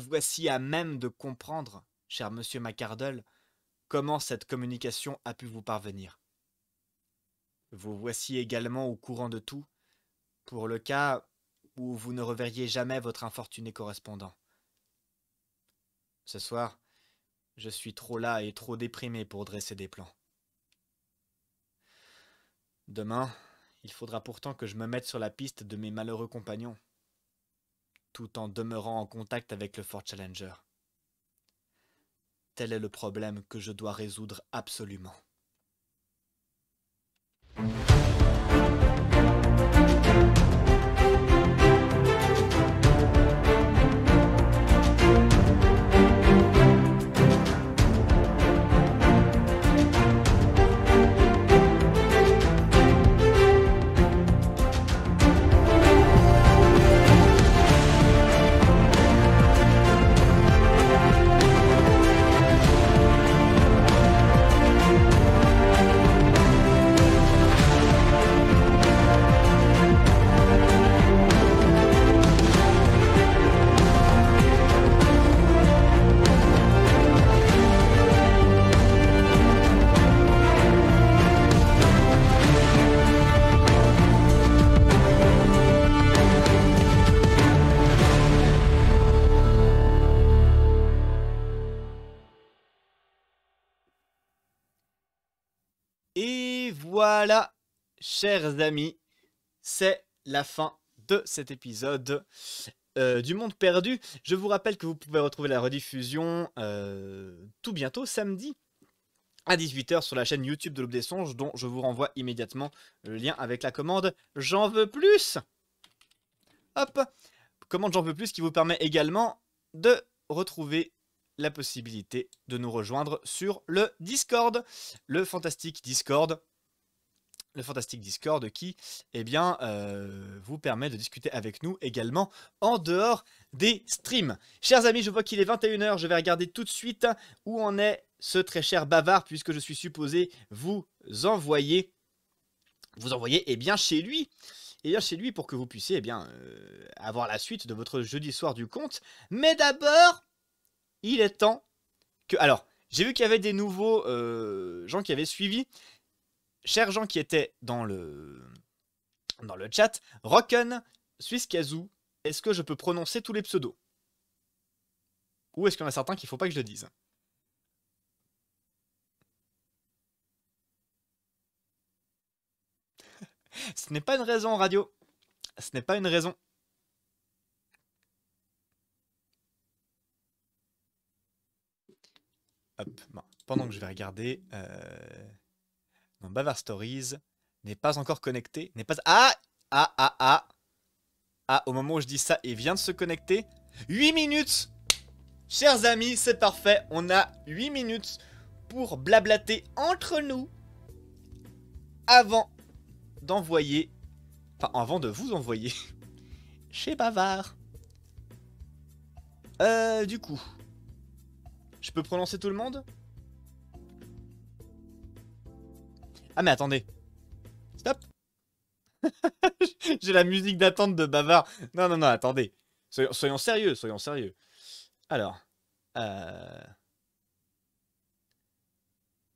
voici à même de comprendre, cher monsieur McArdle, comment cette communication a pu vous parvenir. Vous voici également au courant de tout, pour le cas où vous ne reverriez jamais votre infortuné correspondant. Ce soir, je suis trop las et trop déprimé pour dresser des plans. Demain, il faudra pourtant que je me mette sur la piste de mes malheureux compagnons, tout en demeurant en contact avec le Fort Challenger. Tel est le problème que je dois résoudre absolument. Voilà, chers amis, c'est la fin de cet épisode du Monde Perdu. Je vous rappelle que vous pouvez retrouver la rediffusion tout bientôt, samedi, à 18 h sur la chaîne YouTube de l'Aube des Songes, dont je vous renvoie immédiatement le lien avec la commande « J'en veux plus !» Hop, commande « J'en veux plus » qui vous permet également de retrouver la possibilité de nous rejoindre sur le Discord, le fantastique Discord. Le fantastique Discord qui, eh bien, vous permet de discuter avec nous également en dehors des streams. Chers amis, je vois qu'il est 21 h, je vais regarder tout de suite où en est ce très cher Bavard, puisque je suis supposé vous envoyer eh bien, chez lui. Et bien chez lui pour que vous puissiez, eh bien, avoir la suite de votre jeudi soir du conte. Mais d'abord, il est temps que... Alors, j'ai vu qu'il y avait des nouveaux gens qui avaient suivi... Chers gens qui étaient dans le chat, Rocken, Suisse Kazu, est-ce que je peux prononcer tous les pseudos? Ou est-ce qu'il y en a certains qu'il ne faut pas que je le dise? Ce n'est pas une raison, radio. Ce n'est pas une raison. Hop, bon, pendant que je vais regarder... Bavard Stories n'est pas encore connecté, n'est pas... Ah, au moment où je dis ça, il vient de se connecter. 8 minutes! Chers amis, c'est parfait, on a 8 minutes pour blablater entre nous avant d'envoyer... Enfin, avant de vous envoyer chez Bavard. Du coup, je peux prononcer tout le monde? Ah mais attendez. Stop. J'ai la musique d'attente de Bavard. Non, non, non, attendez. Soyons sérieux, soyons sérieux. Alors.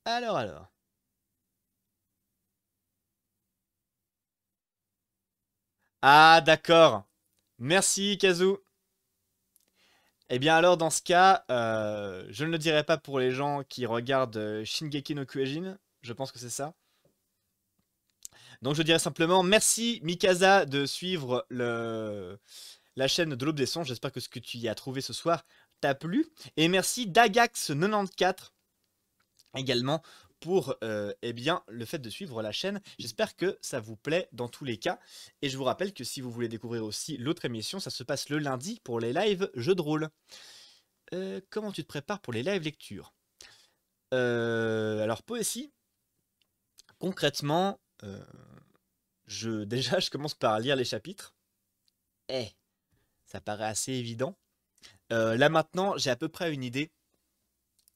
Alors. Ah, d'accord. Merci, Kazu. Eh bien alors, dans ce cas, je ne le dirai pas pour les gens qui regardent Shingeki no Kyojin. Je pense que c'est ça. Donc je dirais simplement, merci Mikasa de suivre la chaîne de l'Aube des Songes. J'espère que ce que tu y as trouvé ce soir t'a plu. Et merci Dagax94 également pour eh bien, le fait de suivre la chaîne. J'espère que ça vous plaît dans tous les cas. Et je vous rappelle que si vous voulez découvrir aussi l'autre émission, ça se passe le lundi pour les lives jeux de rôle. Comment tu te prépares pour les lives lecture? Alors poésie, concrètement, déjà je commence par lire les chapitres. Ça paraît assez évident. Là maintenant, j'ai à peu près une idée.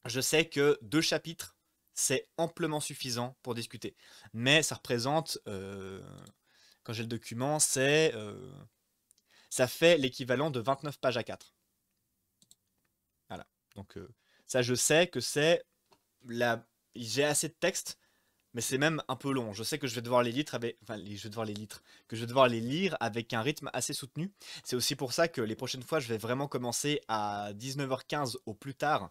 Je sais que 2 chapitres, c'est amplement suffisant pour discuter. Mais ça représente, quand j'ai le document, c'est, ça fait l'équivalent de 29 pages à 4. Voilà. Donc ça, je sais que c'est, j'ai assez de texte, mais c'est même un peu long. Je sais que je vais devoir les lire avec, que je vais devoir les lire avec un rythme assez soutenu. C'est aussi pour ça que les prochaines fois, je vais vraiment commencer à 19h15 au plus tard.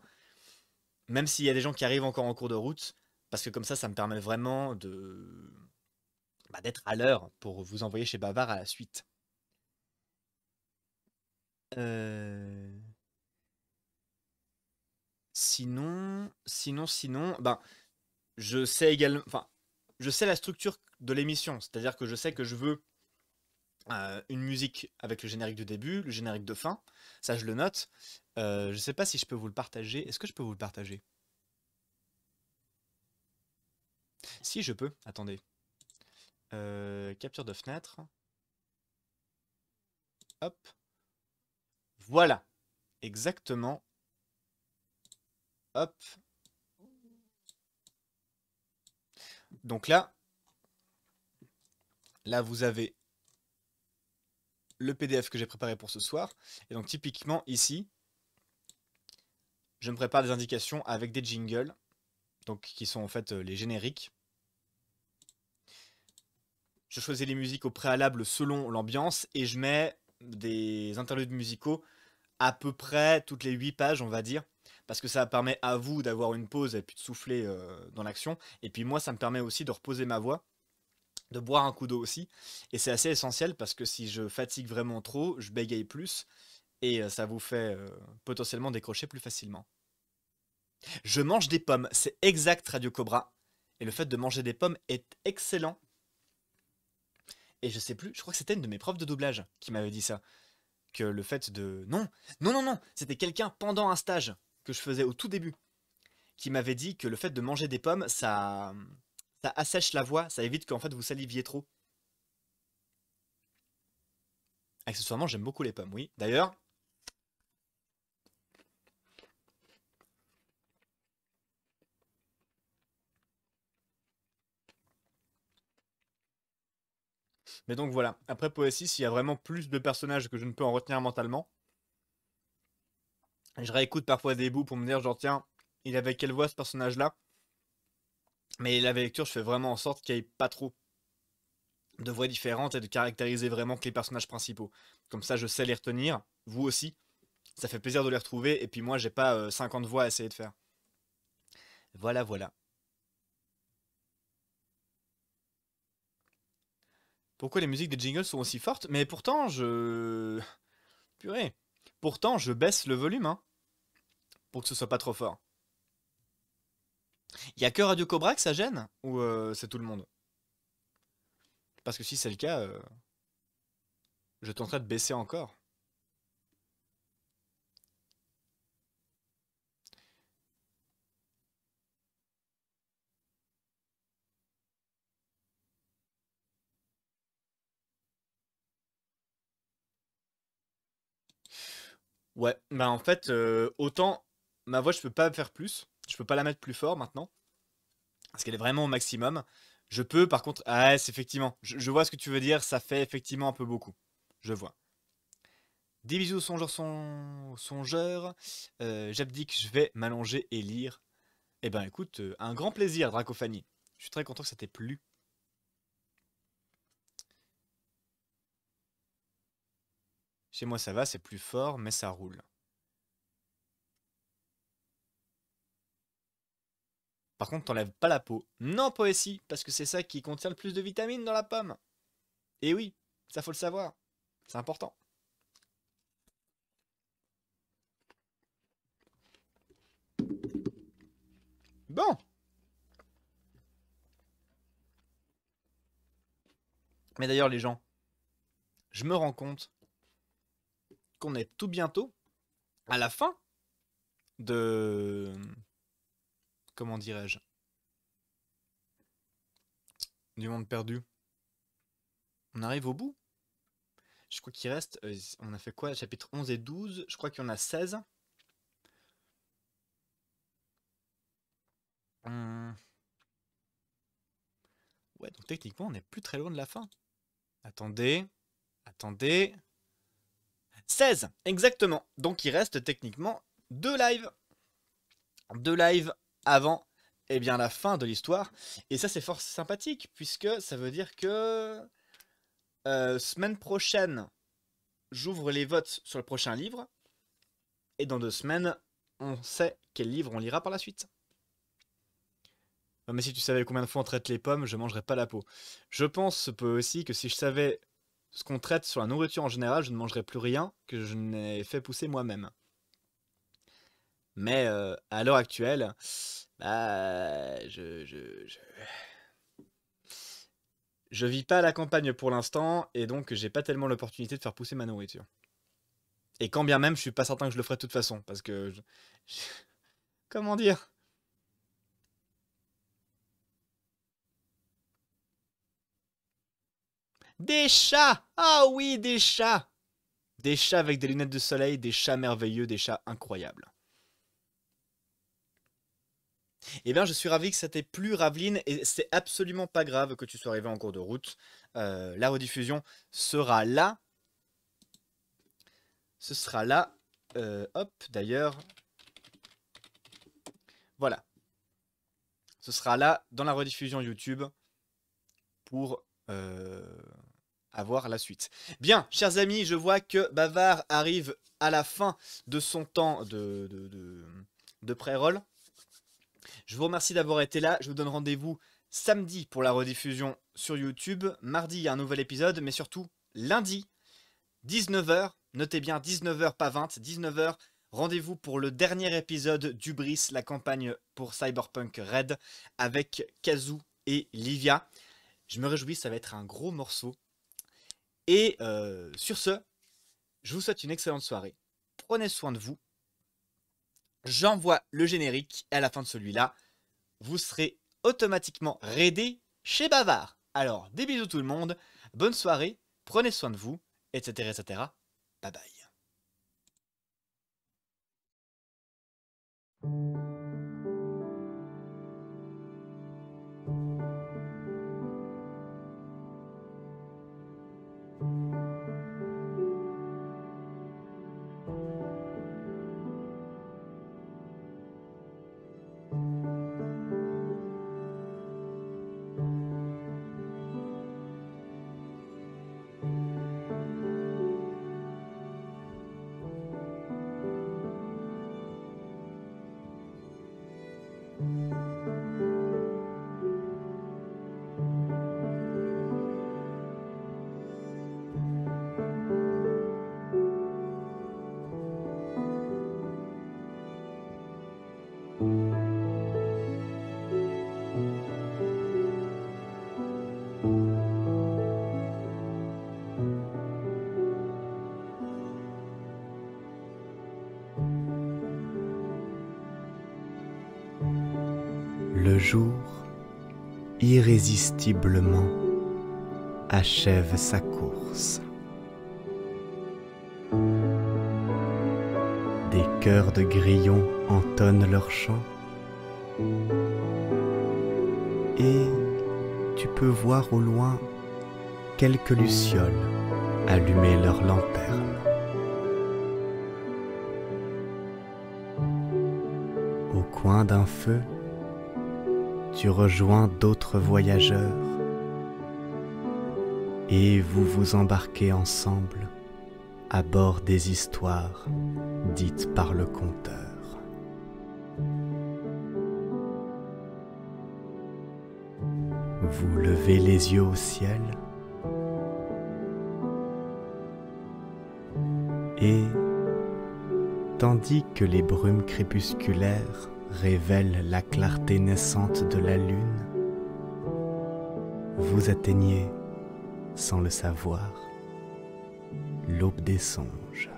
Même s'il y a des gens qui arrivent encore en cours de route, parce que comme ça, ça me permet vraiment de d'être à l'heure pour vous envoyer chez Bavard à la suite. Sinon, ben, je sais également, je sais la structure de l'émission, c'est-à-dire que je sais que je veux une musique avec le générique de début, le générique de fin, ça je le note. Je sais pas si je peux vous le partager. Est-ce que je peux vous le partager? Si, je peux. Attendez. Capture de fenêtre. Hop. Voilà. Exactement. Hop. Donc là, vous avez le PDF que j'ai préparé pour ce soir. Et donc typiquement ici, je me prépare des indications avec des jingles, donc qui sont en fait les génériques. Je choisis les musiques au préalable selon l'ambiance et je mets des interludes musicaux à peu près toutes les 8 pages, on va dire, parce que ça permet à vous d'avoir une pause et puis de souffler dans l'action. Et puis moi, ça me permet aussi de reposer ma voix, de boire un coup d'eau aussi. Et c'est assez essentiel parce que si je fatigue vraiment trop, je bégaye plus. Et ça vous fait potentiellement décrocher plus facilement. Je mange des pommes, c'est exact Radio Cobra. Et le fait de manger des pommes est excellent. Et je sais plus, je crois que c'était une de mes profs de doublage qui m'avait dit ça. Que le fait de... Non, c'était quelqu'un pendant un stage que je faisais au tout début. Qui m'avait dit que le fait de manger des pommes, ça assèche la voix, ça évite qu'en fait vous saliviez trop. Accessoirement, j'aime beaucoup les pommes, oui. D'ailleurs... Mais donc voilà, après Poésie, s'il y a vraiment plus de personnages que je ne peux en retenir mentalement, je réécoute parfois des bouts pour me dire genre tiens, il avait quelle voix ce personnage-là? Mais la lecture, je fais vraiment en sorte qu'il n'y ait pas trop de voix différentes et de caractériser vraiment que les personnages principaux. Comme ça, je sais les retenir, vous aussi. Ça fait plaisir de les retrouver, et puis moi, j'ai pas 50 voix à essayer de faire. Voilà, voilà. Pourquoi les musiques des jingles sont aussi fortes? Mais pourtant, je... Purée. Pourtant, je baisse le volume, hein, pour que ce soit pas trop fort. Il n'y a que Radio Cobra que ça gêne? Ou c'est tout le monde? Parce que si c'est le cas, je tenterai de baisser encore. Ouais, bah en fait, autant ma voix, je peux pas faire plus. Je peux pas la mettre plus fort maintenant, parce qu'elle est vraiment au maximum. Je peux, par contre... Ah, c'est effectivement... Je vois ce que tu veux dire, ça fait effectivement un peu beaucoup. Je vois. Des bisous songeurs. J'abdique, je vais m'allonger et lire. Eh ben écoute, un grand plaisir, Dracophanie. Je suis très content que ça t'ait plu. Chez moi ça va, c'est plus fort, mais ça roule. Par contre, t'enlèves pas la peau. Non, Poésie, parce que c'est ça qui contient le plus de vitamines dans la pomme. Et oui, ça faut le savoir. C'est important. Bon. Mais d'ailleurs, les gens, je me rends compte qu'on est tout bientôt à la fin de... Comment dirais-je? Du monde perdu. On arrive au bout. Je crois qu'il reste... On a fait quoi? Chapitres 11 et 12. Je crois qu'il y en a 16. Ouais, donc techniquement, on n'est plus très loin de la fin. Attendez. Attendez. 16, exactement. Donc il reste techniquement 2 lives. 2 lives. Avant eh bien, la fin de l'histoire. Et ça, c'est fort sympathique, puisque ça veut dire que semaine prochaine, j'ouvre les votes sur le prochain livre. Et dans 2 semaines, on sait quel livre on lira par la suite. Mais si tu savais combien de fois on traite les pommes, je mangerais pas la peau. Je pense aussi que si je savais ce qu'on traite sur la nourriture en général, je ne mangerais plus rien que je n'ai fait pousser moi-même. Mais à l'heure actuelle, bah, je vis pas à la campagne pour l'instant, et donc j'ai pas tellement l'opportunité de faire pousser ma nourriture. Et quand bien même, je suis pas certain que je le ferai de toute façon, parce que... Comment dire? Des chats! Ah oui, des chats! Des chats avec des lunettes de soleil, des chats merveilleux, des chats incroyables. Eh bien, je suis ravi que ça t'ait plu, Raveline, et c'est absolument pas grave que tu sois arrivé en cours de route. La rediffusion sera là. Ce sera là. Hop, d'ailleurs. Voilà. Ce sera là, dans la rediffusion YouTube, pour avoir la suite. Bien, chers amis, je vois que Bavard arrive à la fin de son temps de pré-roll. Je vous remercie d'avoir été là, je vous donne rendez-vous samedi pour la rediffusion sur YouTube, mardi il y a un nouvel épisode, mais surtout lundi, 19 h, notez bien 19 h, pas 20, 19 h, rendez-vous pour le dernier épisode d'Hubris, la campagne pour Cyberpunk Red, avec Kazu et Livia. Je me réjouis, ça va être un gros morceau. Et sur ce, je vous souhaite une excellente soirée, prenez soin de vous. J'envoie le générique et à la fin de celui-là, vous serez automatiquement raidé chez Bavard. Alors, des bisous tout le monde, bonne soirée, prenez soin de vous, etc. etc. Bye bye. Le jour, irrésistiblement, achève sa course. Des chœurs de grillons entonnent leur chant, et tu peux voir au loin quelques lucioles allumer leurs lanternes. Au coin d'un feu, tu rejoins d'autres voyageurs et vous vous embarquez ensemble à bord des histoires dites par le conteur. Vous levez les yeux au ciel et, tandis que les brumes crépusculaires révèlent la clarté naissante de la lune, vous atteignez, sans le savoir, l'aube des songes.